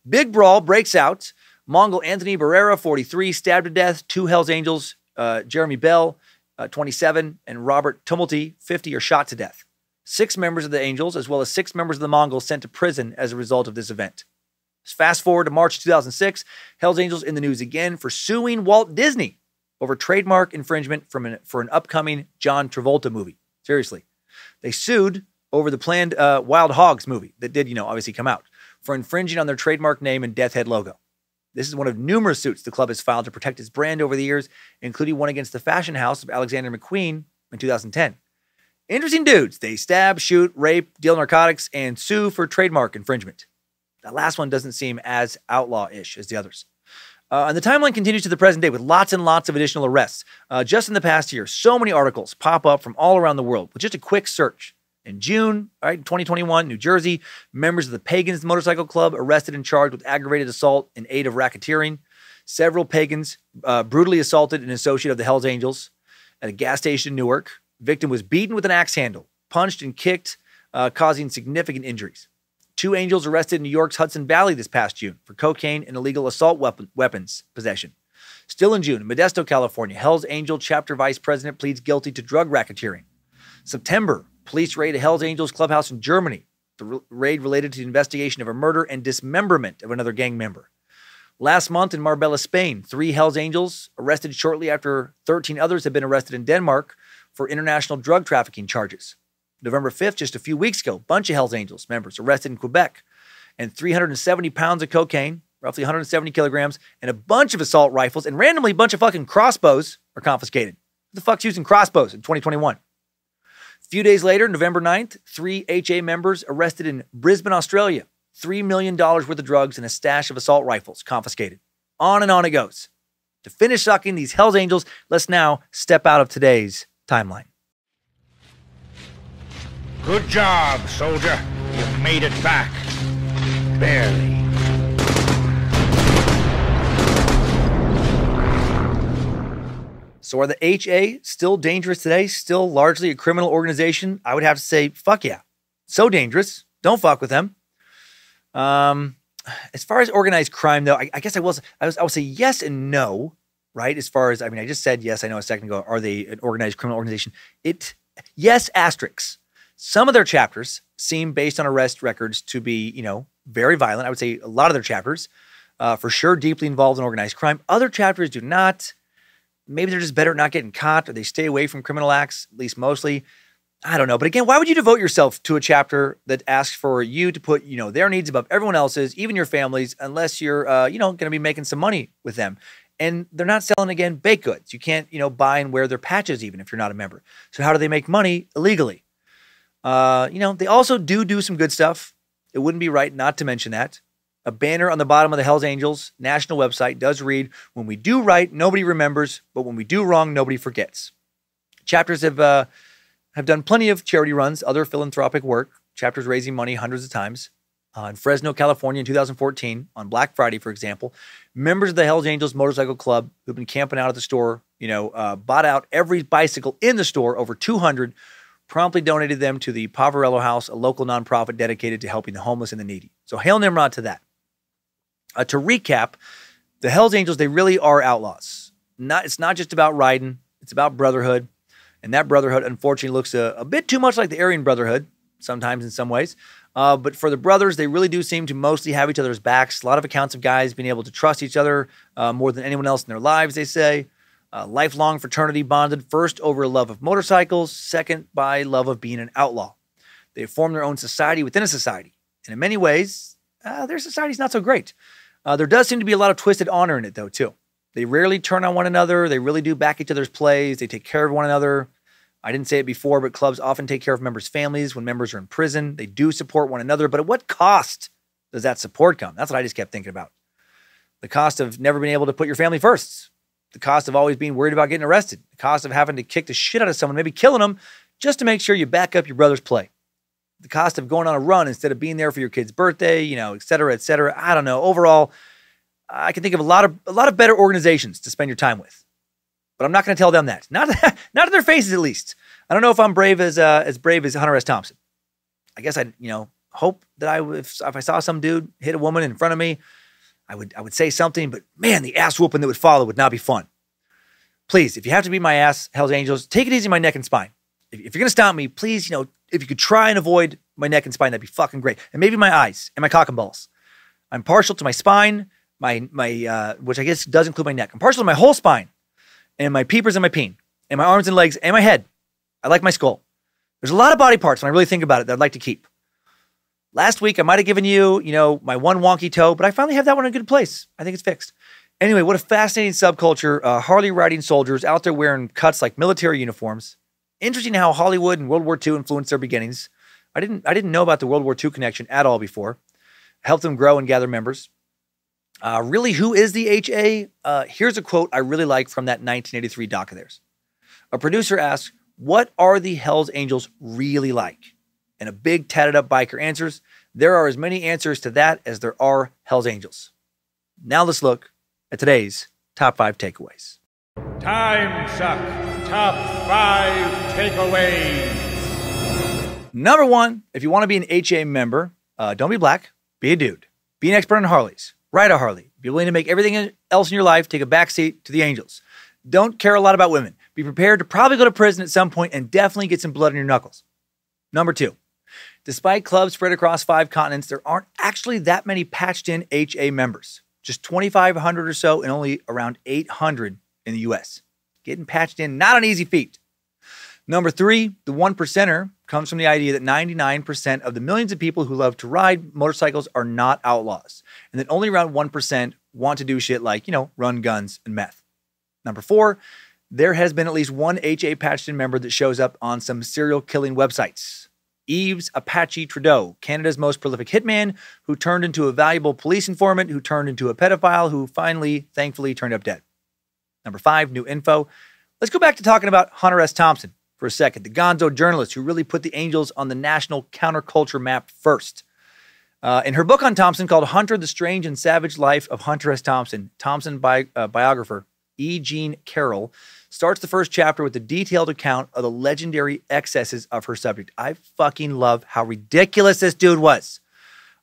Big brawl breaks out. Mongol Anthony Barrera, 43, stabbed to death. 2 Hells Angels Jeremy Bell, 27, and Robert Tumulty, 50, are shot to death. 6 members of the Angels, as well as 6 members of the Mongols, sent to prison as a result of this event. Fast forward to March 2006, Hells Angels in the news again for suing Walt Disney over trademark infringement for an upcoming John Travolta movie. Seriously. They sued over the planned Wild Hogs movie that did, obviously come out, for infringing on their trademark name and Death Head logo. This is one of numerous suits the club has filed to protect its brand over the years, including one against the fashion house of Alexander McQueen in 2010. Interesting dudes. They stab, shoot, rape, deal narcotics, and sue for trademark infringement. That last one doesn't seem as outlaw-ish as the others. And the timeline continues to the present day with lots and lots of additional arrests. Just in the past year, so many articles pop up from all around the world with just a quick search. In June 2021, New Jersey, members of the Pagans Motorcycle Club arrested and charged with aggravated assault in aid of racketeering. Several Pagans brutally assaulted an associate of the Hells Angels at a gas station in Newark. The victim was beaten with an axe handle, punched and kicked, causing significant injuries. 2 Angels arrested in New York's Hudson Valley this past June for cocaine and illegal assault weapons possession. Still in June, in Modesto, California, Hells Angel chapter vice president pleads guilty to drug racketeering. September, police raid a Hells Angels clubhouse in Germany. The raid related to the investigation of a murder and dismemberment of another gang member. Last month in Marbella, Spain, 3 Hells Angels arrested shortly after 13 others had been arrested in Denmark for international drug trafficking charges. November 5th, just a few weeks ago, a bunch of Hells Angels members arrested in Quebec, and 370 pounds of cocaine, roughly 170 kilograms, and a bunch of assault rifles, and randomly a bunch of fucking crossbows are confiscated. Who the fuck's using crossbows in 2021? A few days later, November 9th, 3 HA members arrested in Brisbane, Australia. $3 million worth of drugs and a stash of assault rifles confiscated. On and on it goes. To finish sucking these Hells Angels, let's now step out of today's timeline. Good job, soldier. You've made it back. Barely. So are the HA still dangerous today? Still largely a criminal organization? I would have to say, fuck yeah. So dangerous. Don't fuck with them. As far as organized crime, though, I guess I will say yes and no, right? As far as, I just said yes, I know a second ago. Are they an organized criminal organization? Yes, asterisks. Some of their chapters seem, based on arrest records, to be, very violent. I would say a lot of their chapters, for sure, deeply involved in organized crime. Other chapters do not. Maybe they're just better at not getting caught, or they stay away from criminal acts, at least mostly. I don't know. But again, why would you devote yourself to a chapter that asks for you to put, their needs above everyone else's, even your family's, unless you're, going to be making some money with them? And they're not selling, again, baked goods. You can't, buy and wear their patches even if you're not a member. So how do they make money illegally? They also do some good stuff. It wouldn't be right not to mention that. A banner on the bottom of the Hells Angels national website does read, "When we do right, nobody remembers, but when we do wrong, nobody forgets." Chapters have done plenty of charity runs, other philanthropic work, chapters raising money hundreds of times. In Fresno, California in 2014, on Black Friday, for example, members of the Hells Angels Motorcycle Club who've been camping out at the store, bought out every bicycle in the store, over 200, promptly donated them to the Poverello House, a local nonprofit dedicated to helping the homeless and the needy. So hail Nimrod to that. To recap, the Hells Angels, they really are outlaws. It's not just about riding. It's about brotherhood. And that brotherhood, unfortunately, looks a bit too much like the Aryan Brotherhood, sometimes in some ways. But for the brothers, they really do seem to mostly have each other's backs. A lot of accounts of guys being able to trust each other more than anyone else in their lives, they say. Lifelong fraternity bonded first over love of motorcycles, second by love of being an outlaw. They form their own society within a society. And in many ways, their society's not so great. There does seem to be a lot of twisted honor in it, though, too. They rarely turn on one another. They really do back each other's plays. They take care of one another. I didn't say it before, but clubs often take care of members' families when members are in prison. They do support one another, but at what cost does that support come? That's what I just kept thinking about. The cost of never being able to put your family first. The cost of always being worried about getting arrested. The cost of having to kick the shit out of someone, maybe killing them, just to make sure you back up your brother's play. The cost of going on a run instead of being there for your kid's birthday, et cetera, et cetera. I don't know. Overall, I can think of a lot of better organizations to spend your time with. But I'm not going to tell them that. Not in their faces, at least. I don't know if I'm as brave as Hunter S. Thompson. I guess I'd, hope that if I saw some dude hit a woman in front of me, I would say something, but man, the ass whooping that would follow would not be fun. please, if you have to beat my ass, Hells Angels, take it easy on my neck and spine. If you're going to stop me, please, you know, if you could try and avoid my neck and spine, that'd be fucking great. And maybe my eyes and my cock and balls. I'm partial to my spine, which I guess does include my neck. I'm partial to my whole spine and my peepers and my peen and my arms and legs and my head. I like my skull. There's a lot of body parts when I really think about it that I'd like to keep. Last week, I might have given you, you know, my one wonky toe, but I finally have that one in a good place. I think it's fixed. Anyway, what a fascinating subculture. Harley-riding soldiers out there wearing cuts like military uniforms. Interesting how Hollywood and World War II influenced their beginnings. I didn't know about the World War II connection at all before. Helped them grow and gather members. Really, who is the HA? Here's a quote I really like from that 1983 doc of theirs. A producer asks, what are the Hells Angels really like? And a big tatted up biker answers, there are as many answers to that as there are Hells Angels. Now let's look at today's top 5 takeaways. Time suck, top 5 takeaways. Number 1, if you want to be an HA member, don't be black, be a dude. Be an expert on Harleys, ride a Harley. Be willing to make everything else in your life take a backseat to the Angels. Don't care a lot about women. Be prepared to probably go to prison at some point and definitely get some blood on your knuckles. Number 2, despite clubs spread across 5 continents, there aren't actually that many patched-in HA members. Just 2,500 or so and only around 800 in the U.S. Getting patched in, not an easy feat. Number 3, the 1%er comes from the idea that 99% of the millions of people who love to ride motorcycles are not outlaws, and that only around 1% want to do shit like, you know, run guns and meth. Number 4, there has been at least one HA patched-in member that shows up on some serial killing websites. Yves Apache Trudeau, Canada's most prolific hitman, who turned into a valuable police informant, who turned into a pedophile, who finally, thankfully, turned up dead. Number 5, new info. Let's go back to talking about Hunter S. Thompson for a second, the gonzo journalist who really put the Angels on the national counterculture map first. In her book on Thompson called Hunter, The Strange and Savage Life of Hunter S. Thompson, biographer E. Jean Carroll starts the first chapter with a detailed account of the legendary excesses of her subject. I fucking love how ridiculous this dude was.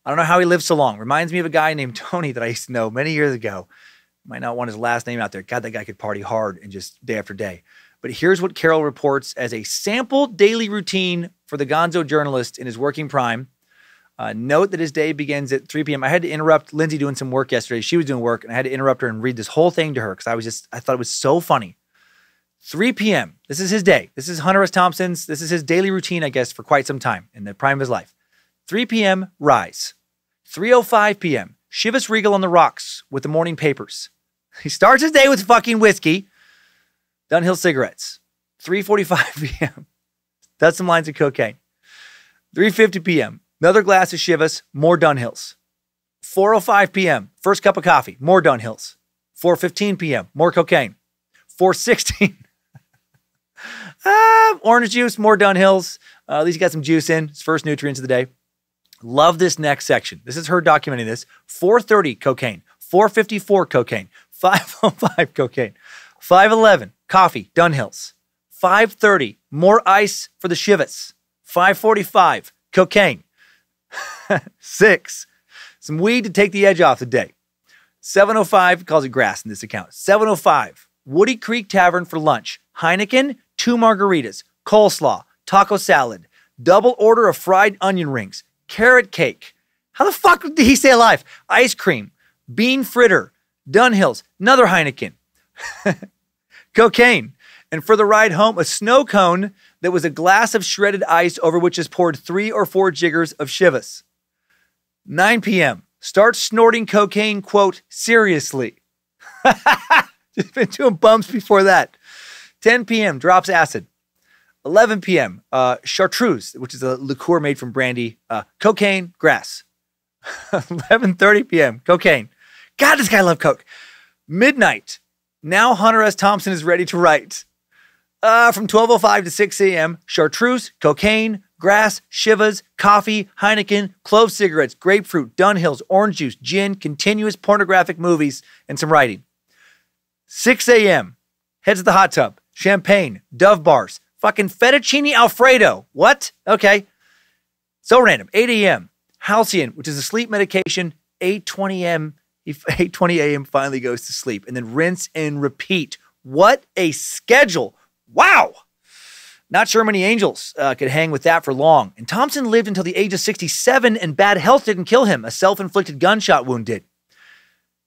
I don't know how he lived so long. Reminds me of a guy named Tony that I used to know many years ago. Might not want his last name out there. God, that guy could party hard and just day after day. But here's what Carroll reports as a sample daily routine for the gonzo journalist in his working prime. Note that his day begins at 3 p.m. I had to interrupt Lindsay doing some work yesterday. She was doing work, and I had to interrupt her and read this whole thing to her because I thought it was so funny. 3 p.m. This is his day. This is Hunter S. Thompson's. This is his daily routine, I guess, for quite some time in the prime of his life. 3 p.m. Rise. 3:05 p.m. Chivas Regal on the rocks with the morning papers. He starts his day with fucking whiskey. Dunhill cigarettes. 3:45 p.m. Does some lines of cocaine. 3:50 p.m. Another glass of Chivas, more Dunhills. 4:05 p.m., first cup of coffee, more Dunhills. 4:15 p.m., more cocaine. 4:16, orange juice, more Dunhills. At least he got some juice in, his first nutrients of the day. Love this next section. This is her documenting this. 4:30, cocaine. 4:54, cocaine. 5:05, cocaine. 5:11, coffee, Dunhills. 5:30, more ice for the Chivas. 5:45, cocaine. 6, some weed to take the edge off the day. 7:05, calls it grass in this account. 7:05, Woody Creek Tavern for lunch. Heineken, 2 margaritas, coleslaw, taco salad, double order of fried onion rings, carrot cake. How the fuck did he stay alive? Ice cream, bean fritter, Dunhills, another Heineken, cocaine. And for the ride home, a snow cone that was a glass of shredded ice over which is poured 3 or 4 jiggers of Chivas. 9 p.m. Starts snorting cocaine, quote, seriously. Just been doing bumps before that. 10 p.m. Drops acid. 11 p.m. Chartreuse, which is a liqueur made from brandy. Cocaine, grass. 11:30 p.m. Cocaine. God, this guy loved coke. Midnight. Now Hunter S. Thompson is ready to write. From 12:05 to 6 a.m., chartreuse, cocaine, grass, Chivas, coffee, Heineken, clove cigarettes, grapefruit, Dunhills, orange juice, gin, continuous pornographic movies, and some writing. 6 a.m., heads to the hot tub, champagne, Dove bars, fucking fettuccine Alfredo. What? Okay. So random. 8 a.m., halcyon, which is a sleep medication, 8:20 a.m., finally goes to sleep, and then rinse and repeat What a schedule. Wow. Not sure many Angels could hang with that for long. And Thompson lived until the age of 67, and bad health didn't kill him. A self-inflicted gunshot wound did.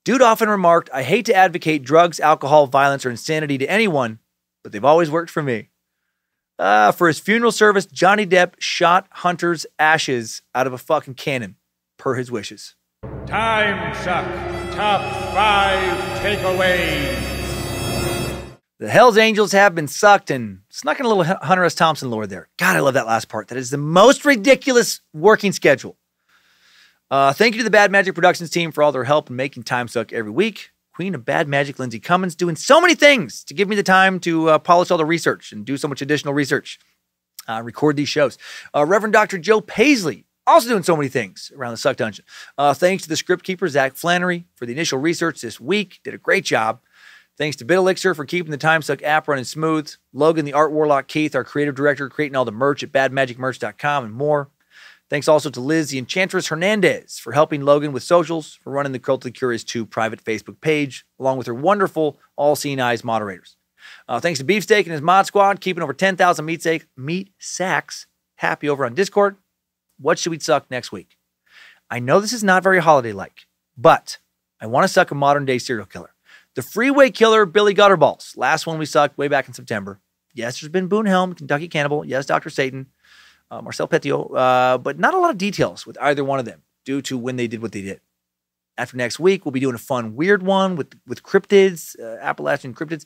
Dude often remarked, I hate to advocate drugs, alcohol, violence, or insanity to anyone, but they've always worked for me. For his funeral service, Johnny Depp shot Hunter's ashes out of a fucking cannon, per his wishes. Time Suck Top 5 Takeaways. The Hells Angels have been sucked and snuck in a little Hunter S. Thompson lore there. God, I love that last part. That is the most ridiculous working schedule. Thank you to the Bad Magic Productions team for all their help in making Time Suck every week. Queen of Bad Magic, Lindsay Cummins, doing so many things to give me the time to polish all the research and do so much additional research, record these shows. Reverend Dr. Joe Paisley, also doing so many things around the Suck Dungeon. Thanks to the script keeper, Zach Flannery, for the initial research this week. Did a great job. Thanks to Bit Elixir for keeping the Time Suck app running smooth. Logan, the art warlock, Keith, our creative director, creating all the merch at badmagicmerch.com and more. Thanks also to Liz, the Enchantress Hernandez, for helping Logan with socials, for running the Cult of the Curious 2 private Facebook page, along with her wonderful All-Seeing Eyes moderators. Thanks to Beefsteak and his mod squad, keeping over 10,000 meat sacks happy over on Discord. What should we suck next week? I know this is not very holiday-like, but I want to suck a modern-day serial killer. The freeway killer, Billy Gutterballs. Last one we sucked way back in September. Yes, there's been Boone Helm, Kentucky Cannibal. Yes, Dr. Satan. Marcel Petiot, but not a lot of details with either one of them due to when they did what they did. After next week, we'll be doing a fun, weird one with cryptids, Appalachian cryptids,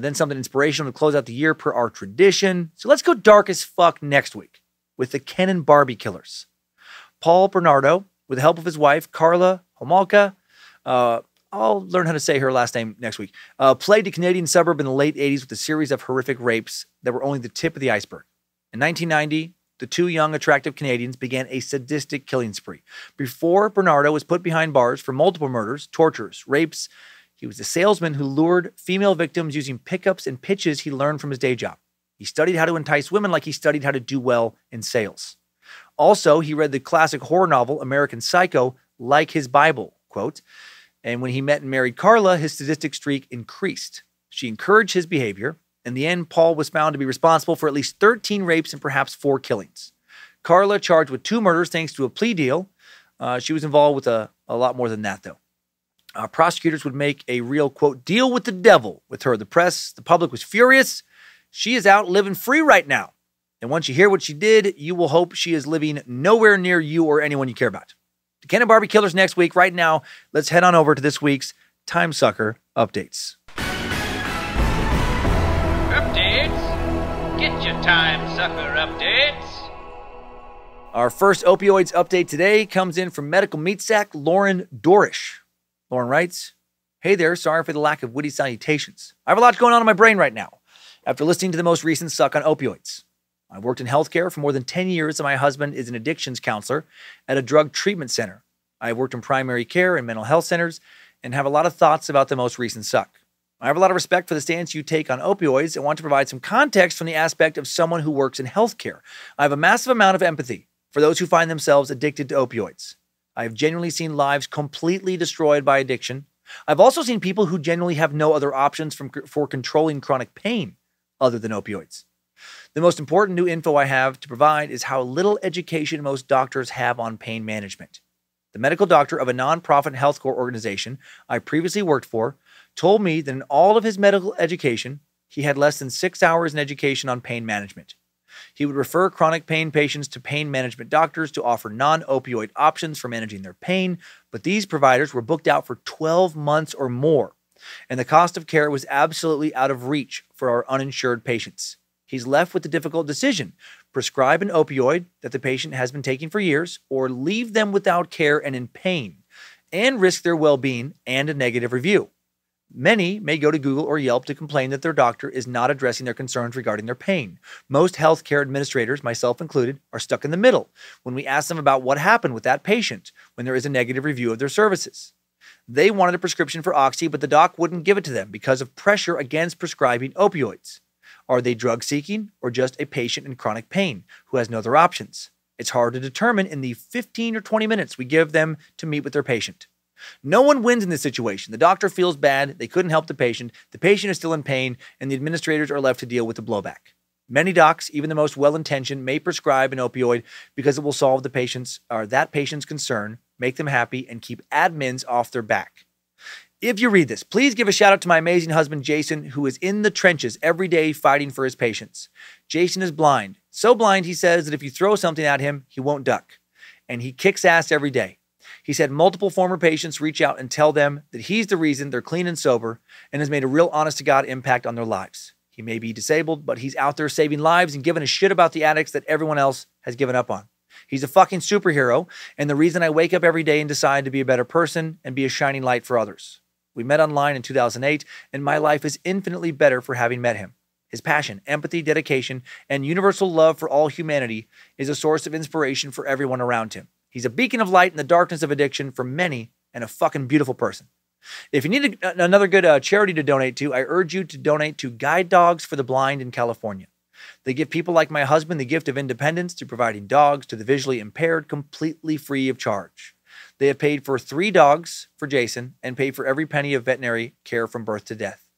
then something inspirational to close out the year per our tradition. So let's go dark as fuck next week with the Ken and Barbie Killers. Paul Bernardo, with the help of his wife, Carla Homolka, I'll learn how to say her last name next week, plagued a Canadian suburb in the late 80s with a series of horrific rapes that were only the tip of the iceberg. In 1990, the two young, attractive Canadians began a sadistic killing spree. Before Bernardo was put behind bars for multiple murders, tortures, rapes, he was a salesman who lured female victims using pickups and pitches he learned from his day job. He studied how to entice women like he studied how to do well in sales. Also, he read the classic horror novel, American Psycho, like his Bible, quote, and when he met and married Carla, his sadistic streak increased. She encouraged his behavior. In the end, Paul was found to be responsible for at least 13 rapes and perhaps 4 killings. Carla charged with 2 murders thanks to a plea deal. She was involved with a lot more than that, though. Prosecutors would make a real, quote, deal with the devil with her. The press, the public was furious. She is out living free right now. And once you hear what she did, you will hope she is living nowhere near you or anyone you care about. The Ken and Barbie Killers next week. Right now, let's head on over to this week's Time Sucker Updates. Updates. Get your Time Sucker updates. Our first opioids update today comes in from medical meat sack Lauren Dorish. Lauren writes, hey there, sorry for the lack of witty salutations. I have a lot going on in my brain right now after listening to the most recent suck on opioids. I've worked in healthcare for more than 10 years and my husband is an addictions counselor at a drug treatment center. I have worked in primary care and mental health centers and have a lot of thoughts about the most recent suck. I have a lot of respect for the stance you take on opioids and want to provide some context from the aspect of someone who works in healthcare. I have a massive amount of empathy for those who find themselves addicted to opioids. I have genuinely seen lives completely destroyed by addiction. I've also seen people who genuinely have no other options for controlling chronic pain other than opioids. The most important new info I have to provide is how little education most doctors have on pain management. The medical doctor of a nonprofit healthcare organization I previously worked for told me that in all of his medical education, he had less than 6 hours in education on pain management. He would refer chronic pain patients to pain management doctors to offer non-opioid options for managing their pain, but these providers were booked out for 12 months or more, and the cost of care was absolutely out of reach for our uninsured patients. He's left with the difficult decision: prescribe an opioid that the patient has been taking for years, or leave them without care and in pain, and risk their well-being and a negative review. Many may go to Google or Yelp to complain that their doctor is not addressing their concerns regarding their pain. Most healthcare administrators, myself included, are stuck in the middle when we ask them about what happened with that patient when there is a negative review of their services. They wanted a prescription for Oxy, but the doc wouldn't give it to them because of pressure against prescribing opioids. Are they drug-seeking or just a patient in chronic pain who has no other options? It's hard to determine in the 15 or 20 minutes we give them to meet with their patient. No one wins in this situation. The doctor feels bad. They couldn't help the patient. The patient is still in pain, and the administrators are left to deal with the blowback. Many docs, even the most well-intentioned, may prescribe an opioid because it will solve the patient's or that patient's concern, make them happy, and keep admins off their back. If you read this, please give a shout out to my amazing husband, Jason, who is in the trenches every day fighting for his patients. Jason is blind. So blind, he says, that if you throw something at him, he won't duck. And he kicks ass every day. He's had multiple former patients reach out and tell them that he's the reason they're clean and sober and has made a real honest-to-God impact on their lives. He may be disabled, but he's out there saving lives and giving a shit about the addicts that everyone else has given up on. He's a fucking superhero, and the reason I wake up every day and decide to be a better person and be a shining light for others. We met online in 2008, and my life is infinitely better for having met him. His passion, empathy, dedication, and universal love for all humanity is a source of inspiration for everyone around him. He's a beacon of light in the darkness of addiction for many and a fucking beautiful person. If you need another good charity to donate to, I urge you to donate to Guide Dogs for the Blind in California. They give people like my husband the gift of independence through providing dogs to the visually impaired completely free of charge. They have paid for 3 dogs for Jason and paid for every penny of veterinary care from birth to death.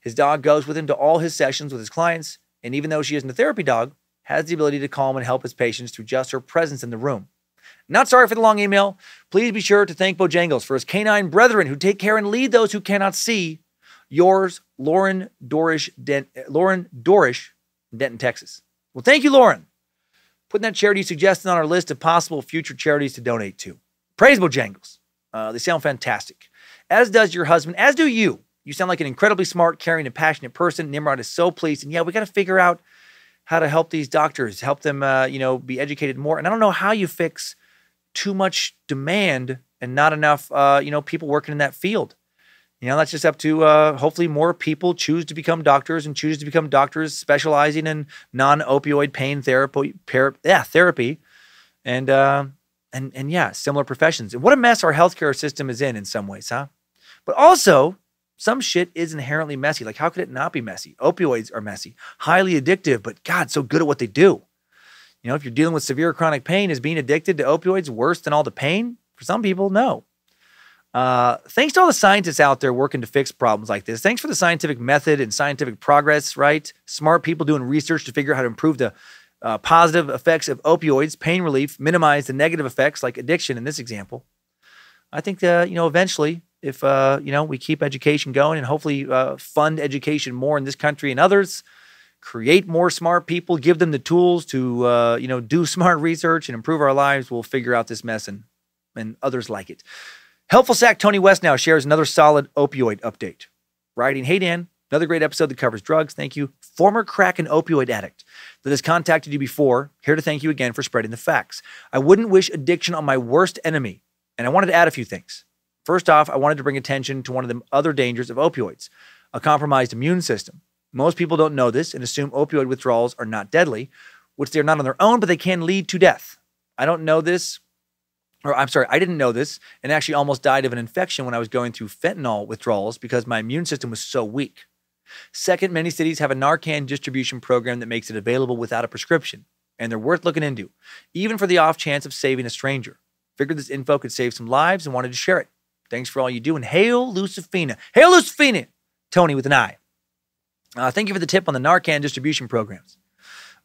His dog goes with him to all his sessions with his clients, and even though she isn't a therapy dog, has the ability to calm and help his patients through just her presence in the room. Not sorry for the long email. Please be sure to thank Bojangles for his canine brethren who take care and lead those who cannot see. Yours, Lauren Dorish, Denton, Texas. Well, thank you, Lauren. Putting that charity suggestion on our list of possible future charities to donate to. Praise Bojangles. They sound fantastic. As does your husband, as do you. You sound like an incredibly smart, caring, and passionate person. Nimrod is so pleased. And yeah, we got to figure out how to help these doctors, help them, be educated more. And I don't know how you fix too much demand and not enough, people working in that field. You know, that's just up to hopefully more people choose to become doctors and choose to become doctors specializing in non-opioid pain therapy, therapy. And yeah, similar professions. And what a mess our healthcare system is in some ways, huh? But also, some shit is inherently messy. Like, how could it not be messy? Opioids are messy, highly addictive, but God, so good at what they do. You know, if you're dealing with severe chronic pain, is being addicted to opioids worse than all the pain? For some people, no. Thanks to all the scientists out there working to fix problems like this. Thanks for the scientific method and scientific progress, right? Smart people doing research to figure out how to improve the positive effects of opioids, pain relief, minimize the negative effects like addiction in this example. I think that, eventually if, we keep education going and hopefully fund education more in this country and others, create more smart people, give them the tools to, do smart research and improve our lives, we'll figure out this mess and others like it. Helpful Sack Tony West now shares another solid opioid update. Writing, hey Dan, another great episode that covers drugs. Thank you. Former crack and opioid addict that has contacted you before, here to thank you again for spreading the facts. I wouldn't wish addiction on my worst enemy, and I wanted to add a few things. First off, I wanted to bring attention to one of the other dangers of opioids, a compromised immune system. Most people don't know this and assume opioid withdrawals are not deadly, which they're not on their own, but they can lead to death. I didn't know this and actually almost died of an infection when I was going through fentanyl withdrawals because my immune system was so weak. Second, many cities have a Narcan distribution program that makes it available without a prescription, and they're worth looking into, even for the off chance of saving a stranger. Figured this info could save some lives and wanted to share it. Thanks for all you do, and hail Lucifina. Hail Lucifina! Tony with an I. Thank you for the tip on the Narcan distribution programs.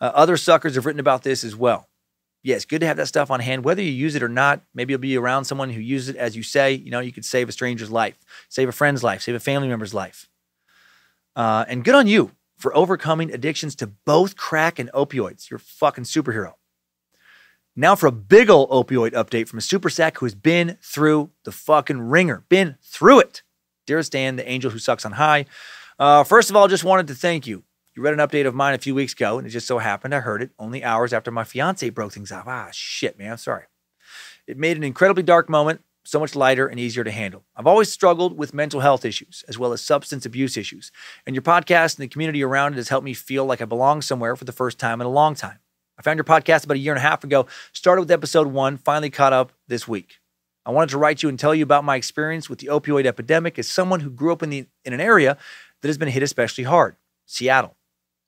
Other suckers have written about this as well. Yes, good to have that stuff on hand. Whether you use it or not, maybe you'll be around someone who uses it, as you say. You could save a stranger's life, save a friend's life, save a family member's life. And good on you for overcoming addictions to both crack and opioids. You're a fucking superhero. Now for a big ol' opioid update from a super sack who has been through the fucking ringer. Been through it. Dearest Dan, the angel who sucks on high. First of all, just wanted to thank you. You read an update of mine a few weeks ago, and it just so happened I heard it only hours after my fiance broke things off. Ah, shit, man. I'm sorry. It made an incredibly dark moment so much lighter and easier to handle. I've always struggled with mental health issues as well as substance abuse issues, and your podcast and the community around it has helped me feel like I belong somewhere for the first time in a long time. I found your podcast about 1.5 years ago, started with episode 1, finally caught up this week. I wanted to write you and tell you about my experience with the opioid epidemic as someone who grew up in an area that has been hit especially hard, Seattle.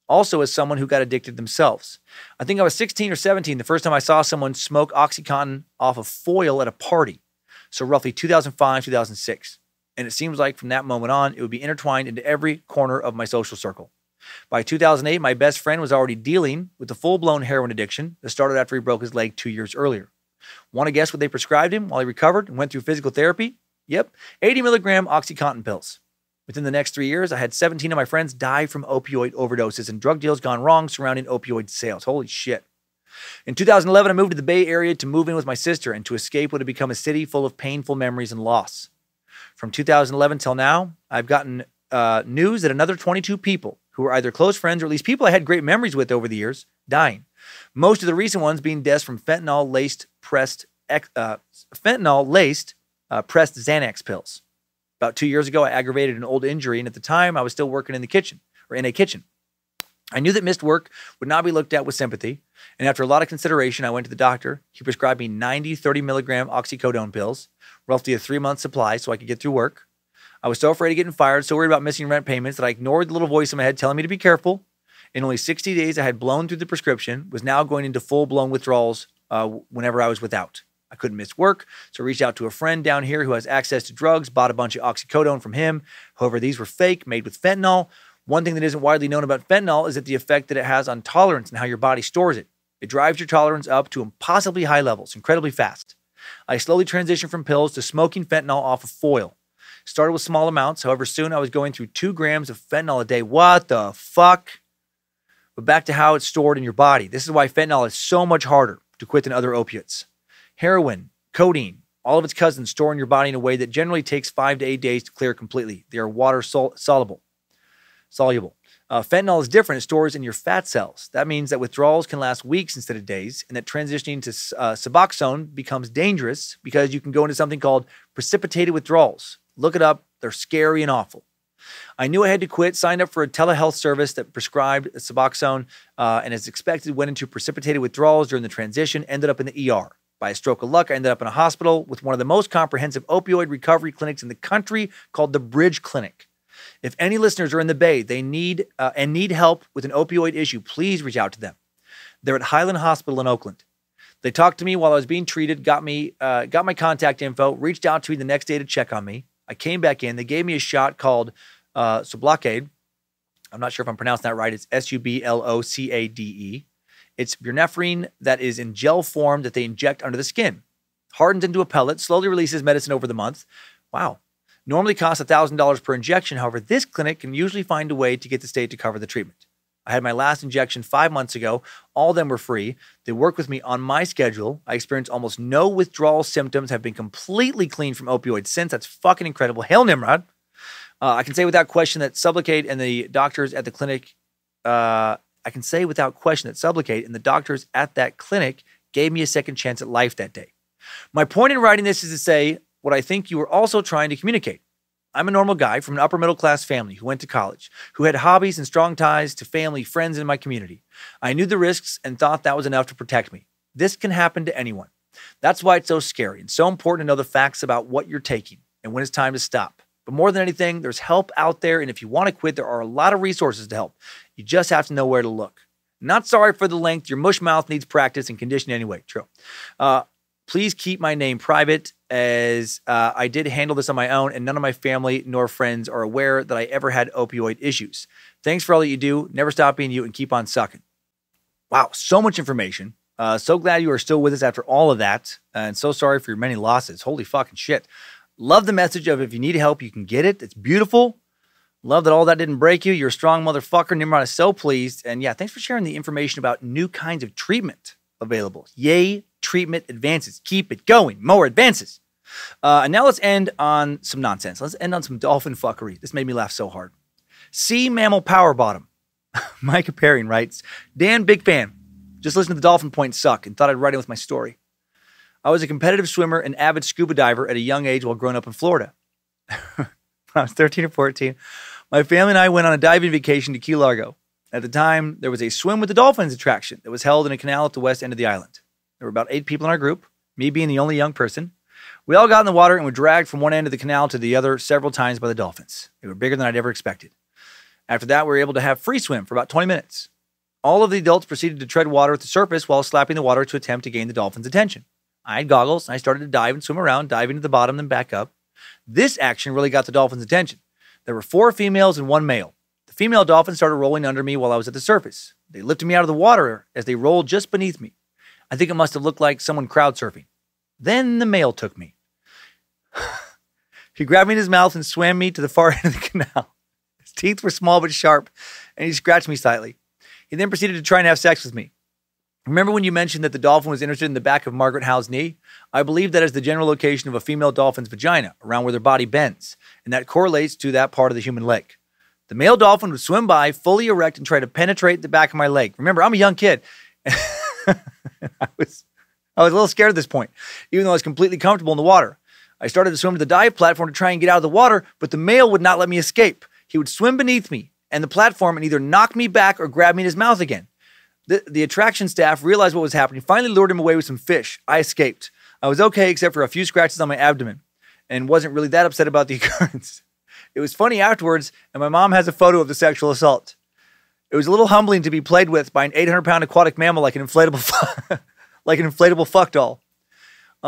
Also as someone who got addicted themselves. I think I was 16 or 17 the first time I saw someone smoke OxyContin off of foil at a party. So roughly 2005, 2006. And it seems like from that moment on, it would be intertwined into every corner of my social circle. By 2008, my best friend was already dealing with a full-blown heroin addiction that started after he broke his leg 2 years earlier. Want to guess what they prescribed him while he recovered and went through physical therapy? Yep, 80 milligram OxyContin pills. Within the next 3 years, I had 17 of my friends die from opioid overdoses and drug deals gone wrong surrounding opioid sales. Holy shit. In 2011, I moved to the Bay Area to move in with my sister and to escape what had become a city full of painful memories and loss. From 2011 till now, I've gotten news that another 22 people who were either close friends or at least people I had great memories with over the years, dying. Most of the recent ones being deaths from fentanyl-laced pressed Xanax pills. About 2 years ago, I aggravated an old injury, and at the time, I was still working in a kitchen. I knew that missed work would not be looked at with sympathy, and after a lot of consideration, I went to the doctor. He prescribed me 90 30-milligram oxycodone pills, roughly a 3-month supply so I could get through work. I was so afraid of getting fired, so worried about missing rent payments that I ignored the little voice in my head telling me to be careful. In only 60 days, I had blown through the prescription, was now going into full-blown withdrawals whenever I was without. I couldn't miss work, so I reached out to a friend down here who has access to drugs, bought a bunch of oxycodone from him. However, these were fake, made with fentanyl. One thing that isn't widely known about fentanyl is that the effect that it has on tolerance and how your body stores it. It drives your tolerance up to impossibly high levels, incredibly fast. I slowly transitioned from pills to smoking fentanyl off of foil. Started with small amounts, however, soon I was going through 2 grams of fentanyl a day. What the fuck? But back to how it's stored in your body. This is why fentanyl is so much harder to quit than other opiates. Heroin, codeine, all of its cousins store in your body in a way that generally takes 5 to 8 days to clear completely. They are water soluble. Fentanyl is different. It stores in your fat cells. That means that withdrawals can last weeks instead of days, and that transitioning to Suboxone becomes dangerous because you can go into something called precipitated withdrawals. Look it up. They're scary and awful. I knew I had to quit, signed up for a telehealth service that prescribed Suboxone, and as expected, went into precipitated withdrawals during the transition, ended up in the ER. By a stroke of luck, I ended up in a hospital with one of the most comprehensive opioid recovery clinics in the country called the Bridge Clinic. If any listeners are in the Bay, they need help with an opioid issue, please reach out to them. They're at Highland Hospital in Oakland. They talked to me while I was being treated, got my contact info, reached out to me the next day to check on me. I came back in. They gave me a shot called Sublocade. I'm not sure if I'm pronouncing that right. It's S-U-B-L-O-C-A-D-E. It's buprenorphine that is in gel form that they inject under the skin. Hardens into a pellet, slowly releases medicine over the month. Wow. Normally costs $1,000 per injection. However, this clinic can usually find a way to get the state to cover the treatment. I had my last injection 5 months ago. All of them were free. They worked with me on my schedule. I experienced almost no withdrawal symptoms, have been completely clean from opioids since. That's fucking incredible. Hail Nimrod. I can say without question that Sublocade and the doctors at that clinic gave me a second chance at life that day. My point in writing this is to say what I think you were also trying to communicate. I'm a normal guy from an upper-middle-class family who went to college, who had hobbies and strong ties to family, friends, and my community. I knew the risks and thought that was enough to protect me. This can happen to anyone. That's why it's so scary and so important to know the facts about what you're taking and when it's time to stop. But more than anything, there's help out there, and if you want to quit, there are a lot of resources to help. You just have to know where to look. Not sorry for the length. Your mush mouth needs practice and condition anyway. True. Please keep my name private, as I did handle this on my own, and none of my family nor friends are aware that I ever had opioid issues. Thanks for all that you do. Never stop being you and keep on sucking. Wow, so much information. So glad you are still with us after all of that, and so sorry for your many losses. Holy fucking shit. Love the message of if you need help, you can get it. It's beautiful. Love that all that didn't break you. You're a strong motherfucker. Nimrod is so pleased. And yeah, thanks for sharing the information about new kinds of treatment available. Yay. Treatment advances. Keep it going. More advances. And now let's end on some nonsense. Let's end on some dolphin fuckery. This made me laugh so hard. Sea Mammal Power Bottom. Micah Perrin writes, Dan, big fan. Just listened to the dolphin point suck and thought I'd write in with my story. I was a competitive swimmer and avid scuba diver at a young age while growing up in Florida. When I was 13 or 14, my family and I went on a diving vacation to Key Largo. At the time, there was a swim with the dolphins attraction that was held in a canal at the west end of the island. There were about 8 people in our group, me being the only young person. We all got in the water and were dragged from one end of the canal to the other several times by the dolphins. They were bigger than I'd ever expected. After that, we were able to have free swim for about 20 minutes. All of the adults proceeded to tread water at the surface while slapping the water to attempt to gain the dolphins' attention. I had goggles, and I started to dive and swim around, diving to the bottom, then back up. This action really got the dolphins' attention. There were 4 females and 1 male. The female dolphins started rolling under me while I was at the surface. They lifted me out of the water as they rolled just beneath me. I think it must have looked like someone crowd surfing. Then the male took me. He grabbed me in his mouth and swam me to the far end of the canal. His teeth were small but sharp, and he scratched me slightly. He then proceeded to try and have sex with me. Remember when you mentioned that the dolphin was interested in the back of Margaret Howe's knee? I believe that is the general location of a female dolphin's vagina, around where their body bends, and that correlates to that part of the human leg. The male dolphin would swim by, fully erect, and try to penetrate the back of my leg. Remember, I'm a young kid. I was a little scared at this point, even though I was completely comfortable in the water. I started to swim to the dive platform to try and get out of the water, but the male would not let me escape. He would swim beneath me and the platform and either knock me back or grab me in his mouth again. The attraction staff realized what was happening, finally lured him away with some fish. I escaped. I was okay except for a few scratches on my abdomen and wasn't really that upset about the occurrence. It was funny afterwards, and my mom has a photo of the sexual assault. It was a little humbling to be played with by an 800-pound aquatic mammal like an inflatable fuck doll.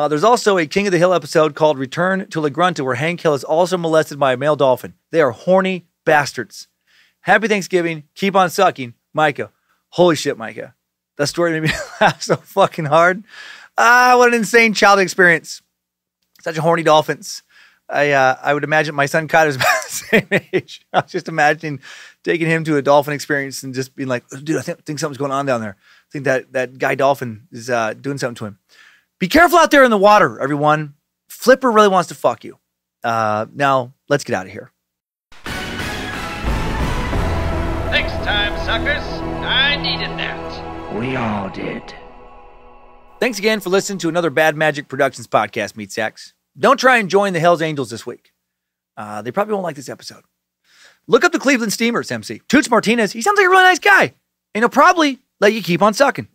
There's also a King of the Hill episode called Return to La Grunta where Hank Hill is also molested by a male dolphin. They are horny bastards. Happy Thanksgiving. Keep on sucking. Micah. Holy shit, Micah. That story made me laugh so fucking hard. Ah, what an insane childhood experience. Such horny dolphins. I would imagine my son Kyler's about the same age. I was just imagining taking him to a dolphin experience and just being like, dude, I think something's going on down there. I think that guy dolphin is doing something to him. Be careful out there in the water, everyone. Flipper really wants to fuck you. Now, let's get out of here. Next time, suckers. I needed that. We all did. Thanks again for listening to another Bad Magic Productions podcast, Meat Sacks. Don't try and join the Hells Angels this week. They probably won't like this episode. Look up the Cleveland Steamers, MC. Toots Martinez, he sounds like a really nice guy. And he'll probably let you keep on sucking.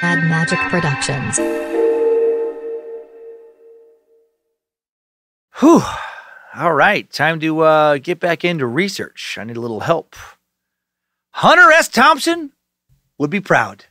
Bad Magic Productions. Whew. All right. Time to get back into research. I need a little help. Hunter S. Thompson would be proud.